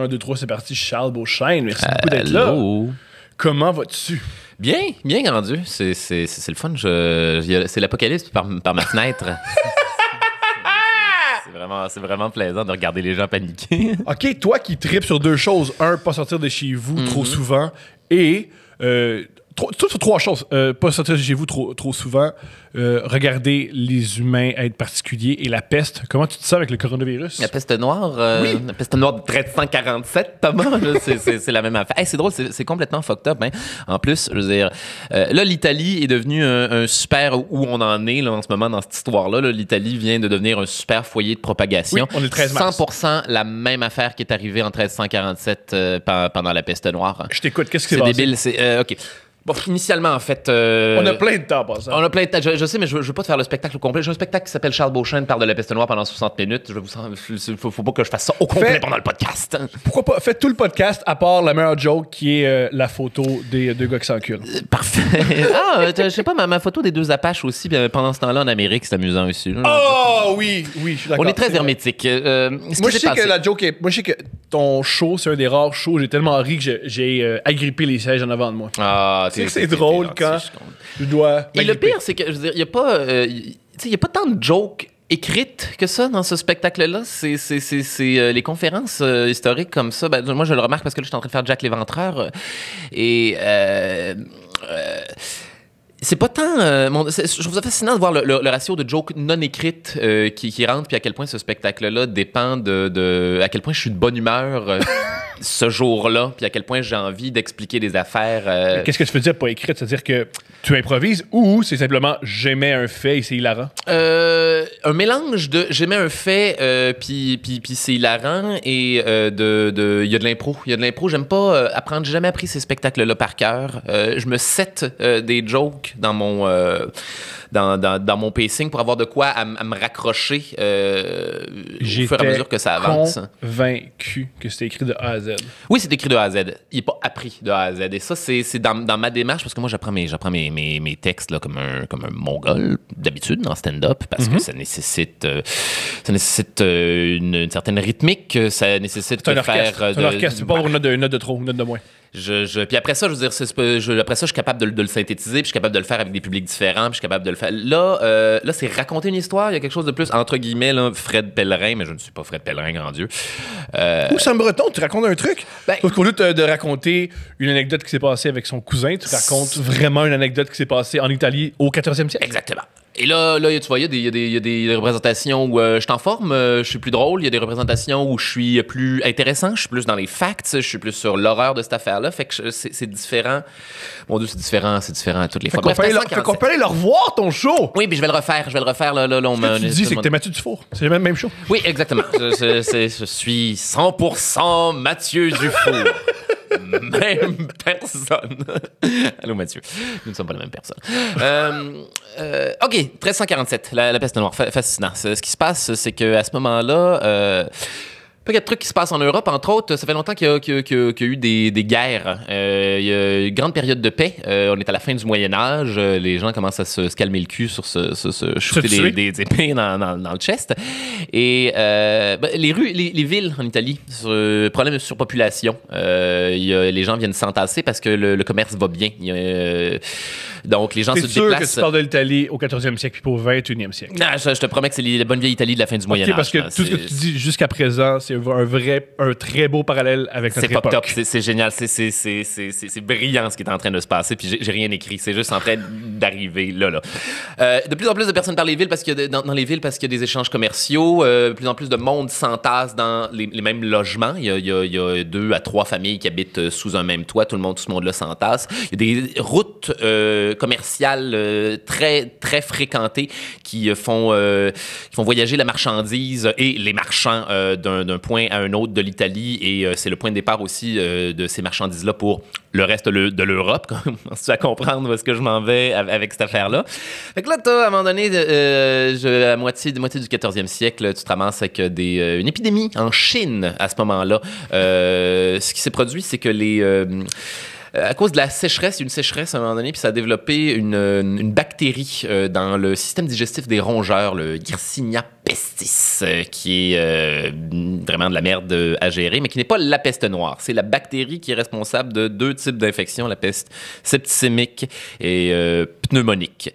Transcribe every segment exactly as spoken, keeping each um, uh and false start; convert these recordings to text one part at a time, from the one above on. un, deux, trois, c'est parti. Charles Beauchesne, merci euh, beaucoup d'être là. Comment vas-tu? Bien, bien, grand Dieu. C'est le fun. Je, je, c'est l'apocalypse par, par ma fenêtre. C'est vraiment, vraiment plaisant de regarder les gens paniquer. OK, toi qui tripes sur deux choses. Un, pas sortir de chez vous mm-hmm. trop souvent. Et... Euh, Tout sur trois choses. Euh, pas sortir de chez vous trop, trop souvent. Euh, regarder les humains être particuliers et la peste. Comment tu te sens avec le coronavirus? La peste noire. Euh, oui. La peste noire de treize cent quarante-sept, Thomas. C'est la même affaire. Hey, c'est drôle, c'est complètement fucked up. Hein. En plus, je veux dire, euh, là, l'Italie est devenue un, un super où on en est là, en ce moment dans cette histoire-là. -là, L'Italie vient de devenir un super foyer de propagation. Oui, on est le treize mars. cent pour cent la même affaire qui est arrivée en mille trois cent quarante-sept euh, pendant la peste noire. Je t'écoute. Qu'est-ce que c'est? C'est débile. C'est euh, OK. Bon, initialement, en fait... Euh, on a plein de temps, pas ça. On a plein de temps. Je, je sais, mais je, je veux pas te faire le spectacle complet. J'ai un spectacle qui s'appelle Charles Beauchesne parle de la peste noire pendant soixante minutes. Je vous faut, faut pas que je fasse ça au complet fait, pendant le podcast. Pourquoi pas? Faites tout le podcast, à part la meilleure joke qui est euh, la photo des deux gars qui s'enculent. Euh, parfait. Ah, je sais pas, ma, ma photo des deux Apaches aussi, pendant ce temps-là, en Amérique, c'est amusant aussi. Oh oui, oui, je suis d'accord. On est très hermétique. Euh, moi, je sais que la joke est... Moi, je sais que ton show, c'est un des rares shows. J'ai tellement ri que j'ai euh, agrippé les sièges en avant de moi. Ah, c'est drôle quand je dois. Et le pire, c'est que, je veux dire, il n'y a pas, euh, y a pas tant de jokes écrites que ça dans ce spectacle-là. C'est euh, les conférences euh, historiques comme ça. Ben, moi, je le remarque parce que là, je suis en train de faire Jack l'Éventreur. Euh, et. Euh, euh, C'est pas tant... Euh, mon, je trouve ça fascinant de voir le, le, le ratio de jokes non écrites euh, qui, qui rentrent, puis à quel point ce spectacle-là dépend de, de... à quel point je suis de bonne humeur euh, ce jour-là, puis à quel point j'ai envie d'expliquer des affaires... Euh... Qu'est-ce que tu veux dire pas écrite? C'est-à-dire que tu improvises ou c'est simplement « j'aimais un fait et c'est hilarant euh, ». Un mélange de « j'aimais un fait euh, puis, puis, puis c'est hilarant » et euh, de, de, y a de l'impro. Il y a de l'impro. J'aime pas euh, apprendre. J'ai jamais appris ces spectacles-là par cœur. Euh, je me set euh, des jokes dans mon euh, dans, dans, dans mon pacing pour avoir de quoi à, à me raccrocher euh, au fur et à mesure que ça avance. Convaincu que c'était écrit de A à Z. Oui, c'est écrit de A à Z. Il n'est pas appris de A à Z. Et ça, c'est dans, dans ma démarche, parce que moi, j'apprends mes, j'apprends mes, mes, mes textes là, comme, un, comme un mongol, d'habitude, en stand-up, parce mm-hmm. que ça nécessite, euh, ça nécessite euh, une, une certaine rythmique, ça nécessite de faire... C'est un orchestre, c'est pas une note de trop, une note de moins. Je, je, puis après ça, je veux dire, je, après ça, je suis capable de, de le synthétiser, puis je suis capable de le faire avec des publics différents, puis je suis capable de le faire. Là, euh, là, c'est raconter une histoire. Il y a quelque chose de plus entre guillemets, là, Fred Pellerin, mais je ne suis pas Fred Pellerin, grand Dieu. Euh... Ou Sam Breton, tu racontes un truc. Ben, Sauf qu'au lieu de, de raconter une anecdote qui s'est passée avec son cousin, tu racontes vraiment une anecdote qui s'est passée en Italie au quatorzième siècle. Exactement. Et là, là, tu vois, il y a des, y a des, y a des représentations où euh, je suis en forme, euh, je suis plus drôle. Il y a des représentations où je suis plus intéressant, je suis plus dans les facts, je suis plus sur l'horreur de cette affaire-là. Fait que c'est différent. Mon Dieu, c'est différent, c'est différent à toutes les fois. Fait qu'on peut aller le revoir, ton show! Oui, puis je vais le refaire, je vais le refaire. Là, là, là, on Ce que tu dis, c'est que t'es Mathieu Dufour. C'est le même, même show. Oui, exactement. je, je, je suis cent pour cent Mathieu Dufour. Même personne. Allô, Mathieu. Nous ne sommes pas la même personne. Euh, euh, OK, mille trois cent quarante-sept, la, la peste noire. Fascinant. Ce qui se passe, c'est qu'à ce moment-là... Euh Il y a des trucs qui se passent en Europe, entre autres. Ça fait longtemps qu'il y, qu y, qu y a eu des, des guerres. Euh, il y a une grande période de paix. Euh, on est à la fin du Moyen-Âge. Euh, les gens commencent à se, se calmer le cul sur se, se, se shooter des, des, des épées dans, dans, dans le chest. Et euh, ben, les rues, les, les villes en Italie, sur, problème de surpopulation. Euh, il y a, les gens viennent s'entasser parce que le, le commerce va bien. Il y a, euh, donc, les gens se déplacent. C'est sûr que tu parles de l'Italie au quatorzième siècle puis au vingt-et-unième siècle. Non, je, je te promets que c'est la bonne vieille Italie de la fin du Moyen-Âge. Okay, parce que tout ce que tu dis jusqu'à présent, c'est un vrai, un très beau parallèle avec notre époque. C'est pop top, c'est génial, c'est brillant ce qui est en train de se passer, puis j'ai rien écrit, c'est juste en train d'arriver là, là. Euh, de plus en plus de personnes par les villes parce que, dans, dans les villes parce qu'il y a des échanges commerciaux, euh, de plus en plus de monde s'entasse dans les, les mêmes logements, il y, a, il, y a, il y a deux à trois familles qui habitent sous un même toit, tout le monde, tout ce monde-là s'entasse. Il y a des routes euh, commerciales euh, très, très fréquentées qui font, euh, qui font voyager la marchandise et les marchands euh, d'un point à un autre de l'Italie et euh, c'est le point de départ aussi euh, de ces marchandises-là pour le reste le, de l'Europe. Commences-tu à comprendre où est-ce que je m'en vais avec cette affaire-là? Fait que là, t'as, à un moment donné, euh, je, à moitié, moitié du quatorzième siècle, tu te ramasses avec des, euh, une épidémie en Chine à ce moment-là. Euh, ce qui s'est produit, c'est que les... Euh, à cause de la sécheresse, une sécheresse à un moment donné, puis ça a développé une, une, une bactérie euh, dans le système digestif des rongeurs, le Yersinia pestis, euh, qui est euh, vraiment de la merde euh, à gérer, mais qui n'est pas la peste noire. C'est la bactérie qui est responsable de deux types d'infections, la peste septicémique et euh, pneumonique.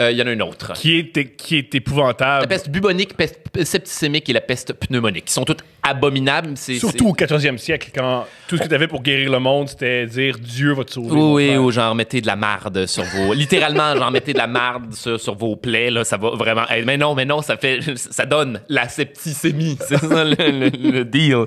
Il euh, y en a une autre. Qui est, qui est épouvantable. La peste bubonique, peste septicémique et la peste pneumonique, qui sont toutes abominables. Surtout au quatorzième siècle, quand tout ce que tu avais pour guérir le monde, c'était dire « Dieu va te sauver ». Oui, ou genre « mettez de la marde sur vos... » Littéralement, genre « mettez de la marde sur, sur vos plaies », là, ça va vraiment... Hey, mais non, mais non, ça, fait, ça donne la septicémie. C'est ça le, le, le deal.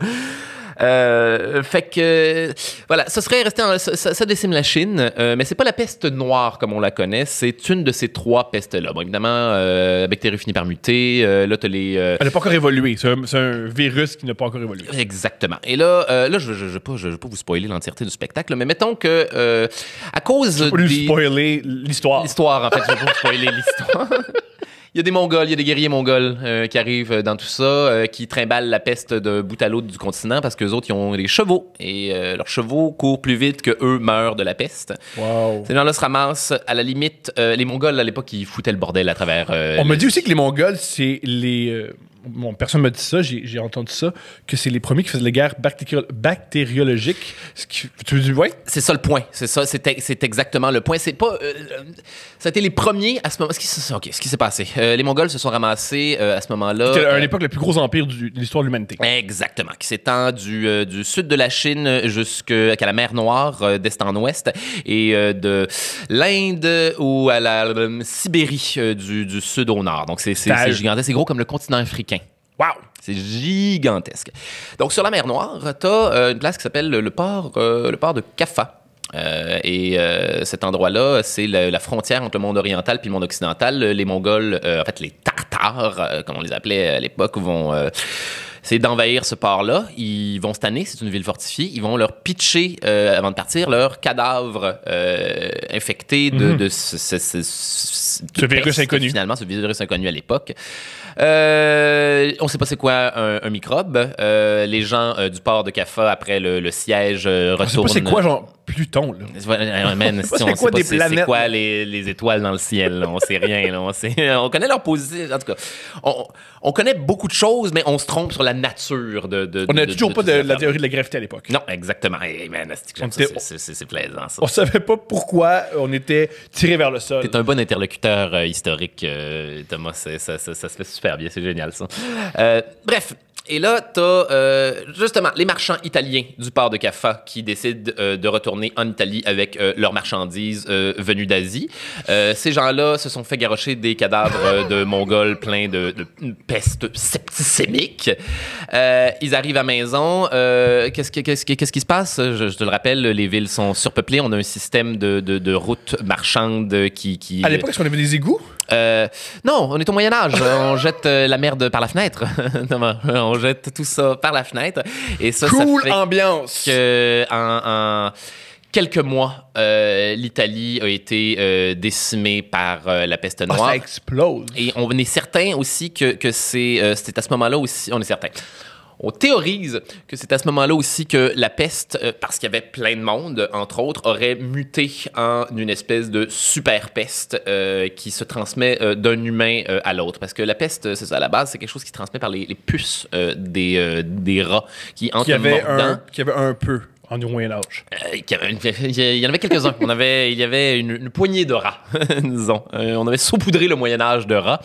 Euh, fait que voilà, ça serait resté en, ça, ça décime la Chine, euh, mais c'est pas la peste noire comme on la connaît, c'est une de ces trois pestes là. Bon, évidemment, euh, la bactérie finit par muter. Euh, là, t'as les. Euh... Elle n'a pas encore évolué. C'est un, un virus qui n'a pas encore évolué. Exactement. Et là, euh, là, je, je, je, je, je vais pas vous spoiler l'entièreté du spectacle, mais mettons que euh, à cause je peux des... lui spoiler l'histoire. L'histoire, en fait, je vais pas vous spoiler l'histoire. Il y a des Mongols, il y a des guerriers mongols euh, qui arrivent dans tout ça, euh, qui trimballent la peste de bout à l'autre du continent parce qu'eux autres, ils ont des chevaux. Et euh, leurs chevaux courent plus vite qu'eux meurent de la peste. Wow. Ces gens-là se ramassent. À la limite, euh, les Mongols, à l'époque, ils foutaient le bordel à travers... Euh, On les... me dit aussi que les Mongols, c'est les... Euh... Bon, personne ne m'a dit ça, j'ai entendu ça, que c'est les premiers qui faisaient les guerres bactéri bactériologiques. Qui, tu veux dire, ouais? C'est ça le point. C'est ça, c'est exactement le point. C'est pas. Euh, C'était les premiers à ce moment. -ce, okay, ce qui s'est passé. Euh, les Mongols se sont ramassés euh, à ce moment-là. C'était à l'époque euh, le plus gros empire du, de l'histoire de l'humanité. Exactement. Qui s'étend du, euh, du sud de la Chine jusqu'à la mer Noire, euh, d'est en ouest, et euh, de l'Inde ou à la euh, Sibérie, euh, du, du sud au nord. Donc c'est gigantesque. C'est gros comme le continent africain. Wow! C'est gigantesque. Donc, sur la mer Noire, t'as euh, une place qui s'appelle le port, euh, le port de Kaffa. Euh, et euh, cet endroit-là, c'est la, la frontière entre le monde oriental puis le monde occidental. Les Mongols, euh, en fait, les Tartares, euh, comme on les appelait à l'époque, vont... Euh, c'est d'envahir ce port-là. Ils vont se tanner, c'est une ville fortifiée. Ils vont leur pitcher, euh, avant de partir, leurs cadavres euh, infectés de, mm-hmm. de ce, ce, ce, ce, ce virus peste, inconnu. Finalement, ce virus inconnu à l'époque. Euh, on ne sait pas c'est quoi un, un microbe. Euh, les gens euh, du port de Kaffa, après le, le siège, euh, retournent... On sait pas c'est quoi, genre Pluton, là. Ouais, man, si on sait quoi, pas c'est quoi les, les étoiles dans le ciel, là. On sait rien, là. On, sait, on connaît leur position. En tout cas, on, on connaît beaucoup de choses, mais on se trompe sur la nature de... de on n'a toujours de, pas de, de la théorie de la gravité à l'époque. Non, exactement. Hey, c'est plaisant, ça. On savait pas pourquoi on était tiré vers le sol. T'es un bon interlocuteur euh, historique, euh, Thomas. Ça, ça, ça, ça se fait super bien, c'est génial, ça. Euh, bref... Et là, t'as euh, justement les marchands italiens du port de Kaffa qui décident euh, de retourner en Italie avec euh, leurs marchandises euh, venues d'Asie. Euh, ces gens-là se sont fait garrocher des cadavres euh, de Mongols pleins de, de peste septicémique. Euh, ils arrivent à maison. Euh, Qu'est-ce qui, qu'est-ce qui, qu'est-ce qui se passe? Je, je te le rappelle, les villes sont surpeuplées. On a un système de, de, de routes marchandes qui... qui... À l'époque, est-ce qu'on avait des égouts? Euh, non, on est au Moyen-Âge. On jette euh, la merde par la fenêtre. Non, on jette tout ça par la fenêtre. Et ça, cool, ça fait ambiance. Que, en, en quelques mois, euh, l'Italie a été euh, décimée par euh, la peste noire. Oh, ça explose. Et on est certain aussi que, que c'est euh, c'était à ce moment-là aussi. On est certain. On théorise que c'est à ce moment-là aussi que la peste, euh, parce qu'il y avait plein de monde, entre autres, aurait muté en une espèce de super peste euh, qui se transmet euh, d'un humain euh, à l'autre. Parce que la peste, c'est ça, à la base, c'est quelque chose qui se transmet par les, les puces euh, des, euh, des rats qui entrent qui avait un, qui avait un peu. En du moyen âge. Euh, il y en avait quelques-uns. On avait, il y avait une, une poignée de rats, disons. Euh, on avait saupoudré le moyen âge de rats.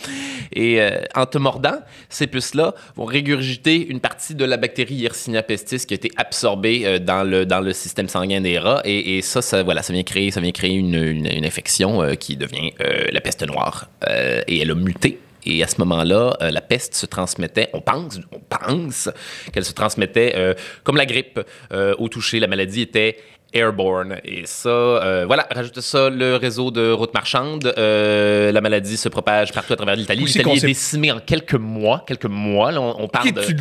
Et euh, en te mordant, ces puces-là vont régurgiter une partie de la bactérie Yersinia pestis qui a été absorbée euh, dans, le, dans le système sanguin des rats. Et, et ça, ça, voilà, ça vient créer, ça vient créer une, une, une infection euh, qui devient euh, la peste noire. Euh, et elle a muté. Et à ce moment-là, euh, la peste se transmettait, on pense, on pense qu'elle se transmettait euh, comme la grippe. Euh, au toucher, la maladie était airborne. Et ça, euh, voilà, rajoute ça le réseau de routes marchandes. Euh, la maladie se propage partout à travers l'Italie. L'Italie est décimée en quelques mois. Quelques mois, là, on, on parle de... Tu...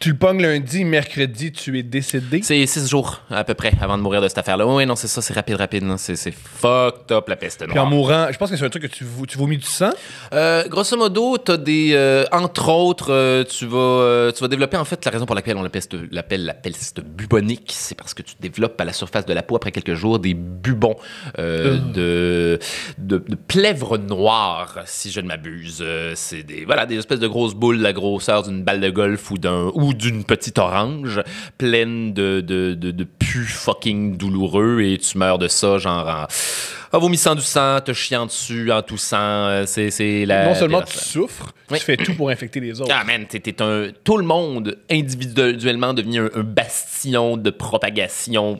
Tu le pognes lundi, mercredi, tu es décédé? C'est six jours, à peu près, avant de mourir de cette affaire-là. Oui, non, c'est ça, c'est rapide, rapide. C'est fucked up, la peste noire. Puis en mourant, je pense que c'est un truc que tu, tu vomis du sang? Euh, grosso modo, t'as des... Euh, entre autres, euh, tu, vas, euh, tu vas développer, en fait, la raison pour laquelle on l'appelle la peste bubonique, c'est parce que tu développes à la surface de la peau, après quelques jours, des bubons euh, euh. De, de, de plèvres noires, si je ne m'abuse. C'est des, voilà, des espèces de grosses boules, la grosseur d'une balle de golf ou d'un... d'une petite orange pleine de, de, de, de pus fucking douloureux, et tu meurs de ça genre en, en vomissant du sang, te chiant dessus, en toussant. C'est, c'est la, non seulement tu souffres, oui. Tu fais tout pour infecter les autres. Ah man, t'es, t'es un, tout le monde individuellement devient un, un bastion de propagation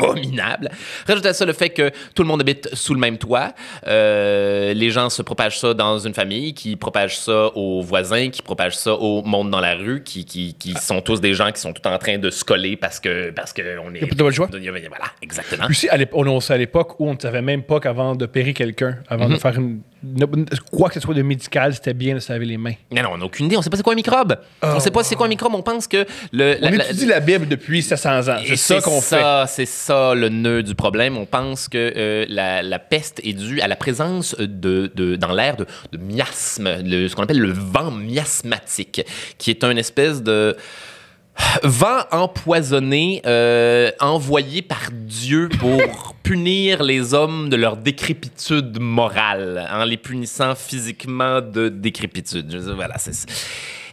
abominable. Rajoute à ça le fait que tout le monde habite sous le même toit. Euh, les gens se propagent ça dans une famille, qui propagent ça aux voisins, qui propagent ça au monde dans la rue, qui, qui, qui ah. sont tous des gens qui sont tout en train de se coller parce que parce qu'on est... Il n'y a pas de bonne joie. Voilà, exactement. Puis si, on sait à l'époque où on ne savait même pas qu'avant de périr quelqu'un, avant mm-hmm. de faire une... quoi que ce soit de médical, c'était bien de se laver les mains. Non, non, on n'a aucune idée. On ne sait pas c'est quoi un microbe. Oh. On ne sait pas c'est quoi un microbe. On pense que... Le, on la, étudie la, la Bible depuis sept cents ans. C'est ça qu'on fait. C'est ça le nœud du problème. On pense que euh, la, la peste est due à la présence de, de, dans l'air de, de miasme, le, ce qu'on appelle le vent miasmatique, qui est une espèce de... vent empoisonné euh, envoyé par Dieu pour punir les hommes de leur décrépitude morale, en les punissant physiquement de décrépitude. Voilà, c'est ça.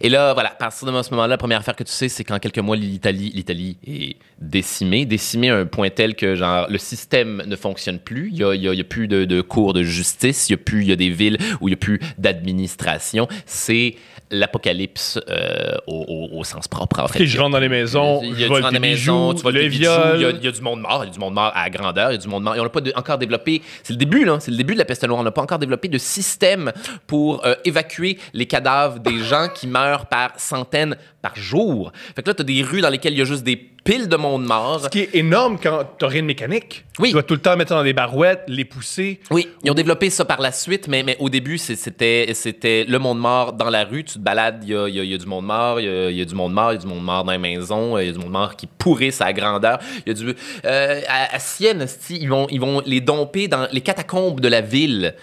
Et là, voilà, à partir de ce moment-là, la première affaire que tu sais, c'est qu'en quelques mois, l'Italie, l'Italie est décimée. Décimée à un point tel que, genre, le système ne fonctionne plus. Il n'y a, y a, y a plus de, de cours de justice. Il y a plus, il y a des villes où il n'y a plus d'administration. C'est l'apocalypse euh, au, au, au sens propre, en fait. Je rentre dans les maisons, il y a, je vole des maisons, bijoux, tu voles des bijoux, il y, a, il y a du monde mort, il y a du monde mort à grandeur, il y a du monde mort. Et on n'a pas de, encore développé, c'est le début, là, c'est le début de la peste noire, on n'a pas encore développé de système pour euh, évacuer les cadavres des gens qui meurent par centaines par jour. Fait que là, t'as des rues dans lesquelles il y a juste des pile de monde mort. Ce qui est énorme quand t'as rien de mécanique. Oui. Tu dois tout le temps mettre ça dans des barouettes, les pousser. Oui, ils ont développé ça par la suite, mais, mais au début, c'était le monde mort dans la rue. Tu te balades, il y a, y, a, y a du monde mort, il y, y a du monde mort, il y a du monde mort dans les maisons, il y a du monde mort qui pourrit sa grandeur. Y a du, euh, à, à Sienne, ils vont, ils vont les domper dans les catacombes de la ville.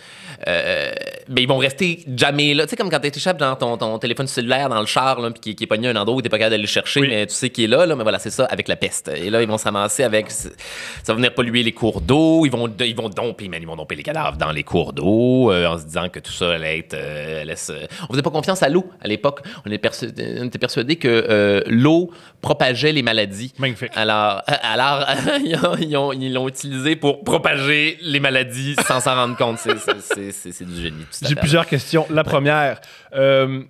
Euh, mais ils vont rester jamais là. Tu sais, comme quand t'échappes dans ton, ton téléphone cellulaire dans le char, là, pis qui, qui est pogné à un endroit où t'es pas capable d'aller le chercher, oui. Mais tu sais qu'il est là, là, mais voilà, c'est ça, avec la peste. Et là, ils vont s'amasser avec... Ça va venir polluer les cours d'eau, ils vont, ils vont domper, man, ils vont domper les cadavres dans les cours d'eau, euh, en se disant que tout ça allait être... Euh, allait se... On faisait pas confiance à l'eau, à l'époque. On, persu... on était persuadés que euh, l'eau propageait les maladies. Magnifique. Alors, alors ils l'ont utilisé pour propager les maladies sans s'en rendre compte. C'est C'est du génie. J'ai plusieurs questions. La première, euh,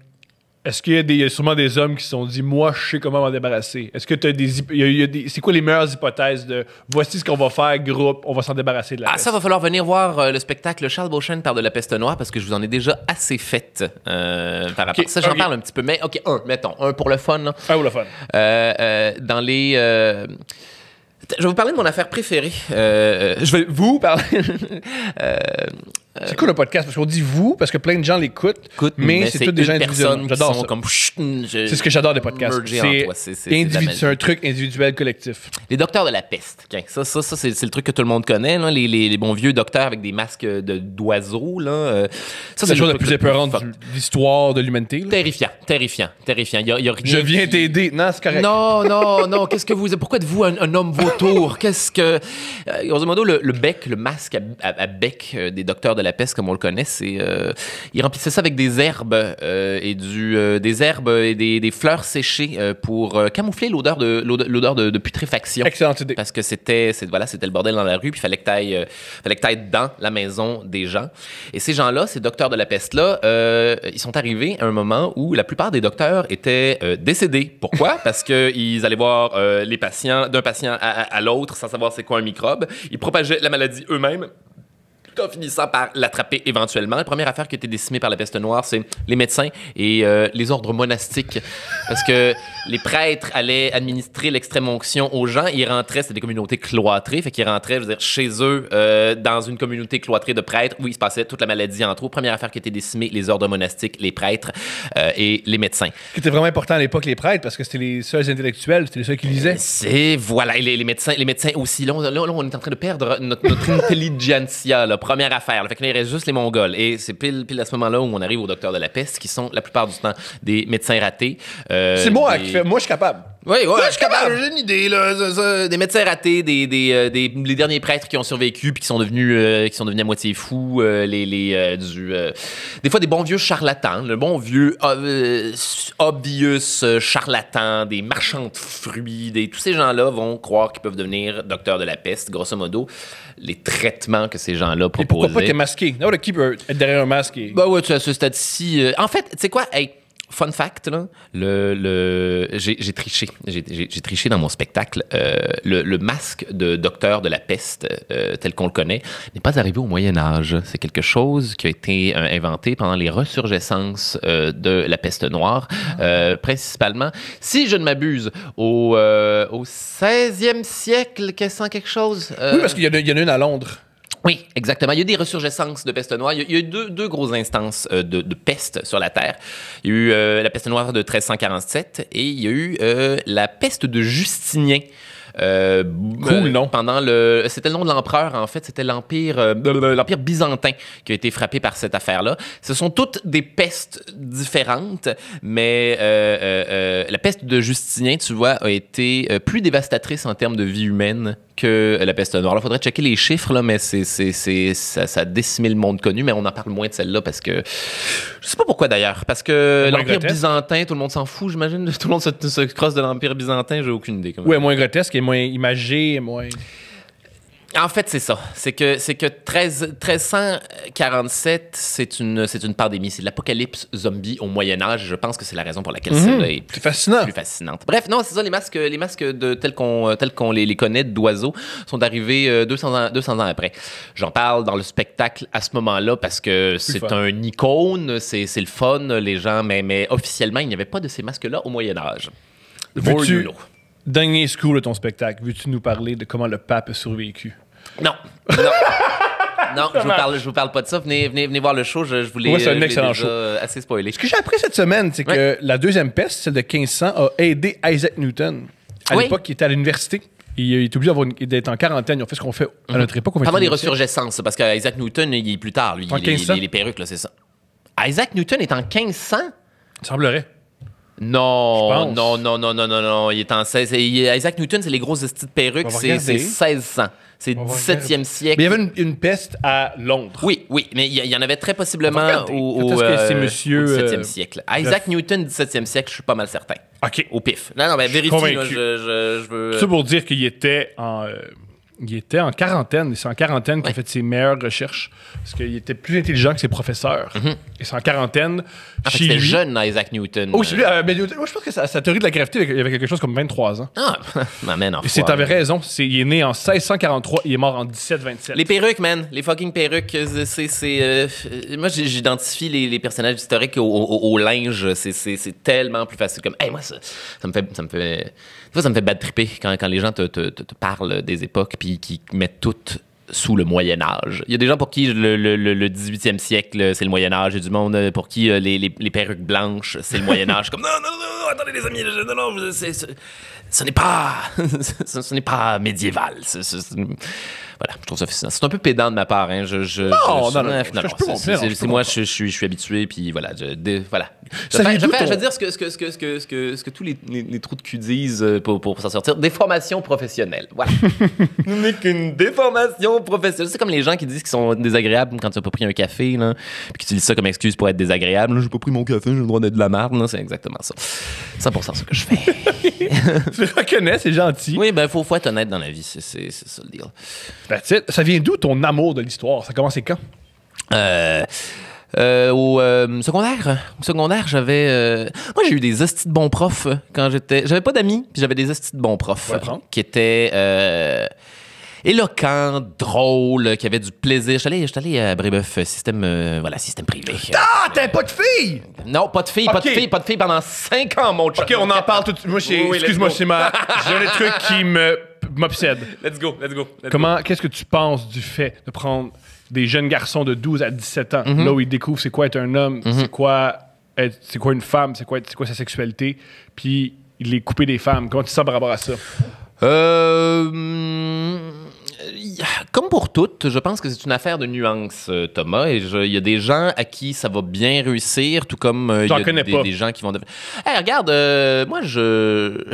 est-ce qu'il y, y a sûrement des hommes qui se sont dit « Moi, je sais comment m'en débarrasser ». Est-ce que tu as des... Y a, y a des c'est quoi les meilleures hypothèses de « Voici ce qu'on va faire, groupe, on va s'en débarrasser de la ah, peste ». Ça, va falloir venir voir euh, le spectacle Charles Beauchesne parle de la peste noire parce que je vous en ai déjà assez faite euh, par rapport okay, à ça. J'en okay. parle un petit peu, mais OK, un, mettons, un pour le fun. Là. Un pour le fun. Euh, euh, dans les... Euh, je vais vous parler de mon affaire préférée. Euh, je vais vous parler... euh, C'est cool le podcast parce qu'on dit vous parce que plein de gens l'écoutent, mais, mais c'est toutes des gens individuels. J'adore ça. C'est ce que j'adore des podcasts. C'est un truc individuel collectif. Les docteurs de la peste. Ça, ça, ça c'est le truc que tout le monde connaît. Là. Les, les, les bons vieux docteurs avec des masques d'oiseaux. De, ça, c'est la chose la plus épeurante de l'histoire de l'humanité. Terrifiant, terrifiant, terrifiant. Il y a, il y a Je viens qui... t'aider. Non, c'est correct. Non, non, non. Qu'est-ce que vous Pourquoi êtes-vous un, un homme vautour? Qu'est-ce que... Grosso modo, le, le bec, le masque à, à, à bec des docteurs de la La peste, comme on le connaît, c'est euh, ils remplissaient ça avec des herbes euh, et du euh, des herbes et des, des fleurs séchées euh, pour euh, camoufler l'odeur de l'odeur de, de putréfaction. Excellente idée. Parce que c'était voilà c'était le bordel dans la rue, puis fallait que t'ailles euh, fallait que t'ailles dans la maison des gens. Et ces gens-là, ces docteurs de la peste là, euh, ils sont arrivés à un moment où la plupart des docteurs étaient euh, décédés. Pourquoi? Parce que ils allaient voir euh, les patients d'un patient à, à, à l'autre sans savoir c'est quoi un microbe. Ils propageaient la maladie eux-mêmes. Kafka finissant par l'attraper éventuellement. La première affaire qui a été décimée par la peste noire, c'est les médecins et euh, les ordres monastiques. Parce que les prêtres allaient administrer l'extrême onction aux gens. Ils rentraient, c'était des communautés cloîtrées. Fait qu'ils rentraient, je veux dire, chez eux, euh, dans une communauté cloîtrée de prêtres où il se passait toute la maladie entre autres. Première affaire qui a été décimée, les ordres monastiques, les prêtres euh, et les médecins. C'était vraiment important à l'époque, les prêtres, parce que c'était les seuls intellectuels, c'était les seuls qui lisaient. C'est, voilà, et les, les médecins, les médecins aussi. Là, on, là, on est en train de perdre notre, notre intelligentsia, la première affaire. Là. Fait que là, il reste juste les Mongols. Et c'est pile, pile à ce moment-là où on arrive aux docteurs de la peste, qui sont la plupart du temps des médecins ratés. Euh, c'est moi des... qui fais, moi je suis capable. Oui, ouais, moi je suis capable, j'ai une idée. Là, ça, ça. Des médecins ratés, des, des, euh, des, les derniers prêtres qui ont survécu puis qui sont devenus, euh, qui sont devenus à moitié fous. Euh, les, les, euh, du, euh, des fois, des bons vieux charlatans. Le bon vieux euh, obvious charlatan, des marchands de fruits, des, tous ces gens-là vont croire qu'ils peuvent devenir docteurs de la peste, grosso modo. Les traitements que ces gens-là proposaient. Et pourquoi pas t'es masqué? Non, le qui peut être derrière un masque. Et... bah ouais, tu as ce stade ci euh... en fait, tu sais quoi? Hey, fun fact, là, le, le... j'ai triché. J'ai triché dans mon spectacle. Euh, le, le masque de docteur de la peste, euh, tel qu'on le connaît, n'est pas arrivé au Moyen-Âge. C'est quelque chose qui a été euh, inventé pendant les ressurgescences euh, de la peste noire, euh, principalement, si je ne m'abuse, au, euh, au seizième siècle, qu'est-ce que quelque chose? Euh... Oui, parce qu'il y en a, il y en a une à Londres. Oui, exactement. Il y a eu des ressurgescences de peste noire. Il y a, il y a eu deux, deux grosses instances euh, de, de peste sur la Terre. Il y a eu euh, la peste noire de mille trois cent quarante-sept et il y a eu euh, la peste de Justinien. Euh, cool, non? Pendant le... C'était le nom de l'empereur, en fait. C'était l'Empire euh, l'Empire byzantin qui a été frappé par cette affaire-là. Ce sont toutes des pestes différentes, mais euh, euh, euh, la peste de Justinien, tu vois, a été euh, plus dévastatrice en termes de vie humaine que la peste noire. Il faudrait checker les chiffres, là, mais c'est, c'est, c'est, ça, ça a décimé le monde connu, mais on en parle moins de celle-là parce que... Je sais pas pourquoi, d'ailleurs. Parce que l'Empire byzantin, tout le monde s'en fout, j'imagine. Tout le monde se, se crosse de l'Empire byzantin, j'ai aucune idée. Oui, moins grotesque et moins imagé, moins... En fait, c'est ça. C'est que, c'est que mille trois cent quarante-sept, c'est une, c'est une pandémie. C'est l'apocalypse zombie au Moyen-Âge. Je pense que c'est la raison pour laquelle mmh, celle-là est plus, fascinant. plus fascinante. Bref, non, c'est ça. Les masques, les masques de, tels qu'on qu'on les, les connaît d'oiseaux sont arrivés deux cents ans après. J'en parle dans le spectacle à ce moment-là parce que c'est un icône, c'est le fun, les gens. Mais, mais officiellement, il n'y avait pas de ces masques-là au Moyen-Âge. Dernier scoop de ton spectacle, veux-tu nous parler de comment le pape a survécu? Non. Non. Non, je vous parle, je vous parle pas de ça. Venez, venez, venez voir le show. Je, je voulais. Moi, c'est un excellent show. Assez spoilé. Ce que j'ai appris cette semaine, c'est ouais. que la deuxième peste, celle de quinze cents, a aidé Isaac Newton. À oui. l'époque, il était à l'université. Il est obligé d'être en quarantaine. Ils ont fait ce qu'on fait à notre époque. On fait pendant les ressurgescences, parce qu'Isaac Newton, il est plus tard, lui. En il, quinze cents. Il, il, les perruques, là, c'est ça. Isaac Newton est en quinze cents? Il semblerait. Non, non, non, non, non, non, non, il est en seize. Isaac Newton, c'est les grosses petites perruques, c'est seize cents. C'est dix-septième siècle. Mais il y avait une, une peste à Londres. Oui, oui, mais il y en avait très possiblement au dix-septième siècle. Isaac Newton, dix-septième siècle, je suis pas mal certain. OK. Au pif. Non, non, mais vérifie, là, je, je, je veux... C'est pour dire qu'il était en... Euh... Il était en quarantaine. C'est en quarantaine qu'il a fait ses meilleures recherches. Parce qu'il était plus intelligent que ses professeurs. Mm-hmm. Et c'est en quarantaine. Ah, chez lui... jeune, Isaac Newton. Oh, chez lui, euh, mais, moi, je pense que sa, sa théorie de la gravité, il avait quelque chose comme vingt-trois ans. Ah, man, en fait. T'avais raison. Est, il est né en seize cent quarante-trois. Il est mort en dix-sept vingt-sept. Les perruques, man. Les fucking perruques. C'est. Euh, moi, j'identifie les, les personnages historiques au, au, au linge. C'est tellement plus facile. Comme, hey, moi, ça, ça me fait. Ça me fait... Des fois, ça me fait bad tripper quand, quand les gens te, te, te, te parlent des époques puis qui mettent toutes sous le Moyen-Âge. Il y a des gens pour qui le, le, le dix-huitième siècle, c'est le Moyen-Âge. Il y a du monde pour qui les, les, les perruques blanches, c'est le Moyen-Âge. Comme, non, non, non, attendez les amis, non, non, c'est, c'est, ce n'est pas, ce, ce n'est pas médiéval. C'est, c'est, c'est, voilà, je trouve ça fascinant. C'est un peu pédant de ma part. Hein. Je, je, non, je, non, non, non, non, non c'est moi, je, je, suis, je suis habitué, puis voilà. Je, de, voilà. Je, fait, je, fait, ton... je veux dire ce que, ce que, ce que, ce que, ce que, ce que tous les, les, les trous de cul disent pour, pour, pour s'en sortir. Des formations professionnelles, voilà. Nous n'est qu'une déformation professionnelle. C'est comme les gens qui disent qu'ils sont désagréables quand tu n'as pas pris un café, là, puis qu'ils utilisent ça comme excuse pour être désagréable. J'ai pas pris mon café, j'ai le droit d'être de la merde. C'est exactement ça. cent pour cent ce que je fais. Tu le reconnais, c'est gentil. Oui, ben, faut, faut être honnête dans la vie. C'est ça le deal. Ben, ça vient d'où ton amour de l'histoire? Ça a commencé quand? Euh, euh, au euh, secondaire. Au secondaire, j'avais... Euh... Moi, j'ai eu des hosties de bons profs quand j'étais... J'avais pas d'amis, puis j'avais des hosties de bons profs. Ouais, qui étaient... Euh... éloquent, drôle, qui avait du plaisir. Je suis allé, je suis allé à Brébeuf, système, euh, voilà, système privé. Ah, t'as pas de fille! Non, pas de fille, okay. pas de fille, pas de fille pendant cinq ans, mon chum. OK, on en parle tout de suite. Oui, oui, excuse-moi, c'est ma... J'ai un truc qui me m'obsède. Let's go, let's go. Let's Comment, qu'est-ce que tu penses du fait de prendre des jeunes garçons de douze à dix-sept ans, mm-hmm. là où ils découvrent c'est quoi être un homme, mm-hmm. c'est quoi être, c'est quoi une femme, c'est quoi, c'est quoi sa sexualité, puis il les couper des femmes. Comment tu sens par rapport à ça? Euh... Comme pour toutes, je pense que c'est une affaire de nuance, Thomas. Et il y a des gens à qui ça va bien réussir, tout comme il euh, y a des, des gens qui vont devenir. Hey, regarde, euh, moi, je.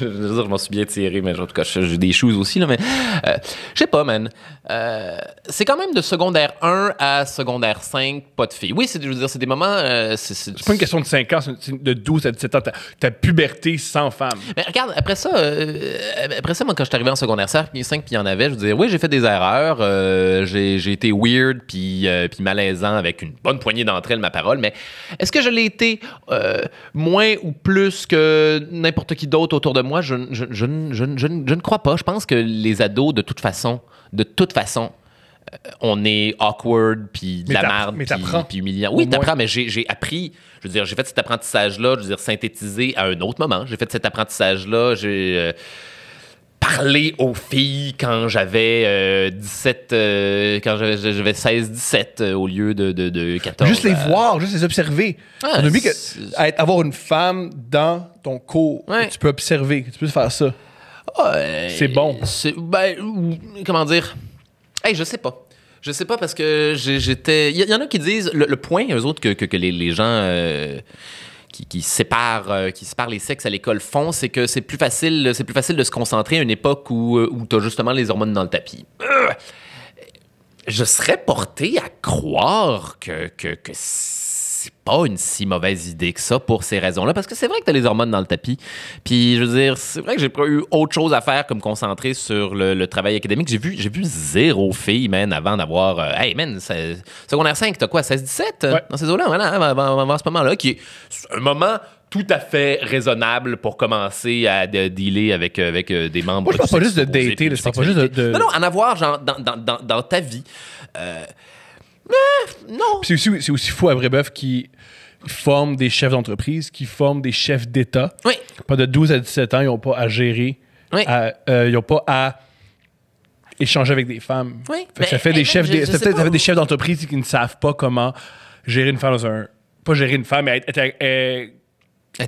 je veux dire, je m'en suis bien tiré, mais en tout cas, j'ai des choses aussi, là. Mais euh, je sais pas, man. Euh, c'est quand même de secondaire un à secondaire cinq, pas de filles. Oui, c'est, je veux dire, c'est des moments. Euh, c'est, c'est... c'est pas une question de cinq ans, c'est de douze à dix-sept ans. Ta, ta puberté sans femme. Mais regarde, après ça, euh, après ça, moi, quand je suis arrivé en secondaire cinq, puis il y en avait, je veux dire, oui, j'ai fait des erreurs, euh, j'ai, j'ai été weird puis, euh, puis malaisant avec une bonne poignée d'entre elles, ma parole, mais est-ce que je l'ai été euh, moins ou plus que n'importe qui d'autre autour de moi? Je, je, je, je, je, je, je ne crois pas. Je pense que les ados, de toute façon, de toute façon, on est awkward, puis de la merde, puis humiliant. Oui, t'apprends, mais j'ai, j'ai appris, je veux dire, j'ai fait cet apprentissage-là, je veux dire, synthétisé à un autre moment. J'ai fait cet apprentissage-là, j'ai... Euh, parler aux filles quand j'avais euh, dix-sept... Euh, quand j'avais, j'avais seize dix-sept euh, au lieu de, de, de quatorze. Juste les euh... voir, juste les observer. Ah, on oublie que, être, avoir une femme dans ton cours, ouais. tu peux observer, tu peux faire ça. Ouais, c'est bon. C'est, ben, comment dire? Hey, je sais pas. Je sais pas parce que j'étais... Il y, y en a qui disent... Le, le point, eux autres, que, que, que les, les gens... Euh, Qui, qui, séparent, euh, qui séparent les sexes à l'école font, c'est que c'est plus facile, c'est plus facile de se concentrer à une époque où, où tu as justement les hormones dans le tapis. Euh, je serais porté à croire que, que, que c'est pas une si mauvaise idée que ça pour ces raisons-là, parce que c'est vrai que tu as les hormones dans le tapis. Puis, je veux dire, c'est vrai que j'ai pas eu autre chose à faire que me concentrer sur le, le travail académique. J'ai vu, j'ai vu zéro fille, man, avant d'avoir... Euh, hey, man, c'est, secondaire cinq, t'as quoi, seize dix-sept? Ouais. Dans ces eaux-là, voilà, avant, avant ce moment-là, qui est un moment tout à fait raisonnable pour commencer à de, dealer avec, avec euh, des membres... Moi, je parle pas juste de dater, je parle pas juste de, de... Non, non, en avoir, genre, dans, dans, dans, dans ta vie... Euh, Mais non. C'est aussi, c'est aussi fou à Brébeuf qui forment des chefs d'entreprise, qui forment des chefs d'État. Oui. Pas de douze à dix-sept ans, ils n'ont pas à gérer. Oui. À, euh, ils n'ont pas à échanger avec des femmes. Oui. Fait que ça fait des chefs d'entreprise qui ne savent pas comment gérer une femme dans un. Pas gérer une femme, mais être. être, être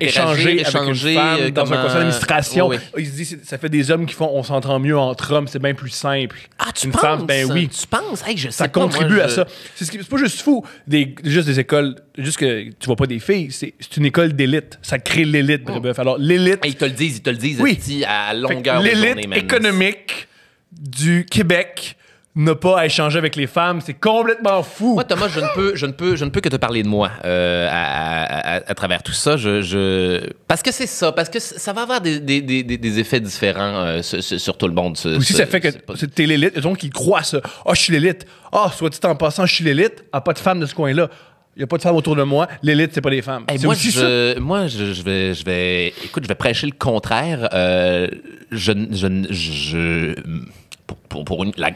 Échanger, échanger avec une femme euh, dans un, un conseil d'administration. Oui, oui. Il se dit, ça fait des hommes qui font on s'entend mieux entre hommes, c'est bien plus simple. Ah, tu une penses? Femme, ben oui. Tu penses? Hey, je sais ça pas, contribue moi, je... à ça. C'est, ce qui, c'est pas juste fou, des, juste des écoles, juste que tu vois pas des filles, c'est, c'est une école d'élite. Ça crée l'élite, oh. Brébeuf. Alors, l'élite. Hey, ils te le disent, ils te le disent oui. petit, à longueur de journée. L'élite économique du Québec. Ne pas à échanger avec les femmes, c'est complètement fou. Moi, Thomas, je ne peux, je ne peux, je ne peux que te parler de moi euh, à, à, à, à travers tout ça. Je, je... Parce que c'est ça, parce que ça va avoir des, des, des, des effets différents euh, sur, sur tout le monde. Ce, aussi, ce, ça fait que pas... t'es l'élite. Il y a des gens qui croient ça. « Ah, oh, je suis l'élite. Ah, oh, soit dit en passant, je suis l'élite. Ah, pas de femmes de ce coin-là. » Il n'y a pas de femmes autour de moi. L'élite, c'est pas des femmes. Hey, c'est moi, aussi je, ça. Moi, je, je, vais, je vais... Écoute, je vais prêcher le contraire. Euh, je... je, je, je... Pour, pour, pour une, la,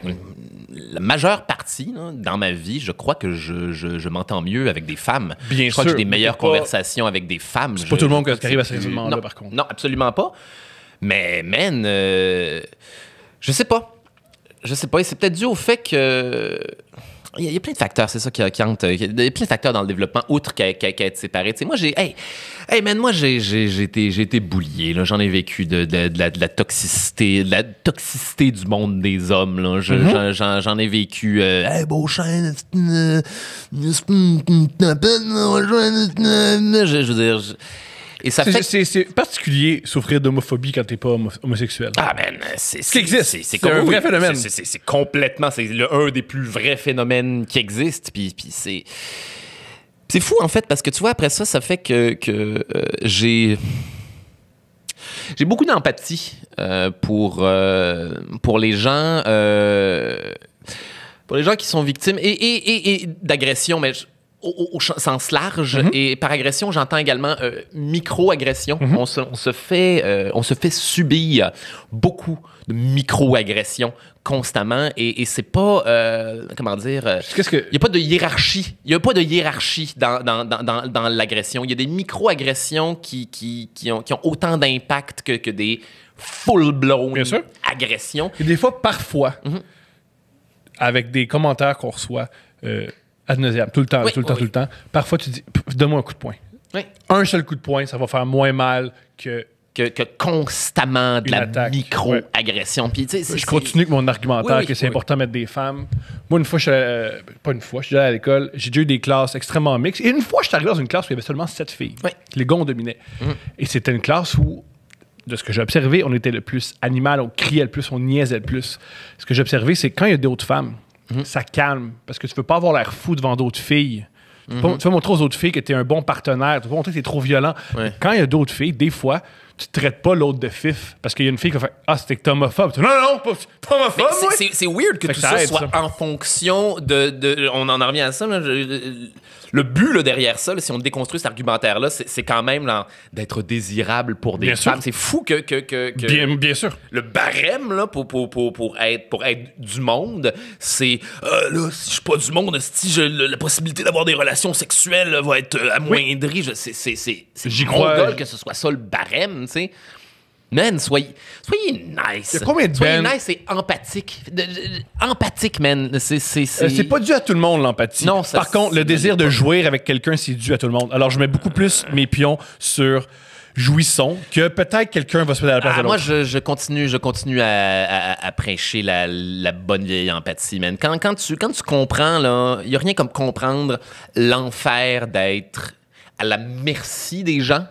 la majeure partie, là, dans ma vie, je crois que je, je, je m'entends mieux avec des femmes. Bien je crois sûr, que j'ai des meilleures conversations pas, avec des femmes. C'est je, pas tout le monde qui arrive à ce raisonnement-là, par contre. Non, absolument pas. Mais, man, euh, je sais pas. Je sais pas. Et c'est peut-être dû au fait que... Il y a plein de facteurs, c'est ça qui, qui entre. Il y a plein de facteurs dans le développement, outre qu'à, qu'à, qu'à être séparé. Tu sais, moi, j'ai. Hey, hey man, moi, j'ai, j'ai, j'ai été, j'ai été bouillé, là. J'en ai vécu de, de, de, la, de la toxicité, de la toxicité du monde des hommes, là. Je, mm-hmm. j'en, j'en, j'en ai vécu. Euh, hey, Beauchesne, euh, je veux dire. Je... Et ça c'est, fait... c'est, c'est particulier souffrir d'homophobie quand t'es pas homo- homosexuel. Ah, man, c'est... C'est, existe. c'est, c'est, c'est un vrai phénomène. C'est, c'est, c'est complètement... C'est le, un des plus vrais phénomènes qui existent. Puis, puis c'est... C'est fou, en fait, parce que, tu vois, après ça, ça fait que, que euh, j'ai... J'ai beaucoup d'empathie euh, pour, euh, pour les gens... Euh, pour les gens qui sont victimes et, et, et, et d'agressions, mais... Je, au, au sens large. Mm-hmm. Et par agression, j'entends également euh, micro-agression. Mm-hmm. on, se, on, se fait, euh, on se fait subir beaucoup de micro-agressions constamment. Et, et c'est pas... Euh, comment dire... Qu'est-ce que... Il n'y a pas de hiérarchie. Il n'y a pas de hiérarchie dans, dans, dans, dans, dans l'agression. Il y a des micro-agressions qui, qui, qui, ont, qui ont autant d'impact que, que des full-blown agressions. Et des fois, parfois, mm-hmm. avec des commentaires qu'on reçoit... Euh, Adnosiable, tout le temps, oui, tout le temps, oui. tout le temps. Parfois, tu dis, donne-moi un coup de poing. Oui. Un seul coup de poing, ça va faire moins mal que... Que, que constamment de la micro-agression. Ouais. Je continue avec mon argumentaire, oui, oui, que c'est oui, important oui. de mettre des femmes. Moi, une fois, je suis allé, euh, pas une fois, je suis allé à l'école, j'ai déjà eu des classes extrêmement mixtes. Et une fois, je suis arrivé dans une classe où il y avait seulement sept filles. Oui. Les gars, on dominait. Mmh. Et c'était une classe où, de ce que j'ai observé, on était le plus animal, on criait le plus, on niaisait le plus. Ce que j'ai observé, c'est quand il y a d'autres femmes, Mm-hmm. ça calme, parce que tu veux pas avoir l'air fou devant d'autres filles. Mm-hmm. Tu, peux, tu veux montrer aux autres filles que t'es un bon partenaire, tu veux montrer que t'es trop violent. Ouais. Quand il y a d'autres filles, des fois, tu traites pas l'autre de fif, parce qu'il y a une fille qui va faire « Ah, c'était homophobe. » Non, non, non, pas homophobe. C'est weird que, que tout ça, ça soit ça. En fonction de, de... On en revient à ça, là, je, le but là, derrière ça, là, si on déconstruit cet argumentaire-là, c'est quand même d'être désirable pour des bien femmes. C'est fou que... que, que, que bien, bien sûr. Le barème là, pour, pour, pour, pour, être, pour être du monde, c'est euh, « Là, si je suis pas du monde, si la, la possibilité d'avoir des relations sexuelles va être euh, amoindrie. Oui. » C'est drôle que ce soit ça le barème. T'sais. Man, soyez, soyez nice. Combien de soyez ben? nice et empathique. De, de, de, empathique, man. C'est euh, pas dû à tout le monde, l'empathie. Par ça, contre, le désir de jouir avec quelqu'un, c'est dû à tout le monde. Alors, je mets beaucoup plus mes pions sur jouissons que peut-être quelqu'un va se mettre à la place ah, de l'autre. Moi, je, je continue, je continue à, à, à prêcher la, la bonne vieille empathie, man. Quand, quand, tu, quand tu comprends, là, il n'y a rien comme comprendre l'enfer d'être à la merci des gens.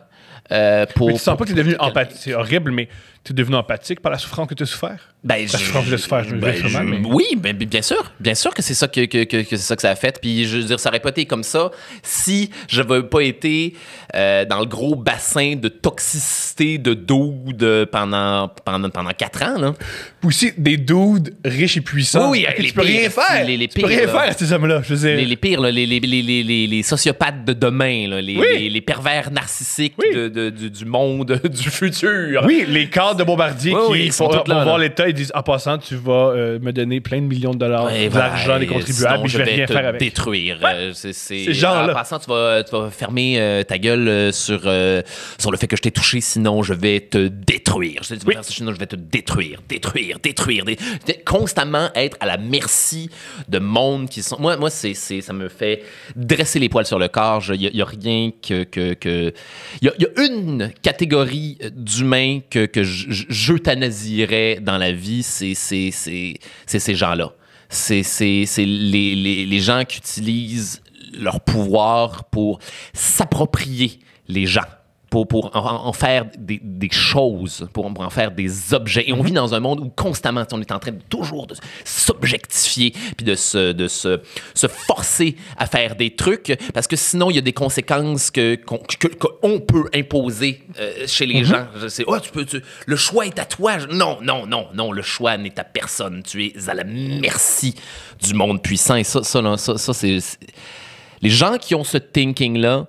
Euh, pour, mais tu sens pour, pas que tu es devenu empathique. C'est horrible, mais tu es devenu empathique par la souffrance que tu as souffert. Ben, la je, souffrance que tu as souffert, je me ben, je, mal, mais... Oui, ben, bien sûr. Bien sûr que c'est ça que, que, que, que, ça, que ça a fait. Puis je veux dire, ça aurait pas été comme ça si je n'avais pas été euh, dans le gros bassin de toxicité de dudes pendant, pendant, pendant quatre ans. Là. Puis aussi des dudes riches et puissants. Oui, oui, les tu, pires, peux les, les pires, tu peux rien là. faire à ces hommes-là. Les, les pires, là, les, les, les, les, les, les sociopathes de demain, là, les, oui. les, les pervers narcissiques oui. de, de, du, du monde du futur. Oui, les cadres de Bombardier oui, qui oui, sont pour, là, pour voir l'État et disent en passant, tu vas euh, me donner plein de millions de dollars ouais, d'argent des contribuables et je vais, vais rien te faire avec. Détruire. Ouais. C'est, c'est, genre en passant, tu vas, tu vas fermer euh, ta gueule euh, sur, euh, sur le fait que je t'ai touché, sinon je vais te détruire. Je, oui. Sinon je vais te détruire, détruire, détruire. Dé... Constamment être à la merci de monde qui sont. Moi, moi c'est, c'est, ça me fait dresser les poils sur le corps. Il n'y a, a rien que. que, que... Y a, y a une catégorie d'humains que, que je. j'euthanasierais dans la vie, c'est ces gens-là. C'est les, les, les gens qui utilisent leur pouvoir pour s'approprier les gens, pour, pour en, en faire des, des choses, pour, pour en faire des objets. Et on vit dans un monde où constamment, on est en train de toujours de s'objectifier puis de, se, de se, se forcer à faire des trucs parce que sinon, il y a des conséquences que, qu'on, que, qu'on peut imposer euh, chez les mm-hmm. gens. C'est, oh, tu peux, tu, le choix est à toi. Non, non, non, non, le choix n'est à personne. Tu es à la merci du monde puissant. Et ça, ça, ça, ça c'est... Les gens qui ont ce thinking-là,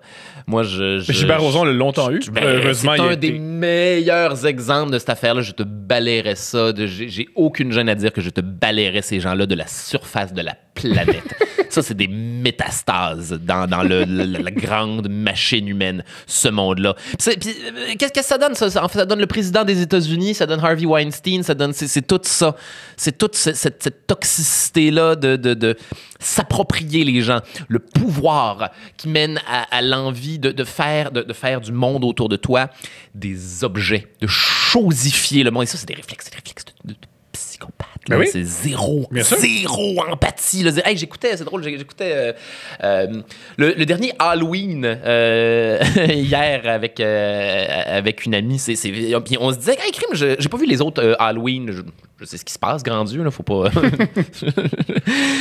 moi, je... je Gilbert Rozon l'a longtemps eu. Ben, c'est un des été... meilleurs exemples de cette affaire-là. Je te balayerais ça. J'ai aucune gêne à dire que je te balayerais ces gens-là de la surface de la planète. Ça, c'est des métastases dans, dans le, la, la grande machine humaine, ce monde-là. Qu'est-ce que ça donne, ça? En fait, ça donne le président des États-Unis, ça donne Harvey Weinstein, ça donne... C'est tout ça. C'est toute cette, cette toxicité-là de... de, de s'approprier les gens, le pouvoir qui mène à, à l'envie de, de, faire, de, de faire du monde autour de toi des objets, de chosifier le monde. Et ça, c'est des réflexes, des réflexes de, de, de psychopathe. Ben oui. C'est zéro, zéro empathie. Hey, j'écoutais, c'est drôle, j'écoutais euh, euh, le, le dernier Halloween euh, hier avec, euh, avec une amie. C'est, c'est, on se disait, hey, crime, j'ai pas vu les autres euh, Halloween. Je, je sais ce qui se passe, grand Dieu, là, faut pas.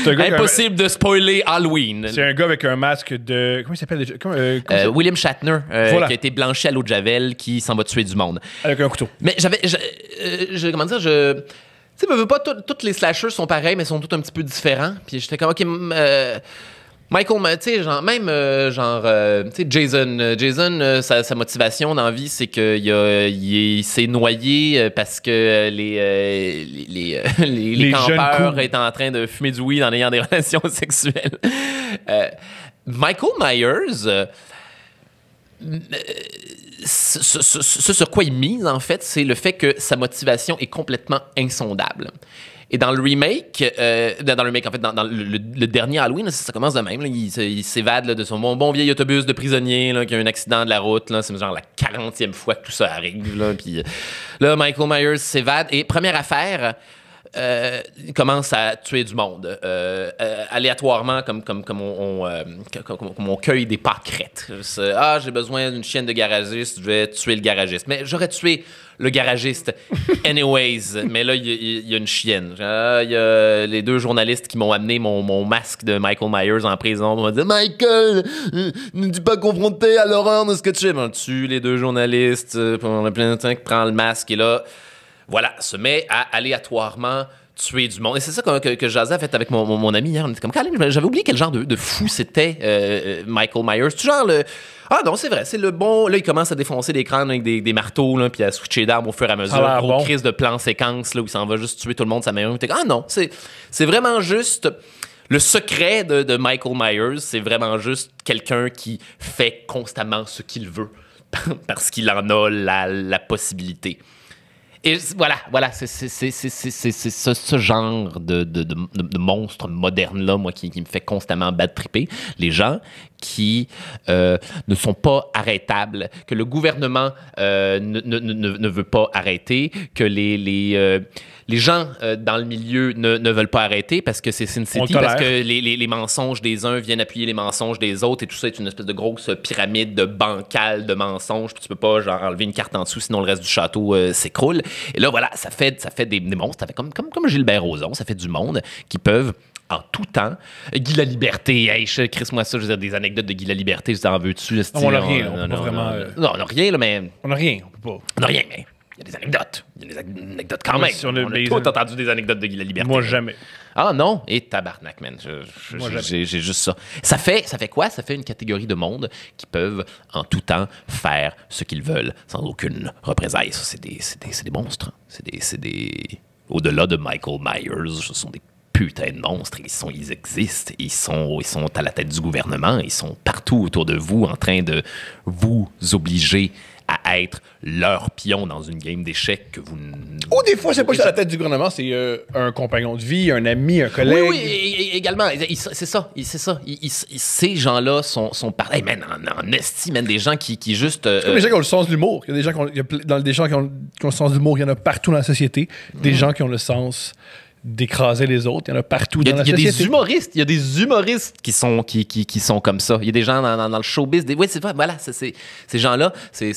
Impossible un... de spoiler Halloween. C'est un gars avec un masque de. Comment il s'appelle déjà euh, euh, William Shatner, euh, voilà. qui a été blanchi à l'eau de Javel, qui s'en va tuer du monde. Avec un couteau. Mais j'avais. Euh, comment dire, je. Tu sais, pas toutes les slashers sont pareils, mais sont tous un petit peu différents. Puis j'étais comme, OK, euh, Michael, tu sais, genre, même euh, genre, euh, tu sais, Jason, euh, Jason, euh, sa, sa motivation dans la vie, c'est qu'il a, il s'est noyé euh, parce que euh, les, euh, les, les, euh, les, les campeurs étaient en train de fumer du weed en ayant des relations sexuelles. Euh, Michael Myers, euh, euh, ce, ce, ce, ce sur quoi il mise, en fait, c'est le fait que sa motivation est complètement insondable. Et dans le remake, euh, dans le remake, en fait, dans, dans le, le, le dernier Halloween, là, ça, ça commence de même. Là, il, il s'évade de son bon, bon vieil autobus de prisonnier là, qui a un accident de la route. C'est genre la quarantième fois que tout ça arrive. Là, puis là, Michael Myers s'évade. Et première affaire, euh, il commence à tuer du monde. Euh, euh, aléatoirement, comme, comme, comme, on, on, euh, comme, comme on cueille des pâquerettes. Ah, j'ai besoin d'une chienne de garagiste, je vais tuer le garagiste. Mais j'aurais tué le garagiste. Anyways, mais là, il y, y a une chienne. Il y a les deux journalistes qui m'ont amené mon, mon masque de Michael Myers en prison. Ils m'ont dit « Michael, ne dis pas confronté à l'horreur de ce que tu fais. » On tue les deux journalistes pendant plein de temps qui prend le masque. Et là, voilà, se met à aléatoirement tuer du monde. Et c'est ça que, que, que Jazza a fait avec mon, mon, mon ami hier. On était comme « J'avais oublié quel genre de, de fou c'était euh, Michael Myers. » Tu genre le... Ah non, c'est vrai, c'est le bon... Là, il commence à défoncer des crânes avec des, des marteaux, là, puis à switcher d'armes au fur et à mesure. Ah, gros bon. Crise de plan séquence, là, où il s'en va juste tuer tout le monde, ça met un... Ah non, c'est vraiment juste... Le secret de, de Michael Myers, c'est vraiment juste quelqu'un qui fait constamment ce qu'il veut, parce qu'il en a la, la possibilité. Et voilà, voilà, c'est ce, ce genre de, de, de, de monstre moderne-là, moi, qui, qui me fait constamment bad-tripper. Les gens qui euh, ne sont pas arrêtables, que le gouvernement euh, ne, ne, ne, ne veut pas arrêter, que les, les, euh, les gens euh, dans le milieu ne, ne veulent pas arrêter parce que c'est Sin City, parce que les, les, les mensonges des uns viennent appuyer les mensonges des autres et tout ça est une espèce de grosse pyramide de bancale de mensonges. Puis tu peux pas genre, enlever une carte en dessous, sinon le reste du château euh, s'écroule. Et là, voilà, ça fait, ça fait des, des monstres, ça fait comme, comme, comme Gilbert Rozon, ça fait du monde qui peuvent... En tout temps. Guy Laliberté, hey, crisse-moi ça, je veux dire, des anecdotes de Guy Laliberté, je t'en veux-tu? On n'a rien, on, on, on, on, on, vraiment... on, on a rien, là, mais... On n'a rien, on peut pas. On n'a rien, mais il y a des anecdotes. Il y a des anecdotes quand même. Si on, on a tout entendu des anecdotes de Guy Laliberté. Moi, jamais. Ah non? Et tabarnak, man. J'ai juste ça. Ça fait, ça fait quoi? Ça fait une catégorie de monde qui peuvent, en tout temps, faire ce qu'ils veulent sans aucune représailles. Ça, c'est des, des, des monstres. C'est des... des... Au-delà de Michael Myers, ce sont des putain de monstres, ils, sont, ils existent, ils sont, ils sont à la tête du gouvernement, ils sont partout autour de vous en train de vous obliger à être leur pion dans une game d'échecs que vous... Oh, des fois, c'est pas juste à la tête du gouvernement, c'est euh, un compagnon de vie, un ami, un collègue. Oui, oui, également, c'est ça, c'est ça. Ils, ils, ces gens-là sont, sont pareils, hey, en, en estime, même des gens qui, qui juste... Euh, il y a des gens qui ont le sens de l'humour, il y a des gens qui ont, il y a dans, des gens qui ont, qui ont le sens de l'humour, il y en a partout dans la société, des mm. gens qui ont le sens... d'écraser les autres. Il y en a partout dans la société. Il y a des humoristes. Il y a des humoristes qui sont, qui, qui, qui sont comme ça. Il y a des gens dans, dans, dans le showbiz. Des... Oui, c'est vrai. Voilà, c est, c est, ces gens-là, c'est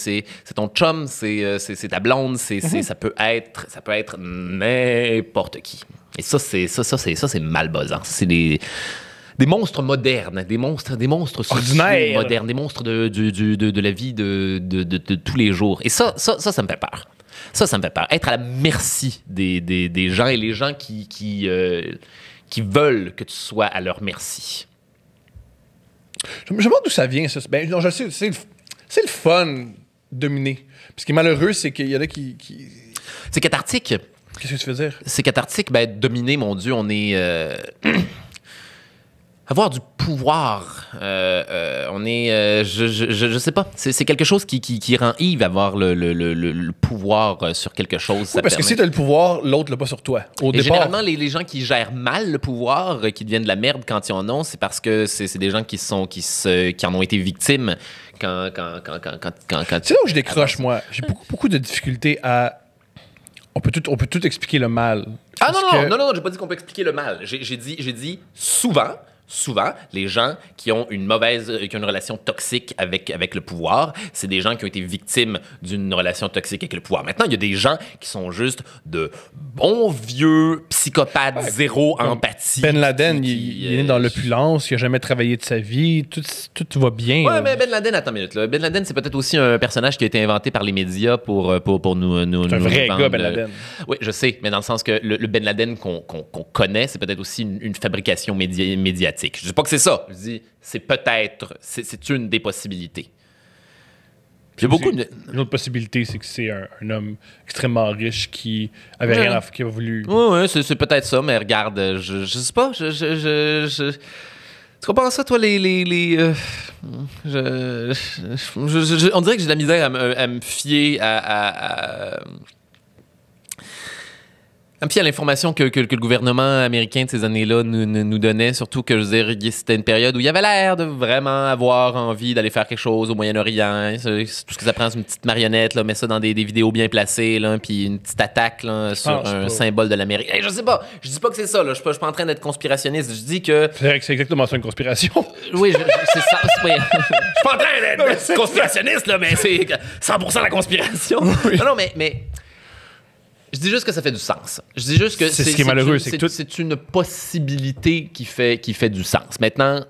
ton chum, c'est ta blonde, c'est, mm-hmm. ça peut être, ça peut être n'importe qui. Et ça, c'est ça, ça, c'est ça, c'est malbosant. C'est des... Des monstres modernes, des monstres, des monstres sociaux modernes, des monstres de, du, du, de, de la vie de, de, de, de tous les jours. Et ça, ça, ça, ça me fait peur. Ça, ça me fait peur. Être à la merci des, des, des gens et les gens qui, qui, euh, qui veulent que tu sois à leur merci. Je me demande d'où ça vient, ça. Ben, non, je sais, c'est le, c'est le fun, dominer. Ce qui est malheureux, c'est qu'il y en a qui... qui... C'est cathartique. Qu'est-ce que tu veux dire? C'est cathartique. Ben, dominer, mon Dieu, on est... Euh... Avoir du pouvoir, euh, euh, on est, euh, je, je, je, je sais pas, c'est quelque chose qui, qui, qui rend ivre, avoir le, le, le, le pouvoir sur quelque chose. Oui, ça parce permet... que si t'as le pouvoir, l'autre l'a pas sur toi, au Et départ. Généralement, les, les gens qui gèrent mal le pouvoir, qui deviennent de la merde quand ils en ont, c'est parce que c'est des gens qui, sont, qui, se, qui en ont été victimes quand... quand, quand, quand, quand, quand, quand c'est là où je décroche, moi. J'ai beaucoup, beaucoup de difficultés à... On peut, tout, on peut tout expliquer le mal. Ah non, non, que... non, non, j'ai pas dit qu'on peut expliquer le mal. J'ai dit, j'ai dit souvent... Souvent, les gens qui ont une mauvaise, qui ont une relation toxique avec, avec le pouvoir, c'est des gens qui ont été victimes d'une relation toxique avec le pouvoir. Maintenant, il y a des gens qui sont juste de bons vieux psychopathes, ouais, zéro empathie. Ben Laden, qui, il, qui, il est né dans l'opulence, il n'a jamais travaillé de sa vie, tout, tout va bien. Ouais, là. Mais Ben Laden, attends une minute. Là. Ben Laden, c'est peut-être aussi un personnage qui a été inventé par les médias pour, pour, pour nous, nous, nous un vrai vendre. Gars, Ben Laden. Oui, je sais, mais dans le sens que le, le Ben Laden qu'on qu'on, qu'on connaît, c'est peut-être aussi une, une fabrication médiatique. étatique. Je dis pas que c'est ça. Je dis, c'est peut-être, c'est une des possibilités. Puis beaucoup de... Une autre possibilité, c'est que c'est un, un homme extrêmement riche qui avait ouais. rien à faire, qui a voulu... Oui, ouais, c'est peut-être ça, mais regarde, je, je sais pas, je... je, je, je... Tu comprends ça, toi, les... les, les euh, je, je, je, je, on dirait que j'ai de la misère à, à, à me fier à... à, à Et puis à l'information que, que, que le gouvernement américain de ces années-là nous, nous donnait, surtout que je veux dire, c'était une période où il y avait l'air de vraiment avoir envie d'aller faire quelque chose au Moyen-Orient. Tout ce que ça prend, c'est une petite marionnette, là, mets ça dans des, des vidéos bien placées, là, puis une petite attaque là, sur pense, un symbole de l'Amérique. Hey, je sais pas, je dis pas que c'est ça, là. Je suis pas, je suis pas en train d'être conspirationniste, je dis que... C'est exactement ça, une conspiration. Oui, je, je, c'est ça. Oui. Je suis pas en train d'être conspirationniste, là, mais c'est cent pour cent la conspiration. Oui. Non, non, mais... mais... Je dis juste que ça fait du sens. Je dis juste que c'est ce qui est malheureux, c'est que c'est une possibilité qui fait, qui fait du sens. Maintenant,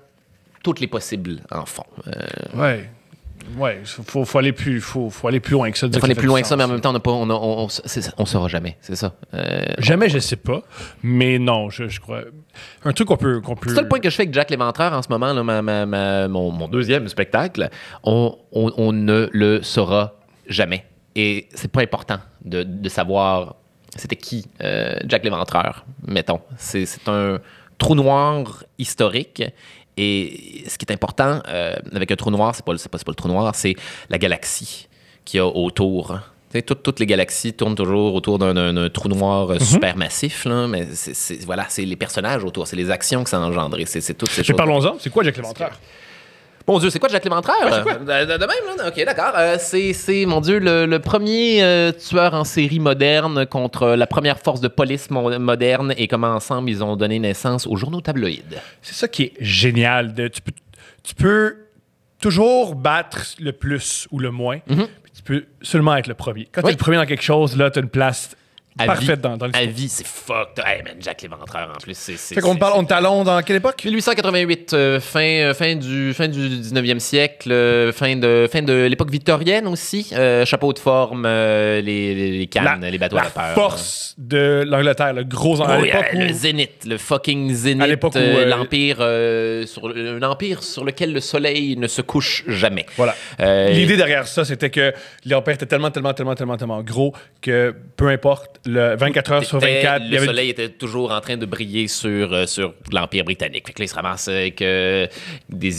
toutes les possibles en font. Euh... Ouais. Ouais, faut, faut aller plus, faut, faut aller plus loin que ça. Il faut aller plus loin que ça, mais en même temps, on n'a pas, on, on, on, on saura jamais, c'est ça. Euh, jamais, on... je sais pas, mais non, je, je crois. Un truc qu'on peut, qu'on peut. C'est ça le point que je fais avec Jack l'Éventreur en ce moment, là, ma, ma, ma, mon, mon deuxième spectacle. On, on, on ne le saura jamais. Et c'est pas important de, de savoir c'était qui euh, Jack l'Éventreur, mettons. C'est un trou noir historique. Et ce qui est important euh, avec un trou noir, c'est pas, pas, pas le trou noir, c'est la galaxie qu'il y a autour. Tout, toutes les galaxies tournent toujours autour d'un trou noir mm-hmm. super massif. Là, mais c'est, c'est, voilà, c'est les personnages autour, c'est les actions que ça a engendré. C'est toutes ces choses. Parlons-en, c'est quoi Jack l'Éventreur? Mon Dieu, c'est quoi Jack l'Éventreur? Ouais, quoi? De même, là? OK, d'accord. Euh, c'est, mon Dieu, le, le premier euh, tueur en série moderne contre la première force de police mo moderne et comment ensemble, ils ont donné naissance aux journaux tabloïdes. C'est ça qui est génial. De, tu, peux, tu peux toujours battre le plus ou le moins, mm-hmm. puis tu peux seulement être le premier. Quand oui. tu es le premier dans quelque chose, là, tu as une place... Parfait dans, dans le film. À vie, c'est fucked. Hey man, Jack l'Éventreur en plus. C'est, c'est, fait qu'on parle, on talon dans quelle époque? mille huit cent quatre-vingt-huit, euh, fin, fin, du, fin du dix-neuvième siècle, euh, fin de, fin de l'époque victorienne aussi. Euh, chapeau de forme, euh, les, les, les cannes, la, les bateaux la à la peur. La force hein. de l'Angleterre, le gros en oui, l'époque. Euh, où... Le zénith, le fucking zénith. Euh, l'empire euh, sur, un empire sur lequel le soleil ne se couche jamais. Voilà. Euh, L'idée derrière ça, c'était que l'empire était tellement, tellement, tellement, tellement, tellement gros que peu importe. Le vingt-quatre heures sur vingt-quatre. Le il y avait... soleil était toujours en train de briller sur, euh, sur l'Empire britannique. Fait que là, il se ramasse avec euh, des,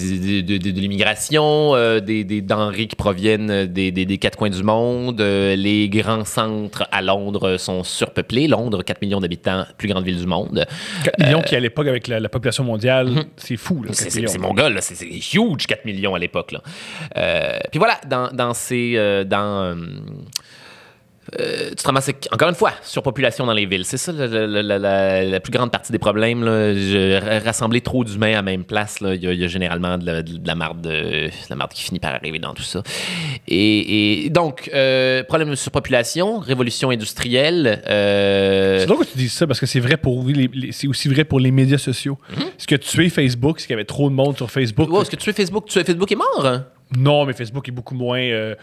de, de, de l'immigration, euh, des, des denrées qui proviennent des, des, des quatre coins du monde. Euh, les grands centres à Londres sont surpeuplés. Londres, quatre millions d'habitants, plus grande ville du monde. quatre millions euh, qui, à l'époque, avec la, la population mondiale, mm-hmm. c'est fou. C'est mongol. C'est huge, quatre millions à l'époque. Euh, puis voilà, dans, dans ces... Euh, dans, euh, Euh, tu te ramasses, encore une fois, surpopulation dans les villes. C'est ça la, la, la, la, la plus grande partie des problèmes. Là. Je, rassembler trop d'humains à la même place, il y, y a généralement de la, de la marde de, de la marde qui finit par arriver dans tout ça. Et, et donc, euh, problème de surpopulation, révolution industrielle. Euh... C'est drôle que tu dises ça parce que c'est vrai pour les, les, c'est aussi vrai pour les médias sociaux. Mm-hmm. Est-ce que tuer Facebook, est-ce qu'il y avait trop de monde sur Facebook? Oh, est-ce que tuer Facebook, tuer Facebook est mort? Hein? Non, mais Facebook est beaucoup moins. Euh...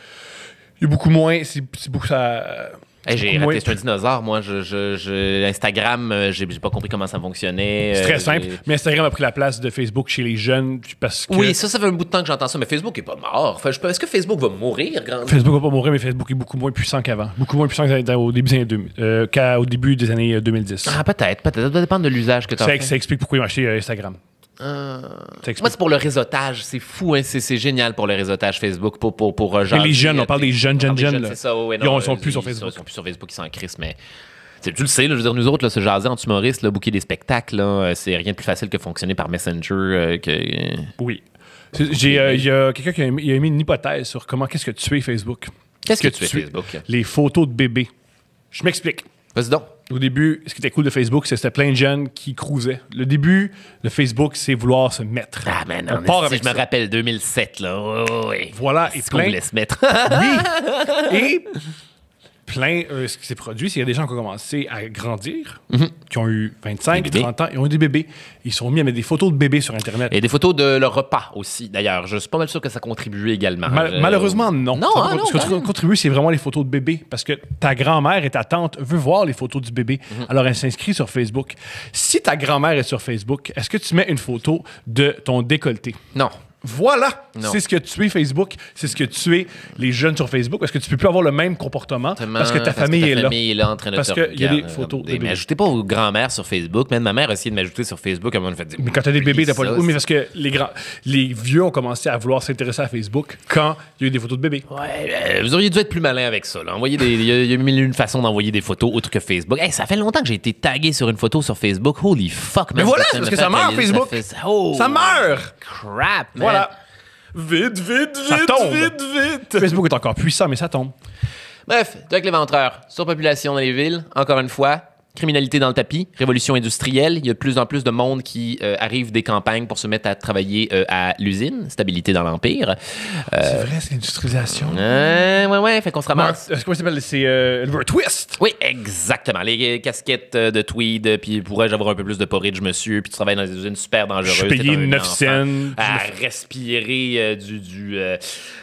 Il y a beaucoup moins. C'est beaucoup ça. Hey, j'ai raté, c'est un dinosaure, moi. Je, je, je, Instagram, j'ai pas compris comment ça fonctionnait. C'est très euh, simple. Mais Instagram a pris la place de Facebook chez les jeunes parce que... Oui, ça, ça fait un bout de temps que j'entends ça, mais Facebook est pas mort. Enfin, est-ce que Facebook va mourir, grand? Facebook va pas mourir, mais Facebook est beaucoup moins puissant qu'avant. Beaucoup moins puissant qu'au début, euh, qu'au début des années deux mille dix. Ah, peut-être, peut-être. Ça doit dépendre de l'usage que tu as fait. Ça explique pourquoi ils ont acheté Instagram. Euh... Moi, c'est pour le réseautage. C'est fou, hein? C'est génial pour le réseautage Facebook. Pour, pour, pour genre, mais les jeunes, on parle des jeunes, jeunes, jeunes. C'est ça, ouais, non, ils ne sont plus sur Facebook. Ils sont plus sur Facebook, ils sont en crise, mais... Tu le sais, là, je veux dire, nous autres, là, se jaser entre humoristes, là, booker des spectacles, c'est rien de plus facile que fonctionner par Messenger. Euh, que... Oui. Il euh, y a quelqu'un qui a mis, a mis une hypothèse sur comment... Qu'est-ce que tu es, Facebook? Qu'est-ce que, que tu es, Facebook? Les photos de bébés. Je m'explique. Vas-y donc. Au début, ce qui était cool de Facebook, c'était plein de jeunes qui cruisaient. Le début, le Facebook, c'est vouloir se mettre. Ah, mais non, on part avec si je ça. me rappelle deux mille sept, là. Oh, oui. Voilà, et plein... qu'on voulait se mettre. Oui. Et plein, euh, ce qui s'est produit, c'est qu'il y a des gens qui ont commencé à grandir, mm-hmm. qui ont eu vingt-cinq, trente ans, ils ont eu des bébés. Ils sont mis à mettre des photos de bébés sur Internet. Et des photos de leur repas aussi, d'ailleurs. Je suis pas mal sûr que ça contribue également. Mal, euh... Malheureusement, non. Non, ça, hein, non ce qui contribue, c'est vraiment les photos de bébés, parce que ta grand-mère et ta tante veulent voir les photos du bébé. Mm-hmm. Alors, elle s'inscrit sur Facebook. Si ta grand-mère est sur Facebook, est-ce que tu mets une photo de ton décolleté? Non. Voilà, c'est ce que tu es Facebook, c'est ce que tu es les jeunes sur Facebook, parce que tu peux plus avoir le même comportement Exactement, parce que ta famille, que ta est, famille là. est là, en train de parce qu'il y a des photos. Euh, de mais ajoutez pas aux grand-mères sur Facebook, même ma mère a essayé de m'ajouter sur Facebook, elle m'a fait dire. Mais quand t'as des bébés, t'as pas le. Oui, mais parce que les grands, les vieux ont commencé à vouloir s'intéresser à Facebook quand il y a eu des photos de bébés. Ouais, vous auriez dû être plus malin avec ça. Là. Envoyer des, il y a, y a mille une façon d'envoyer des photos autre que Facebook. Hey, ça fait longtemps que j'ai été tagué sur une photo sur Facebook. Holy fuck, man. Mais voilà, parce que ça meurt Facebook. Ça meurt. Crap. Voilà. Vite, vite, vite, vite, vite. Facebook est encore puissant, mais ça tombe. Bref, Jack l'Éventreur, surpopulation dans les villes, encore une fois, criminalité dans le tapis, révolution industrielle, il y a de plus en plus de monde qui euh, arrive des campagnes pour se mettre à travailler euh, à l'usine, stabilité dans l'Empire. Euh, c'est vrai, c'est l'industrialisation. Euh, ouais, ouais, fait qu'on se ramasse. Mark, comment ça s'appelle? C'est euh, le twist. Oui, exactement. Les casquettes de tweed, puis pourrais-je avoir un peu plus de porridge, monsieur, puis tu travailles dans des usines super dangereuses. Je payais neuf cents. À respirer euh, du, du, euh,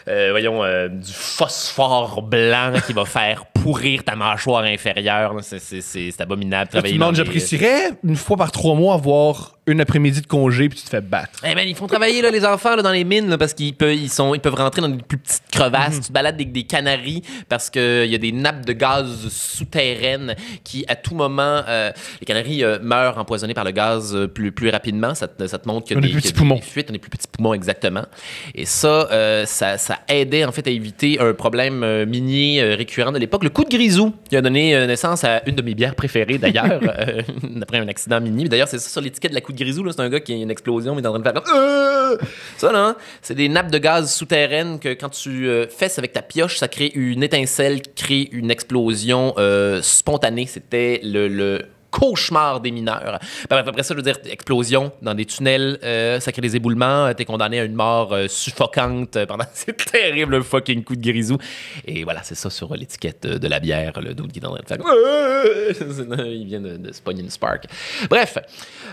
euh, voyons, euh, du phosphore blanc qui va faire pourrir ta mâchoire inférieure. C'est abominable. Tout le monde, j'apprécierais une fois par trois mois avoir une après-midi de congé puis tu te fais battre. Eh ben, ils font travailler là, les enfants là, dans les mines là, parce qu'ils peuvent, ils sont, ils peuvent rentrer dans des plus petites crevasses. Mm-hmm. Tu te balades avec des canaries parce qu'il y a des nappes de gaz souterraines qui, à tout moment, euh, les canaries euh, meurent empoisonnées par le gaz euh, plus, plus rapidement. Ça te, ça te montre qu'il y a des, des, que des fuites, on a des plus petits poumons, exactement. Et ça, euh, ça, ça aidait en fait à éviter un problème euh, minier euh, récurrent de l'époque. Le coup de grisou qui a donné euh, naissance à une de mes bières préférées, d'ailleurs, euh, après un accident minier. D'ailleurs, c'est ça sur l'étiquette de la coup de grisou, c'est un gars qui a une explosion, mais il est en train de faire comme euh! Ça, non? C'est des nappes de gaz souterraines que quand tu euh, fesses avec ta pioche, ça crée une étincelle, crée une explosion euh, spontanée. C'était le, le cauchemar des mineurs. Après ça, je veux dire, explosion dans des tunnels, euh, ça crée des éboulements, t'es condamné à une mort euh, suffocante pendant ces terribles fucking coups de grisou. Et voilà, c'est ça sur l'étiquette de la bière, le dude qui est en train de faire. Il vient de, de se pogner une spark. Bref,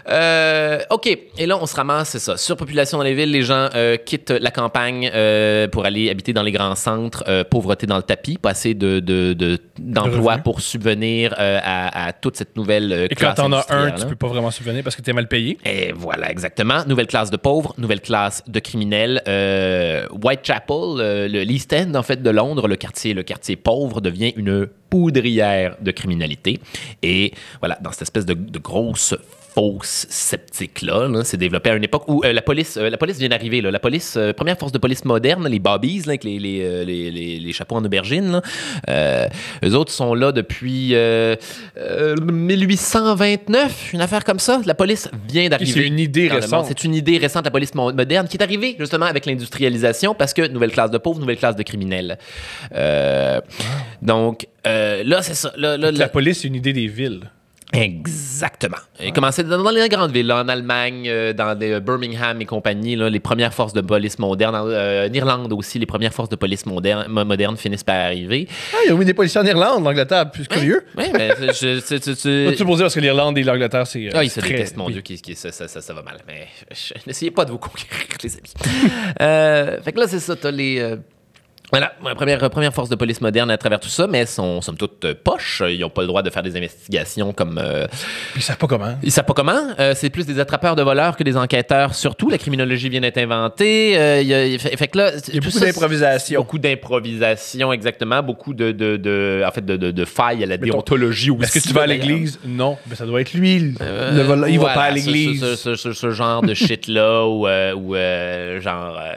euh, OK. Et là, on se ramasse, c'est ça. Surpopulation dans les villes, les gens euh, quittent la campagne euh, pour aller habiter dans les grands centres, euh, pauvreté dans le tapis, pas assez de, de, de, d'emploi pour subvenir euh, à, à toute cette nouvelle. Et quand t'en as un, tu peux pas vraiment subvenir parce que t'es mal payé. Et voilà, exactement. Nouvelle classe de pauvres, nouvelle classe de criminels. Euh, Whitechapel, euh, le East End, en fait, de Londres, le quartier, le quartier pauvre devient une poudrière de criminalité. Et voilà, dans cette espèce de, de grosse fausse sceptique-là, là, c'est développé à une époque où euh, la police euh, la police vient d'arriver. Là. La police, euh, première force de police moderne, les bobbies, là, avec les, les, les, les, les chapeaux en aubergine. Là. Euh, eux autres sont là depuis euh, euh, mille huit cent vingt-neuf, une affaire comme ça. La police vient d'arriver. C'est une idée récente. C'est une idée récente, la police mo- moderne, qui est arrivée justement avec l'industrialisation parce que nouvelle classe de pauvres, nouvelle classe de criminels. Euh, donc, euh, là, c'est ça. Là, là, la, la police, c'est une idée des villes. Exactement. Et ouais. Commençait dans, dans les grandes villes, là, en Allemagne, euh, dans des, euh, Birmingham et compagnie, là, les premières forces de police moderne. En, euh, en Irlande aussi, les premières forces de police moderne, modernes finissent par arriver. Ah, il y a eu des policiers en Irlande, l'Angleterre, plus curieux. Oui, mais je, tu, tu, tu... tu pour dire parce que l'Irlande et l'Angleterre, c'est. Euh, ah, ils se très... détestent, mon Dieu, qui, qui, ça, ça, ça, ça va mal. Mais je, n'essayez pas de vous conquérir, les amis. euh, fait que là, c'est ça, t'as les. Euh... Voilà, première, première force de police moderne à travers tout ça, mais sont, sont toutes euh, poches. Ils n'ont pas le droit de faire des investigations comme... Euh, ils savent pas comment. Ils savent pas comment. Euh, c'est plus des attrapeurs de voleurs que des enquêteurs, surtout. La criminologie vient d'être inventée. Euh, y a, y a, fait, fait que là, il y a beaucoup ça, d'improvisation. Beaucoup d'improvisation, exactement. Beaucoup de, de, de, en fait, de, de, de failles à la Mettons, déontologie aussi. Est-ce que tu vas à l'église? Non. Mais ça doit être lui. Euh, le vol- il voilà, va pas à l'église. Ce, ce, ce, ce, ce genre de shit-là ou euh, genre... Euh,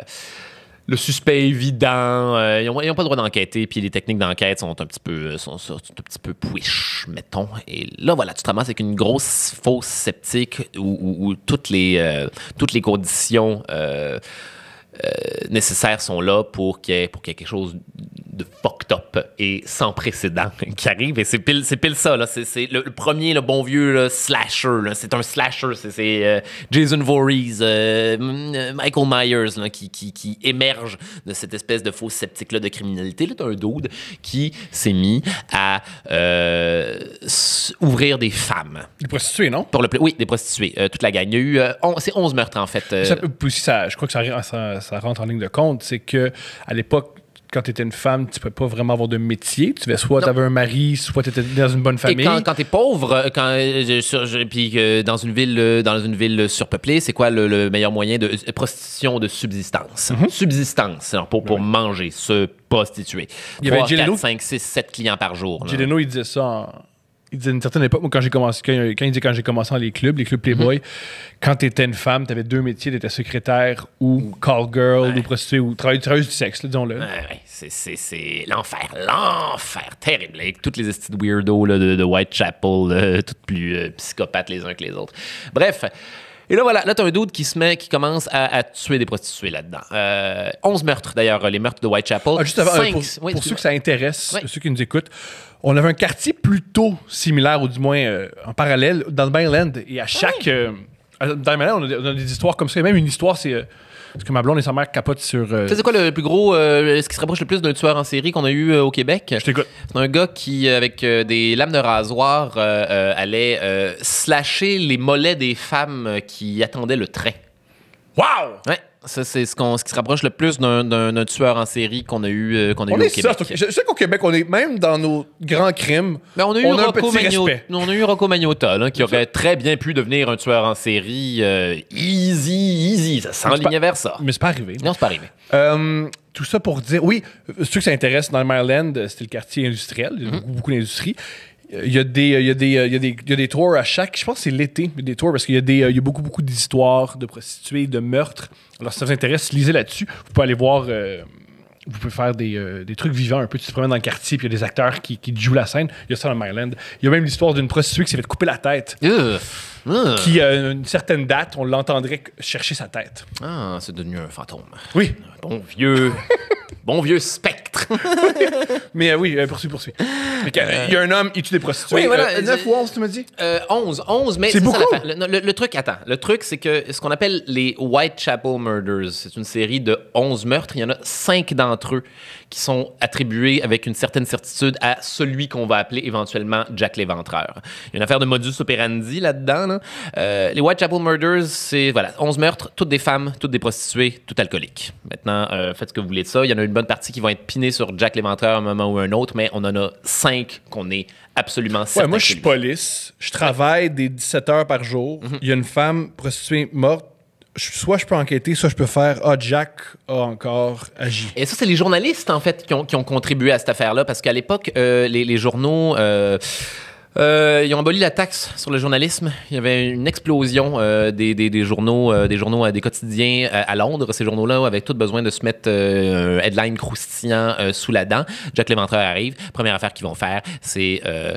le suspect évident, euh, ils n'ont pas le droit d'enquêter, puis les techniques d'enquête sont un petit peu, sont, sont, sont un petit peu pouiches, mettons. Et là, voilà, tu te ramasses avec une grosse fausse sceptique où, où, où toutes, les, euh, toutes les conditions euh, euh, nécessaires sont là pour qu'il y ait, pour qu'il y ait quelque chose de fucked up et sans précédent qui arrive. Et c'est pile, c'est pile ça. C'est le, le premier, le bon vieux là, slasher. C'est un slasher. C'est euh, Jason Voorhees, euh, Michael Myers là, qui, qui, qui émerge de cette espèce de faux sceptique-là de criminalité. Là, t'as un dude qui s'est mis à euh, ouvrir des femmes. Des prostituées, non? Pour le Oui, des prostituées. Euh, toute la gang. Il y a eu euh, on, c'est onze meurtres, en fait. Euh... Ça, ça, je crois que ça, ça, ça rentre en ligne de compte. C'est qu'à l'époque, quand tu étais une femme, tu ne pouvais pas vraiment avoir de métier. Tu devais soit tu avais un mari, soit tu étais dans une bonne famille. Et quand, quand tu es pauvre, quand, euh, sur, je, puis euh, dans, une ville, euh, dans une ville surpeuplée, c'est quoi le, le meilleur moyen de euh, prostitution de subsistance? Mm-hmm. Subsistance, alors pour, pour ouais. manger, se prostituer. Il y avait trois, quatre, cinq, six, sept clients par jour. Gileno, il disait ça en... Il disait une certaine époque, moi, quand j'ai commencé, quand, quand il disait quand j'ai commencé dans les clubs, les clubs Playboy, mmh. quand t'étais une femme, t'avais deux métiers, t'étais secrétaire ou call girl ouais. ou prostituée ou travailleuse, travailleuse du sexe, disons-le. Ouais, ouais. C'est l'enfer, l'enfer, terrible, avec toutes les estis de weirdos là, de, de Whitechapel, là, toutes plus euh, psychopathes les uns que les autres. Bref. Et là, voilà, là, t'as un dude qui se met, qui commence à, à tuer des prostituées là-dedans. Euh, onze meurtres, d'ailleurs, les meurtres de Whitechapel. Ah, juste avant, Cinq, pour, oui, pour ceux que ça intéresse, oui. ceux qui nous écoutent, on avait un quartier plutôt similaire, ou du moins euh, en parallèle, dans le Mainland. Et à chaque... Oui. Euh, dans le Mainland, on, on a des histoires comme ça. Et même une histoire, c'est... Euh, parce que ma blonde et sa mère capotent sur... Euh... Tu sais quoi le plus gros, euh, ce qui se rapproche le plus d'un tueur en série qu'on a eu euh, au Québec? Je t'écoute. C'est un gars qui, avec euh, des lames de rasoir, euh, euh, allait euh, slasher les mollets des femmes qui attendaient le train. Wow! Ouais. Ça, c'est ce, qu'on, ce qui se rapproche le plus d'un tueur en série qu'on a eu, euh, qu'on a on eu est au Québec. Ça, je sais qu'au Québec, on est même dans nos grands crimes. Ben, on a eu on Rocco Magnotta. On a eu Rocco Magnotta, là, qui aurait très bien pu devenir un tueur en série euh, easy, easy. Ça s'enlignait vers ça. Mais c'est pas arrivé. Non, c'est pas arrivé. Euh, tout ça pour dire, oui, ceux que ça intéresse dans le Maryland, c'était le quartier industriel, il y a beaucoup, beaucoup d'industries. Il y a des tours à chaque... Je pense que c'est l'été, des tours, parce qu'il y a, des, il y a beaucoup, beaucoup d'histoires de prostituées, de meurtres. Alors, si ça vous intéresse, lisez là-dessus. Vous pouvez aller voir... Euh, vous pouvez faire des, euh, des trucs vivants un peu. Tu te promènes dans le quartier, puis il y a des acteurs qui, qui jouent la scène. Il y a ça dans le Maryland. Il y a même l'histoire d'une prostituée qui s'est fait couper la tête. Euh, euh. Qui, à une certaine date, on l'entendrait chercher sa tête. Ah, c'est devenu un fantôme. Oui. Un bon vieux... Bon vieux spectre. Mais euh, oui, euh, poursuis, poursuis. Il euh, y a un homme, il tue des prostituées. Oui, voilà, euh, neuf ou onze, tu me dis? euh, onze, onze, mais c'est beaucoup. Ça, le, le, le truc, attends, le truc, c'est que ce qu'on appelle les Whitechapel Murders, c'est une série de onze meurtres. Il y en a cinq d'entre eux qui sont attribués avec une certaine certitude à celui qu'on va appeler éventuellement Jack l'Éventreur. Il y a une affaire de modus operandi là-dedans. Là. Euh, les Whitechapel Murders, c'est voilà, onze meurtres, toutes des femmes, toutes des prostituées, toutes alcooliques. Maintenant, euh, faites ce que vous voulez de ça. Il y en a une bonne partie qui vont être pinées sur Jack l'Éventreur à un moment ou un autre, mais on en a cinq qu'on est absolument certain. Ouais, moi, je suis police. Je travaille des dix-sept heures par jour. Mm-hmm. Il y a une femme prostituée morte. Soit je peux enquêter, soit je peux faire « Ah, Jack a encore agi ». Et ça, c'est les journalistes, en fait, qui ont, qui ont contribué à cette affaire-là, parce qu'à l'époque, euh, les, les journaux... Euh Euh, ils ont aboli la taxe sur le journalisme. Il y avait une explosion euh, des, des, des journaux, euh, des journaux euh, des quotidiens euh, à Londres. Ces journaux-là avaient tout besoin de se mettre euh, un headline croustillant euh, sous la dent. Jack l'Éventreur arrive. Première affaire qu'ils vont faire, c'est euh,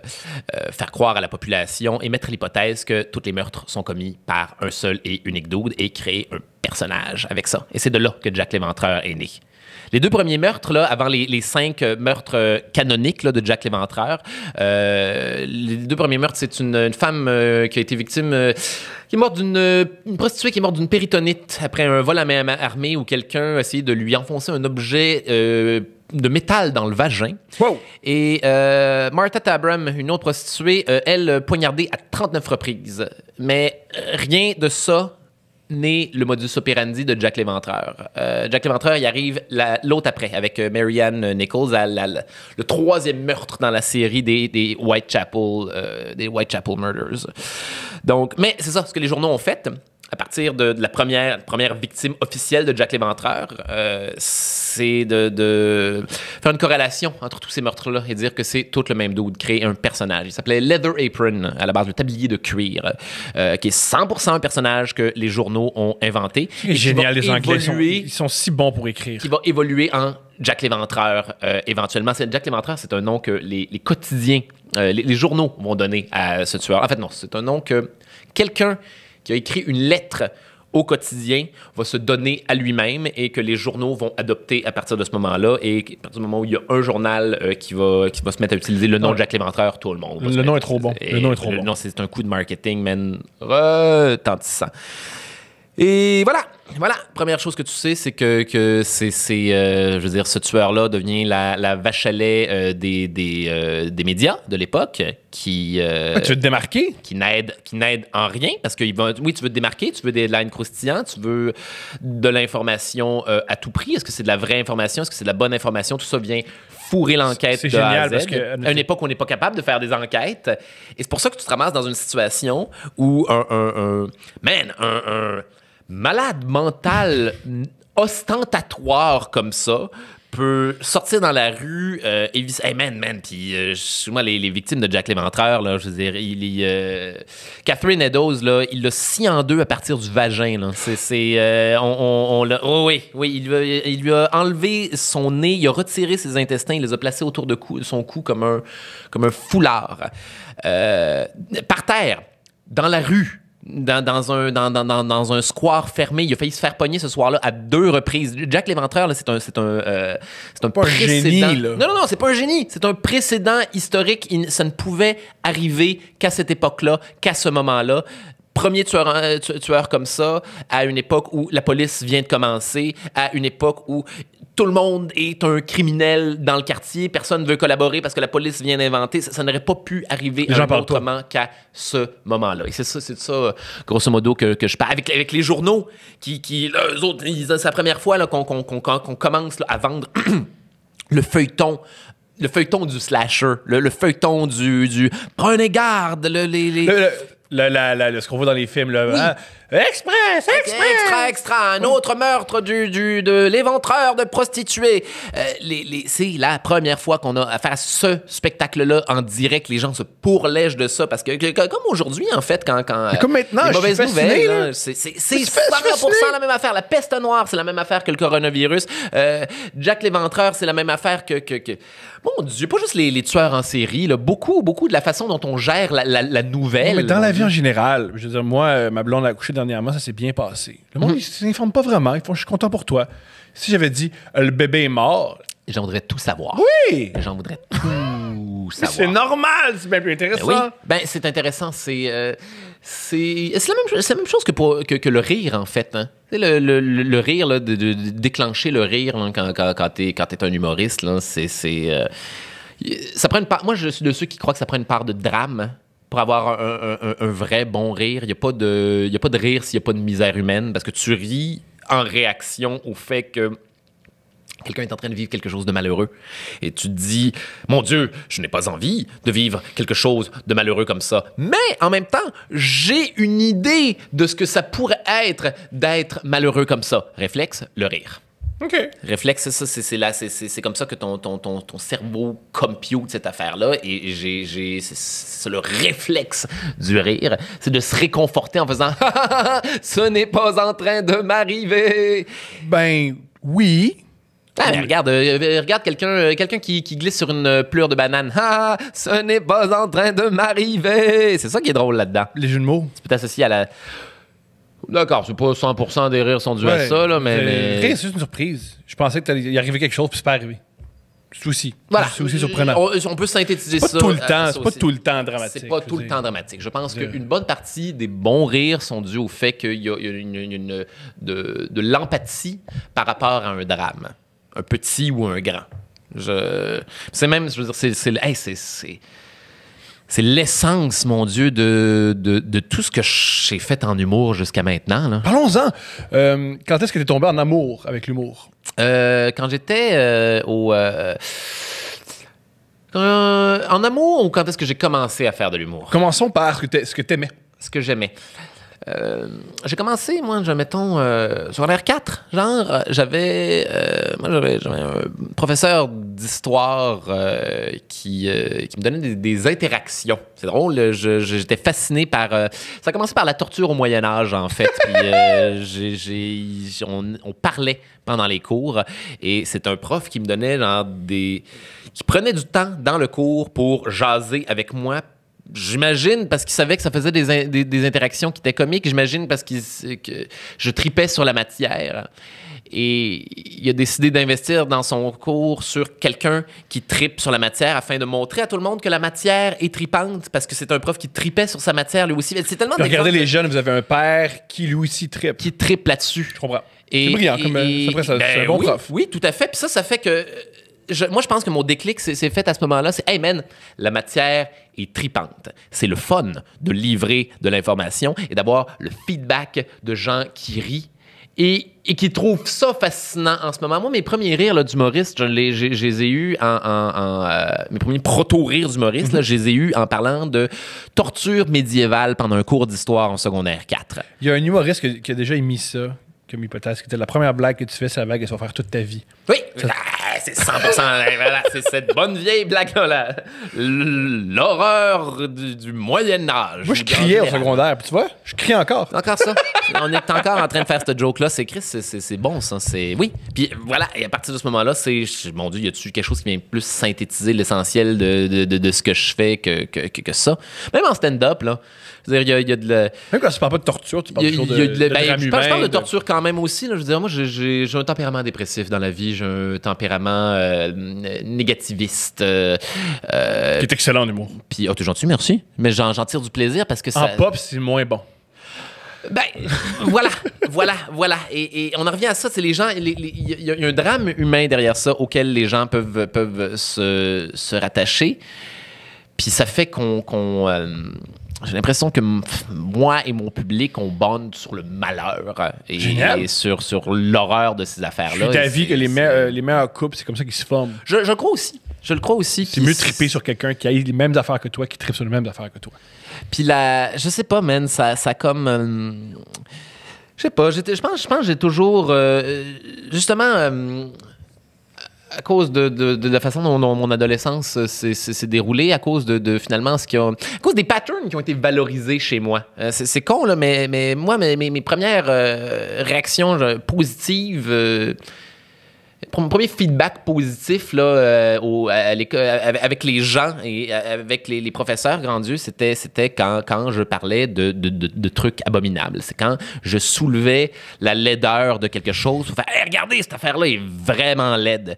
euh, faire croire à la population et mettre l'hypothèse que tous les meurtres sont commis par un seul et unique dude et créer un personnage avec ça. Et c'est de là que Jack l'Éventreur est né. Les deux premiers meurtres, là, avant les, les cinq euh, meurtres euh, canoniques là, de Jack l'Éventreur, euh, les deux premiers meurtres, c'est une, une femme euh, qui a été victime, euh, qui est morte d'une euh, prostituée qui est morte d'une péritonite après un vol à main armée où quelqu'un a essayé de lui enfoncer un objet euh, de métal dans le vagin. Wow. Et euh, Martha Tabram, une autre prostituée, euh, elle, poignardée à trente-neuf reprises. Mais rien de ça n'est le modus operandi de Jack l'Éventreur. Euh, Jack l'Éventreur, il arrive l'autre la, après, avec Marianne Nichols, à la, la, le troisième meurtre dans la série des, des Whitechapel euh, des Whitechapel Murders. Donc, mais c'est ça, ce que les journaux ont fait. À partir de, de la première, première victime officielle de Jack l'Éventreur, euh, c'est de, de faire une corrélation entre tous ces meurtres-là et dire que c'est tout le même dude, créer un personnage. Il s'appelait Leather Apron, à la base, le tablier de cuir, euh, qui est cent pour cent un personnage que les journaux ont inventé. C'est génial, les Anglais, évoluer, ils, sont, ils sont si bons pour écrire. Qui va évoluer en Jack l'Éventreur, euh, éventuellement. Jack l'Éventreur, c'est un nom que les, les quotidiens, euh, les, les journaux vont donner à ce tueur. En fait, non, c'est un nom que quelqu'un qui a écrit une lettre au quotidien va se donner à lui-même et que les journaux vont adopter à partir de ce moment-là. Et à partir du moment où il y a un journal euh, qui, va, qui va se mettre à utiliser le nom ouais. de Jack l'Éventreur, tout le monde va le, se nom mettre, bon. le nom est trop le, bon. Non, c'est un coup de marketing, man, retentissant. Et voilà, voilà. Première chose que tu sais, c'est que, que c'est, euh, je veux dire, ce tueur-là devient la, la vache à lait euh, des, des, euh, des médias de l'époque, qui euh, ah, tu veux te démarquer, qui n'aide, qui n'aide en rien, parce que oui, tu veux te démarquer, tu veux des lines croustillantes, tu veux de l'information euh, à tout prix. Est-ce que c'est de la vraie information, est-ce que c'est de la bonne information? Tout ça vient fourrer l'enquête. C'est génial parce qu'à une époque où on n'est pas capable de faire des enquêtes, et c'est pour ça que tu te ramasses dans une situation où un, un, un man, un, un malade mental ostentatoire comme ça peut sortir dans la rue euh, et viser hey man man puis euh, moi les, les victimes de Jack l'Éventreur là, je veux dire, il, il euh, Catherine Eddowes là, il l'a scié en deux à partir du vagin là, c'est c'est euh, on, on, on l'a oh, oui oui il lui, a, il lui a enlevé son nez, il a retiré ses intestins, il les a placés autour de cou, son cou comme un comme un foulard euh, par terre dans la rue. Dans, dans, un, dans, dans, dans un square fermé. Il a failli se faire pogner ce soir-là à deux reprises. Jack l'Éventreur, c'est un, un, euh, un pas précédent. Un génie, là. Non, non, non, c'est pas un génie. C'est un précédent historique. Il, ça ne pouvait arriver qu'à cette époque-là, qu'à ce moment-là. Premier tueur, tueur comme ça, à une époque où la police vient de commencer, à une époque où tout le monde est un criminel dans le quartier, personne ne veut collaborer parce que la police vient d'inventer. Ça, ça n'aurait pas pu arriver autrement qu'à ce moment-là. Et c'est ça, c'est ça, grosso modo, que, que je parle. Avec, avec les journaux, qui, qui là, eux autres, c'est la première fois qu'on qu'on, qu'on, qu'on commence là, à vendre le feuilleton. Le feuilleton du slasher, le, le feuilleton du, du... Prenez garde, le, les... les... Le, le... La, la, la, ce qu'on voit dans les films, là. Oui. Ah, express, express! Extra, extra! Un oui. autre meurtre du, du, de l'éventreur de prostituées. Euh, les, les, c'est la première fois qu'on a à faire ce spectacle-là en direct. Les gens se pourlègent de ça parce que, que comme aujourd'hui, en fait, quand. quand comme maintenant, les mauvaises je suis nouvelles. C'est cent pour cent la même affaire. La peste noire, c'est la même affaire que le coronavirus. Euh, Jack l'Éventreur, c'est la même affaire que. que, que... Mon Dieu, pas juste les, les tueurs en série, là. Beaucoup, beaucoup de la façon dont on gère la, la, la nouvelle. Mais dans la vie en général, je veux dire, moi, ma blonde a accouché dernièrement, ça s'est bien passé. Le monde, mmh. ils s'informent pas vraiment. Ils font, je suis content pour toi. Si j'avais dit, le bébé est mort... J'en voudrais tout savoir. Oui! J'en voudrais tout savoir. C'est normal, c'est bien plus intéressant. Ben, oui. ben c'est intéressant, c'est... Euh, c'est la, la même chose que, pour, que, que le rire, en fait, hein. Le, le, le, le rire, là, de, de, de déclencher le rire là, quand, quand, quand t'es quand t'es un humoriste, c'est... Euh, ça prend une part... Moi, je suis de ceux qui croient que ça prend une part de drame. Pour avoir un, un, un, un vrai bon rire, il n'y a pas de, y a pas de rire s'il n'y a pas de misère humaine, parce que tu ris en réaction au fait que quelqu'un est en train de vivre quelque chose de malheureux. Et tu te dis, mon Dieu, je n'ai pas envie de vivre quelque chose de malheureux comme ça. Mais en même temps, j'ai une idée de ce que ça pourrait être d'être malheureux comme ça. Réflexe, le rire. Okay. Réflexe, ça, c'est comme ça que ton, ton, ton, ton cerveau compute cette affaire-là. Et j'ai c'est le réflexe du rire, c'est de se réconforter en faisant « Ce n'est pas en train de m'arriver! » Ben oui. Ah, mais regarde, euh, regarde quelqu'un quelqu'un qui, qui glisse sur une pleure de banane. « Ah, ce n'est pas en train de m'arriver! » C'est ça qui est drôle là-dedans. Les jeux de mots. Tu peux t'associer à la... D'accord, c'est pas cent pour cent des rires sont dus ouais, à ça, là, mais... mais... Rire, c'est juste une surprise. Je pensais qu'il arrivait quelque chose, puis c'est pas arrivé. C'est aussi. Voilà. C'est aussi surprenant. On, on peut synthétiser ça. C'est pas tout le temps, c'est pas tout le temps dramatique. C'est pas tout le temps dramatique. Je pense de... qu'une bonne partie des bons rires sont dus au fait qu'il y a une, une, une, de, de l'empathie par rapport à un drame. Un petit ou un grand. Je... C'est même, je veux dire, c'est... c'est, hey, c'est... C'est l'essence, mon Dieu, de, de, de tout ce que j'ai fait en humour jusqu'à maintenant. Parlons-en. Euh, quand est-ce que t'es tombé en amour avec l'humour? Euh, quand j'étais euh, au... Euh, euh, en amour ou quand est-ce que j'ai commencé à faire de l'humour? Commençons par ce que t'aimais. Ce que j'aimais. Euh, j'ai commencé, moi, je, mettons, euh, sur R quatre, genre, j'avais euh, moi j'avais un professeur d'histoire euh, qui, euh, qui me donnait des, des interactions. C'est drôle, j'étais fasciné par... Euh, ça a commencé par la torture au Moyen-Âge, en fait. Puis, euh, j'ai, j'ai, on, on parlait pendant les cours, et c'est un prof qui me donnait genre des... qui prenait du temps dans le cours pour jaser avec moi, J'imagine parce qu'il savait que ça faisait des, in des, des interactions qui étaient comiques. J'imagine parce qu'il, que je tripais sur la matière. Et il a décidé d'investir dans son cours sur quelqu'un qui tripe sur la matière afin de montrer à tout le monde que la matière est tripante parce que c'est un prof qui tripait sur sa matière lui aussi. C'est tellement... Regardez les que... jeunes, vous avez un père qui lui aussi tripe. Qui tripe là-dessus. Je comprends. C'est brillant. C'est ben, un bon oui, prof. Oui, tout à fait. Puis ça, ça fait que... Je, moi, je pense que mon déclic s'est fait à ce moment-là. C'est « Hey, man, la matière est tripante. » C'est le fun de livrer de l'information et d'avoir le feedback de gens qui rient et, et qui trouvent ça fascinant en ce moment. Moi, mes premiers rires d'humoriste, je les, je, je les ai eus en... en, en euh, mes premiers proto-rires d'humoriste, je les ai eus en parlant de torture médiévale pendant un cours d'histoire en secondaire quatre. Il y a un humoriste qui, qui a déjà émis ça comme hypothèse, que la première blague que tu fais, c'est la blague que tu vas faire toute ta vie. Oui! Ça... Ah, c'est cent pour cent voilà, c'est cette bonne vieille blague-là. L'horreur du, du Moyen-Âge. Moi, je criais au secondaire, puis tu vois, je crie encore. Encore ça. On est encore en train de faire cette joke-là. C'est Chris, c'est bon, ça. Oui. Puis voilà, et à partir de ce moment-là, c'est... Mon Dieu, y a-tu quelque chose qui vient plus synthétiser l'essentiel de, de, de, de ce que je fais que, que, que, que ça? Même en stand-up, là. Je veux dire, il y, y a de la... Même quand tu parles pas de torture, tu parles toujours de, de, de, de ben, drame je, humain, je parle de, de torture quand même aussi. Là. Je veux dire, moi, j'ai un tempérament dépressif dans la vie. J'ai un tempérament euh, négativiste. Euh, qui est excellent, l'humour. Puis, oh, t'es gentil, merci. Mais j'en tire du plaisir parce que ça... En pop, c'est moins bon. Ben, voilà, voilà, voilà. Et, et on en revient à ça, c'est les gens... Il y, y a un drame humain derrière ça auquel les gens peuvent, peuvent se, se rattacher. Puis ça fait qu'on... qu'on euh, j'ai l'impression que moi et mon public, on bande sur le malheur et, et sur, sur l'horreur de ces affaires-là. Je suis d'avis que les, me euh, les meilleurs couples, c'est comme ça qu'ils se forment. Je, je crois aussi. Je le crois aussi. C'est mieux triper sur quelqu'un qui a les mêmes affaires que toi, qui tripe sur les mêmes affaires que toi. Puis là, je sais pas, man, ça, ça comme... Euh, je sais pas, je pense, je pense que j'ai toujours... Euh, justement... Euh, à cause de, de, de la façon dont, dont mon adolescence s'est déroulée, à cause de, de finalement ce qui a, à cause des patterns qui ont été valorisés chez moi. Euh, c'est con là, mais, mais moi mes, mes, mes premières euh, réactions genre, positives, euh, mon premier feedback positif là euh, au, à, à l'école, avec les gens et avec les, les professeurs, grand Dieu, c'était c'était quand quand je parlais de, de, de, de trucs abominables. C'est quand je soulevais la laideur de quelque chose pour faire hey, regardez cette affaire là est vraiment laide.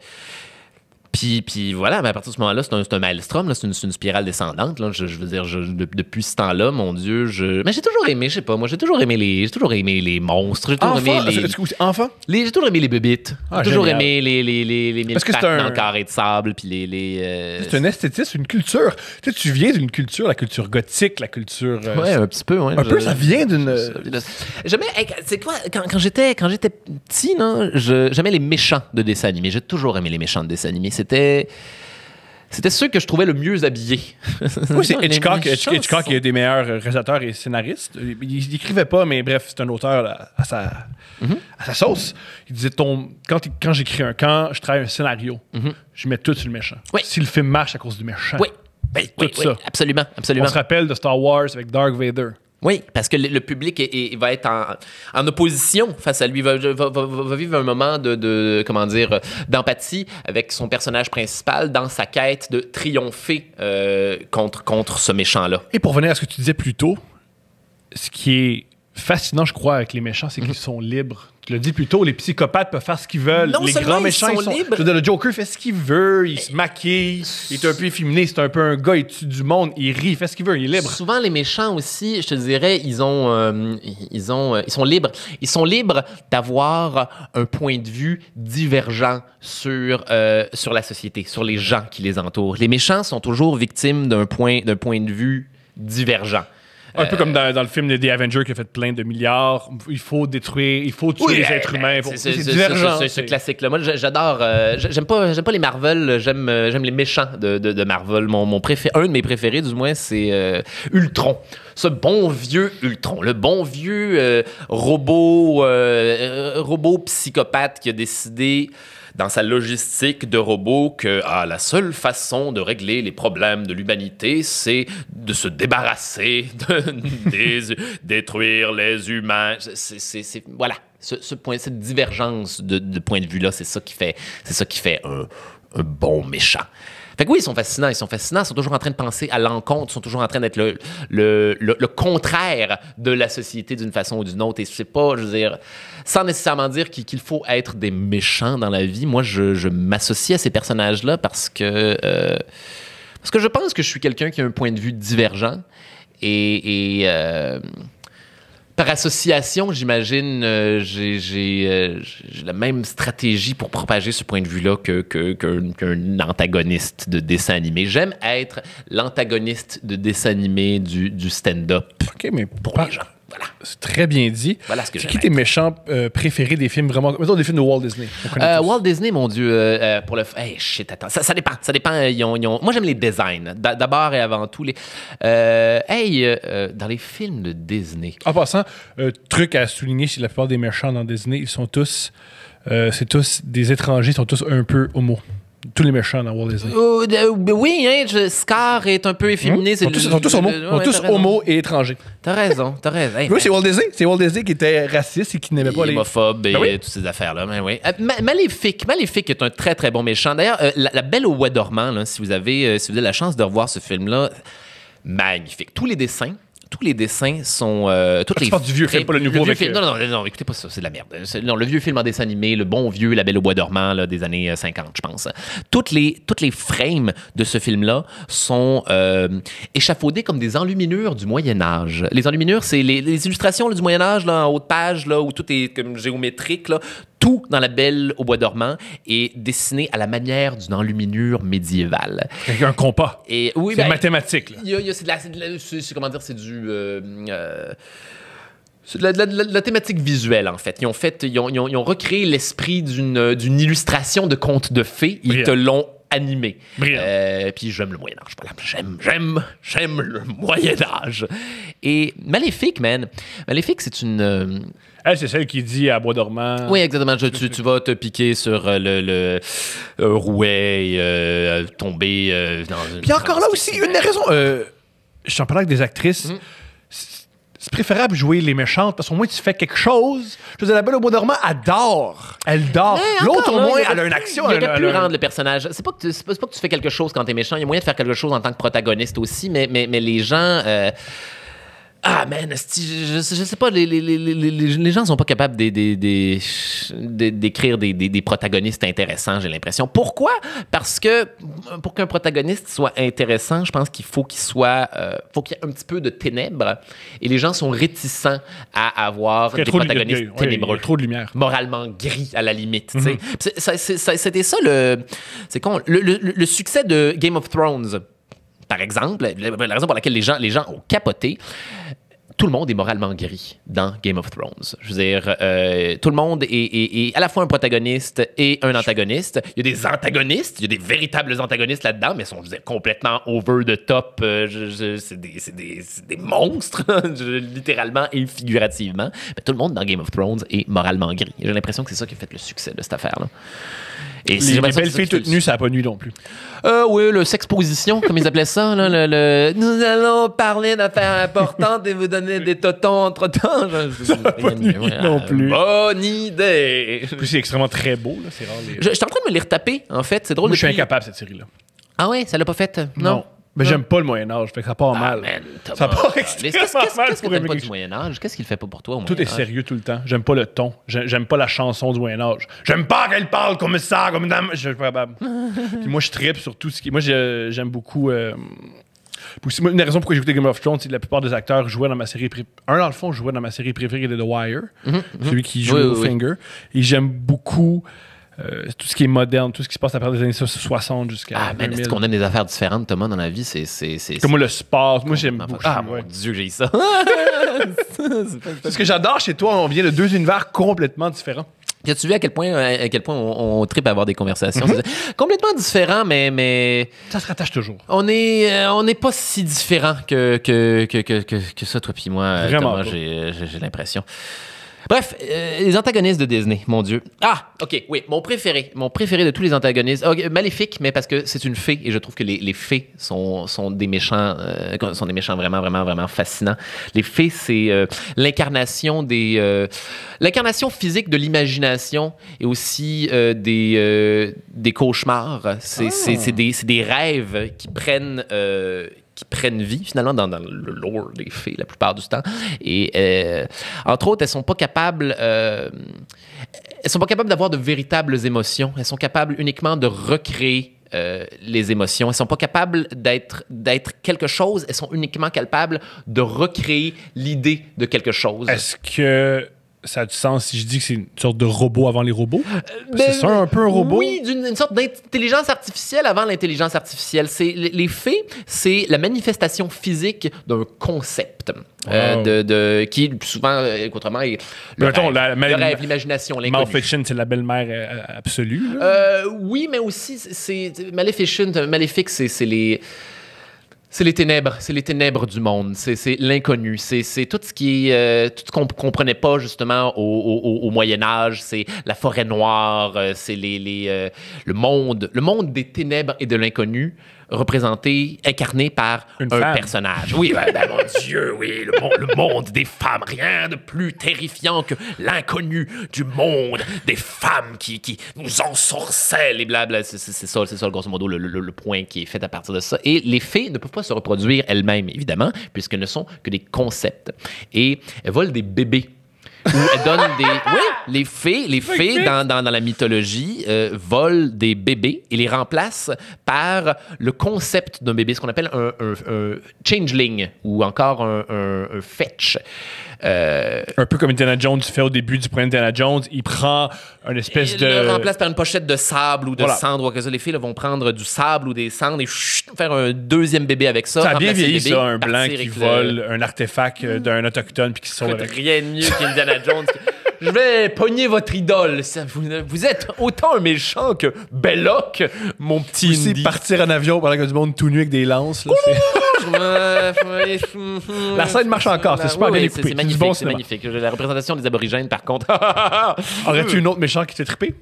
Puis, puis voilà, mais à partir de ce moment-là, c'est un, un maelstrom, c'est une, une spirale descendante. Là. Je, je veux dire, je, de, depuis ce temps-là, mon Dieu, je... Mais j'ai toujours aimé, je sais pas, moi, j'ai toujours aimé les, j'ai toujours aimé les monstres. J'ai toujours aimé les... Enfant? J'ai toujours aimé les bébites. J'ai toujours aimé les, les, les, les mille pattes dans le carré de sable, puis les... les euh... C'est un esthétisme, une culture. Tu sais, tu viens d'une culture, la culture gothique, la culture... Euh, ouais, un petit peu, ouais. Un je... peu, ça vient d'une... Jamais... Hey, c'est quoi, quand, quand j'étais petit, non, je... j'aimais les méchants de dessins animés. J'ai toujours aimé les méchants de dessins animés. C'était c'était ceux que je trouvais le mieux habillés. Oui, c'est Hitchcock. Hitchcock est des meilleurs réalisateurs et scénaristes. Il n'écrivait pas, mais bref, c'est un auteur à, à, sa, mm-hmm. à sa sauce. Il disait, ton, quand, quand j'écris un camp, je travaille un scénario, mm-hmm. je mets tout sur le méchant. Oui. Si le film marche à cause du méchant, oui. Ben, tout oui, ça. Oui, absolument, absolument. On se rappelle de Star Wars avec Darth Vader. Oui, parce que le public est, est, va être en, en opposition face à lui, va, va, va vivre un moment de, de comment dire, d'empathie avec son personnage principal dans sa quête de triompher euh, contre, contre ce méchant-là. Et pour venir à ce que tu disais plus tôt, ce qui est fascinant, je crois, avec les méchants, c'est qu'ils mmh. sont libres. Tu l'as dit plus tôt, les psychopathes peuvent faire ce qu'ils veulent. Non, les grands méchants, ils sont, ils sont libres. Je veux dire, le Joker fait ce qu'il veut, il se maquille, il est un peu efféminé, c'est un peu un gars, il tue du monde, il rit, il fait ce qu'il veut, il est libre. Souvent, les méchants aussi, je te dirais, ils, ont, euh, ils, ont, euh, ils sont libres. Ils sont libres d'avoir un point de vue divergent sur, euh, sur la société, sur les gens qui les entourent. Les méchants sont toujours victimes d'un point, d'un point de vue divergent. Un peu comme dans, dans le film des Avengers qui a fait plein de milliards. Il faut détruire, il faut tuer oui, les êtres humains. C'est divergent. Ce classique-là. Moi, j'adore. Euh, j'aime pas, j'aime pas les Marvel. J'aime les méchants de, de, de Marvel. Mon, mon préféré, un de mes préférés, du moins, c'est euh, Ultron. Ce bon vieux Ultron. Le bon vieux euh, robot, euh, robot psychopathe qui a décidé... dans sa logistique de robot que ah, la seule façon de régler les problèmes de l'humanité, c'est de se débarrasser, de des, détruire les humains. C'est, c'est, c'est, voilà, ce, ce point, cette divergence de, de point de vue-là, c'est ça qui fait, c'est ça qui fait un, un bon méchant. Fait que oui, ils sont fascinants, ils sont fascinants, ils sont toujours en train de penser à l'encontre, ils sont toujours en train d'être le, le, le, le contraire de la société d'une façon ou d'une autre. Et c'est pas, je veux dire, sans nécessairement dire qu'il faut être des méchants dans la vie, moi, je, je m'associe à ces personnages-là parce que, euh, parce que je pense que je suis quelqu'un qui a un point de vue divergent et... et euh, par association, j'imagine, euh, j'ai euh, la même stratégie pour propager ce point de vue-là que, que, que, qu'un antagoniste de dessin animé. J'aime être l'antagoniste de dessin animé du, du stand-up okay, mais pour pas... les gens. Voilà. C'est très bien dit. Voilà ce que j'aime. C'est qui tes méchants euh, préférés des films vraiment... Mettons des films de Walt Disney. Euh, Walt Disney, mon Dieu, euh, euh, pour le... Hey, shit, attends. Ça, ça dépend. Ça dépend. Euh, ils ont, ils ont... Moi, j'aime les designs. D'abord et avant tout. Les... Euh, hey, euh, dans les films de Disney... En passant, euh, truc à souligner, c'est la plupart des méchants dans Disney, ils sont tous... Euh, c'est tous des étrangers, ils sont tous un peu homo. Tous les méchants dans Walt Disney. Euh, euh, oui, hein, je, Scar est un peu efféminé. Mmh. Ils sont tous, le, sont tous homo, le, ouais, tous homo et étrangers. T'as raison, t'as raison. Hey, oui, c'est Walt Disney. C'est Walt Disney qui était raciste et qui n'aimait pas les... Homophobe et ben oui. Toutes ces affaires-là. Ben oui. euh, Maléfique. Maléfique est un très, très bon méchant. D'ailleurs, euh, la, la Belle au Bois Dormant, là, si, vous avez, euh, si vous avez la chance de revoir ce film-là, magnifique. Tous les dessins... Tous les dessins sont... Euh, toutes les du vieux film, pas le nouveau. Le vieux film, non, non, non, non, écoutez pas ça, c'est de la merde. Non, le vieux film en dessin animé, le bon vieux La Belle au Bois Dormant là, des années cinquante, je pense. Toutes les, toutes les frames de ce film-là sont euh, échafaudées comme des enluminures du Moyen-Âge. Les enluminures, c'est les, les illustrations là, du Moyen-Âge, en haut de page, là, où tout est comme géométrique, là. Tout dans La Belle au Bois Dormant est dessiné à la manière d'une enluminure médiévale. Avec un compas. Et, oui, c'est ben, mathématique. C'est comment dire, c'est du... Euh, euh, c'est de la, de la, de la thématique visuelle, en fait. Ils ont, fait, ils ont, ils ont, ils ont recréé l'esprit d'une d'une illustration de conte de fées. Ils Brilliant. Te l'ont animé. Euh, puis j'aime le Moyen-Âge. Voilà. J'aime, j'aime, j'aime le Moyen-Âge. Et Maléfique, man. Maléfique, c'est une... Euh, Elle, c'est celle qui dit à Bois Dormant. Oui, exactement. Je, tu, tu vas te piquer sur le, le, le rouet et euh, tomber euh, dans une. Puis encore là aussi, une des raisons. Euh, je t'en parlais avec des actrices. Mm. C'est préférable jouer les méchantes parce qu'au moins tu fais quelque chose. Je veux dire, La Belle au Bois Dormant, elle dort. Elle dort. L'autre, au moins, elle a une action. Il aurait pu rendre le personnage. C'est pas, pas que tu fais quelque chose quand t'es méchant. Il y a moyen de faire quelque chose en tant que protagoniste aussi, mais, mais, mais les gens. Euh, Ah, man, je, je sais pas, les, les, les, les, les gens sont pas capables d'écrire des, des, des protagonistes intéressants, j'ai l'impression. Pourquoi? Parce que pour qu'un protagoniste soit intéressant, je pense qu'il faut qu'il soit, euh, faut qu'il y ait un petit peu de ténèbres. Et les gens sont réticents à avoir des protagonistes de, de, de, ténébreux. Ouais, il y a trop de lumière. Moralement gris, à la limite. Mm-hmm. C'était ça, le, c'est con, le, le, le succès de Game of Thrones. Par exemple, la raison pour laquelle les gens, les gens ont capoté, tout le monde est moralement gris dans Game of Thrones. Je veux dire, euh, tout le monde est, est, est à la fois un protagoniste et un antagoniste. Il y a des antagonistes, il y a des véritables antagonistes là-dedans, mais ils sont, je veux dire, complètement over the top. Euh, c'est des, des, des monstres, littéralement et figurativement. Mais tout le monde dans Game of Thrones est moralement gris. J'ai l'impression que c'est ça qui a fait le succès de cette affaire-là. Et les belles filles toutes nues, ça n'a pas nu non plus. Euh, oui, le sexposition, comme ils appelaient ça. Là, le, le... Nous allons parler d'affaires importantes et vous donner des totons entre-temps. Ça n'a pas nu non plus. Bonne idée. C'est extrêmement très beau. Là. Rare, les... je, je suis en train de me les retaper, en fait. C'est drôle. Moi, depuis... Je suis incapable, cette série-là. Ah ouais, ça l'a pas faite? Non. non. Mais j'aime pas le Moyen-Âge, fait que ça part ah, mal. Man, ça part extrêmement mal. Qu'est-ce que t'aimes pas du Moyen-Âge? Qu'est-ce qu'il fait pas pour toi au Moyen-Âge? Tout est sérieux tout le temps. J'aime pas le ton. J'aime pas la chanson du Moyen-Âge. J'aime pas qu'elle parle comme ça, comme dame. Je suis pas capable. Puis moi, je tripe sur tout ce qui... Moi, j'aime beaucoup... Euh... Une raison pourquoi j'ai écouté Game of Thrones, c'est que la plupart des acteurs jouaient dans ma série préférée. Un, dans le fond, jouait dans ma série préférée de The Wire, mm -hmm. celui qui joue oui, au oui, Finger. Oui. Et j'aime beaucoup... Euh, tout ce qui est moderne, tout ce qui se passe à partir des années soixante jusqu'à ah, mais est-ce qu'on a des affaires différentes, Thomas, dans la vie? C'est comme moi, le sport. Moi, j'aime beaucoup. Ah, ouais. Mon Dieu, j'ai ça. Ce que j'adore chez toi, on vient de deux univers complètement différents. As-tu vu à quel point, à quel point on, on tripe à avoir des conversations? Mm-hmm. Complètement différents, mais, mais... Ça se rattache toujours. On n'est on est pas si différents que, que, que, que, que, que ça, toi puis moi. Vraiment. J'ai l'impression. Bref, euh, les antagonistes de Disney, mon Dieu. Ah, ok, oui, mon préféré, mon préféré de tous les antagonistes. Okay, Maléfique, mais parce que c'est une fée et je trouve que les, les fées sont, sont des méchants, euh, sont des méchants vraiment, vraiment, vraiment fascinants. Les fées, c'est euh, l'incarnation des, euh, l'incarnation physique de l'imagination et aussi euh, des, euh, des cauchemars. C'est, oh. c'est, c'est des, c'est des rêves qui prennent. Euh, qui prennent vie, finalement, dans, dans le lore des fées, la plupart du temps. Et, euh, entre autres, elles sont pas capables... Euh, elles sont pas capables d'avoir de véritables émotions. Elles sont capables uniquement de recréer euh, les émotions. Elles sont pas capables d'être d'être quelque chose. Elles sont uniquement capables de recréer l'idée de quelque chose. Est-ce que... ça a du sens si je dis que c'est une sorte de robot avant les robots? Euh, c'est ben, ça, un peu un robot? Oui, une, une sorte d'intelligence artificielle avant l'intelligence artificielle. C'est, les faits, c'est la manifestation physique d'un concept. Wow. Euh, de, de, qui, souvent, contrairement, le, mais rêve, attends, la, le rêve, l'imagination, l'inconnu. Malefiction, c'est la belle-mère absolue. Euh, oui, mais aussi, c'est, c'est Malefiction, Maléfique, c'est, c'est les... C'est les ténèbres, c'est les ténèbres du monde, c'est, c'est l'inconnu, c'est, c'est tout ce qui, euh, tout ce qu'on comprenait pas justement au, au, au Moyen Âge, c'est la forêt noire, c'est les, les euh, le monde, le monde des ténèbres et de l'inconnu représenté, incarné par Une un femme. personnage. Oui, ben, ben, mon Dieu, oui, le, mon, le monde des femmes, rien de plus terrifiant que l'inconnu du monde des femmes qui, qui nous ensorcellent et blabla. C'est, c'est, c'est ça, c'est ça, grosso modo, le, le, le point qui est fait à partir de ça. Et les fées ne peuvent pas se reproduire elles-mêmes, évidemment, puisqu'elles ne sont que des concepts. Et elles volent des bébés. Où elles donnent des... Oui, les fées, les fées dans, dans, dans la mythologie euh, volent des bébés et les remplacent par le concept d'un bébé, ce qu'on appelle un, un, un changeling ou encore un, un, un fetch. Euh, un peu comme Indiana Jones fait au début du premier Indiana Jones, il prend une espèce de... Il le remplace par une pochette de sable ou de voilà. cendre. Ou que ça, les filles là, vont prendre du sable ou des cendres et chut, faire un deuxième bébé avec ça. Ça a bien vieilli ça, un blanc qui vole le... un artefact d'un autochtone puis qui se sauve avec. Rien de mieux qu'Indiana Jones. Je vais pogner votre idole. Vous êtes autant un méchant que Belloc, mon petit Indy. Aussi partir en avion pendant que du monde tout nu avec des lances. Là, la scène marche encore, c'est super oui, bien oui, découpé. C'est magnifique, bon c'est magnifique. La représentation des aborigènes, par contre. Aurais-tu une autre méchante qui t'est trippée?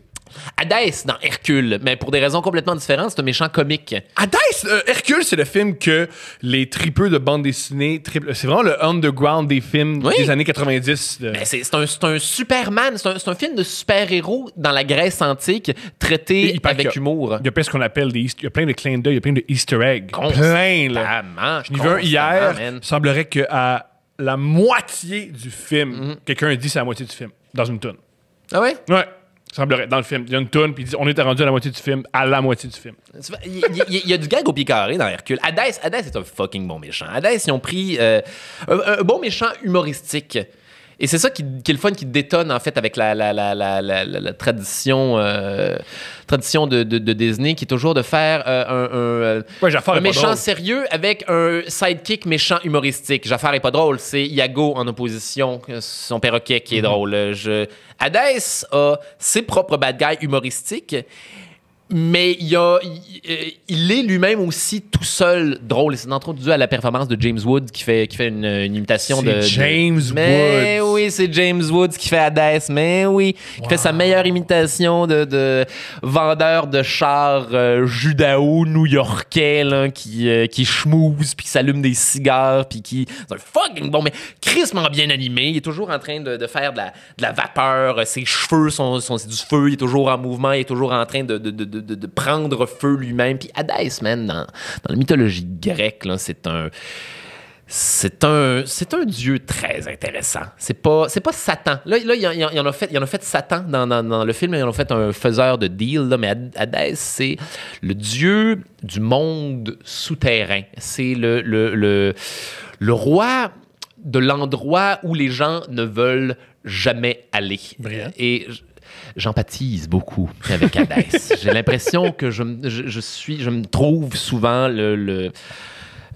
Hadès dans Hercule, mais pour des raisons complètement différentes, c'est un méchant comique. Hadès, euh, Hercule, c'est le film que les tripeux de bande dessinée, triple, c'est vraiment le underground des films oui. des années quatre-vingt-dix. Euh. Mais c'est, c'est, un, c'est un Superman, c'est un, c'est un film de super-héros dans la Grèce antique, traité avec a, humour. Il y a plein ce qu'on appelle des, il y a plein de clins d'œil, il y a plein de Easter eggs. Plein là. J'en ai vu un hier. Il semblerait que à la moitié du film, mm-hmm. quelqu'un dit c'est la moitié du film dans une toune. Ah ouais? Ouais. Semblerait, dans le film. Il y a une toune, puis on était rendu à la moitié du film, à la moitié du film. Il y, y, y a du gag au pied carré dans Hercule. Hadès, Hadès est un fucking bon méchant. Hadès, ils ont pris euh, un, un bon méchant humoristique. Et c'est ça qui, qui est le fun, qui détonne, en fait, avec la, la, la, la, la, la tradition, euh, tradition de, de, de Disney, qui est toujours de faire euh, un, un, ouais, un méchant sérieux avec un sidekick méchant humoristique. Jafar est pas drôle, c'est Iago en opposition, son perroquet qui est mm-hmm. drôle. Je... Hadès a ses propres bad guys humoristiques, mais il, a, il, il est lui-même aussi tout seul drôle. Et c'est entre autres dû à la performance de James Wood qui fait, qui fait une, une imitation c'est de... C'est James de... Mais Woods. Oui, c'est James Woods qui fait Hadès, mais oui. Wow. Qui fait sa meilleure imitation de, de vendeur de chars euh, judao-new-yorkais là, qui, euh, qui schmooze, puis qui s'allume des cigares, puis qui... C'est un fucking bon, mais crissement bien animé. Il est toujours en train de, de faire de la, de la vapeur. Ses cheveux sont, sont c'est du feu. Il est toujours en mouvement. Il est toujours en train de... de, de De, de, de prendre feu lui-même. Puis Hadès, man, dans, dans la mythologie grecque, là, c'est un... C'est un, c'est un dieu très intéressant. C'est pas, c'est pas Satan. Là, là il y, y, y en a fait, il y en a fait Satan dans, dans, dans le film. Ils en ont fait un faiseur de deal. Là, mais Hadès, c'est le dieu du monde souterrain. C'est le, le, le, le roi de l'endroit où les gens ne veulent jamais aller. Brilliant. Et... J'empathise beaucoup avec Hadès. J'ai l'impression que je, je, je suis, je me trouve souvent le, le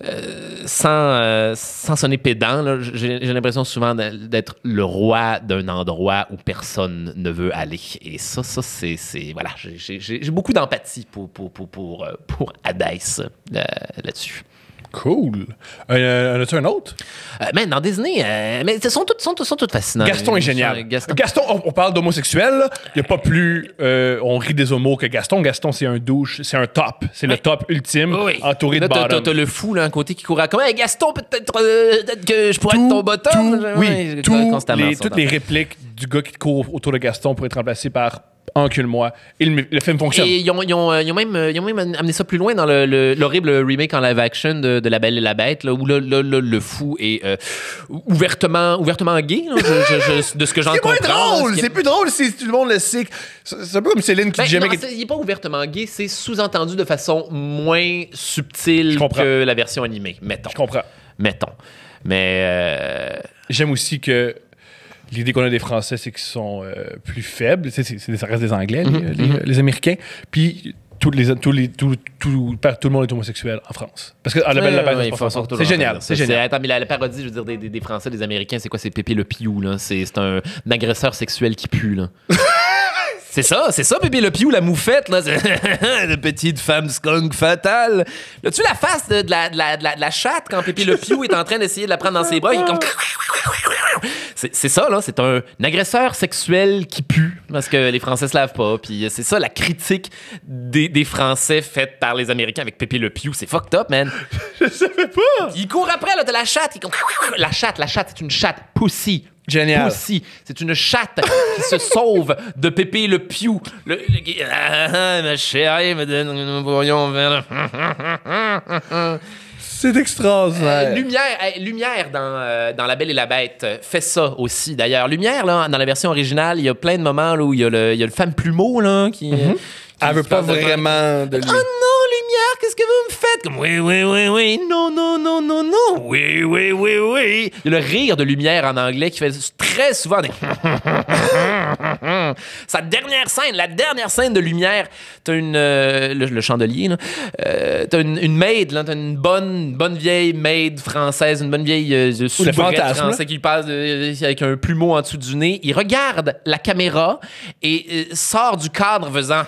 euh, sans, euh, sans sonner pédant. Là, j'ai, j'ai l'impression souvent d'être le roi d'un endroit où personne ne veut aller. Et ça, ça c'est, c'est voilà. J'ai, j'ai, j'ai beaucoup d'empathie pour pour pour pour, pour Hadès euh, là-dessus. Cool. Euh, en as-tu un autre? Euh, man, dans Disney, euh, mais ce sont toutes sont, sont toutes fascinants. Gaston est génial. Gaston, Gaston on, on parle d'homosexuel. Il n'y a pas plus... Euh, on rit des homos que Gaston. Gaston, c'est un douche. C'est un top. C'est le ouais. top ultime oui. entouré là, de bottom. T'as le fou, là, un côté qui court à... Comme, hey, Gaston, peut-être euh, peut que je pourrais tout, être ton bottom. Tout, oui, ouais, tout constamment les, toutes les répliques du gars qui court autour de Gaston pour être remplacé par... Encule-moi. Et le, le film fonctionne. Et ils ont, ils, ont, ils, ont même, ils ont même amené ça plus loin dans l'horrible le, le, remake en live action de, de La Belle et la Bête, là, où le, le, le, le fou est euh, ouvertement, ouvertement gay, là, je, je, je, de ce que j'en comprends. C'est moins drôle! C'est plus drôle si tout le monde le sait. C'est un peu comme Céline qui ben, dit jamais... Non, est, il n'est pas ouvertement gay, c'est sous-entendu de façon moins subtile que la version animée, mettons. Je comprends. Mettons. Mais... Euh... J'aime aussi que... L'idée qu'on a des Français, c'est qu'ils sont euh, plus faibles. C'est, c'est, ça reste des Anglais, les, mm-hmm. les, les Américains. Puis tout, les, tout, les, tout, tout, tout, tout le monde est homosexuel en France. Parce que à la belle la bête, c'est génial. C'est génial. Attends, mais la, la parodie, je veux dire, des, des, des Français, des Américains, c'est quoi? C'est Pépé le Pew, là. C'est, c'est un, un agresseur sexuel qui pue, là. C'est ça, c'est ça, Pépé le Pew, la moufette, là. La petite femme skunk fatale. As-tu la face de, de, la, de, la, de, la, de la chatte quand Pépé le Pew est en train d'essayer de la prendre dans ses bras? Il est comme... C'est ça, là. C'est un, un agresseur sexuel qui pue parce que les Français se lavent pas. Puis c'est ça, la critique des, des Français faite par les Américains avec Pépé le Pew. C'est fucked up, man. Je savais pas. Il court après, là, de la chatte. Il... La chatte, la chatte, c'est une chatte pussy. Génial. Pussy. C'est une chatte qui se sauve de Pépé le Pew. Le, le... Ah, ma chérie, me donne un bourrion vers le... C'est extraordinaire. Euh, Lumière, euh, Lumière dans, euh, dans La Belle et la Bête euh, fait ça aussi, d'ailleurs. Lumière, là, dans la version originale, il y a plein de moments là, où il y a le, il y a le femme plumeau là, qui... Mm-hmm. qui Elle veut pas vraiment de lui. Oh non, Lumière, qu'est-ce que vous me faites? Comme, oui, oui, oui, oui, non, non, non, non, non, oui, oui, oui, oui. Il y a le rire de Lumière en anglais qui fait très souvent des... Sa dernière scène, la dernière scène de Lumière, t'as une... Euh, le, le chandelier, là. Euh, t'as une, une maid, là, t'as une bonne, bonne vieille maid française, une bonne vieille euh, soubrette française qui passe euh, avec un plumeau en dessous du nez. Il regarde la caméra et euh, sort du cadre faisant...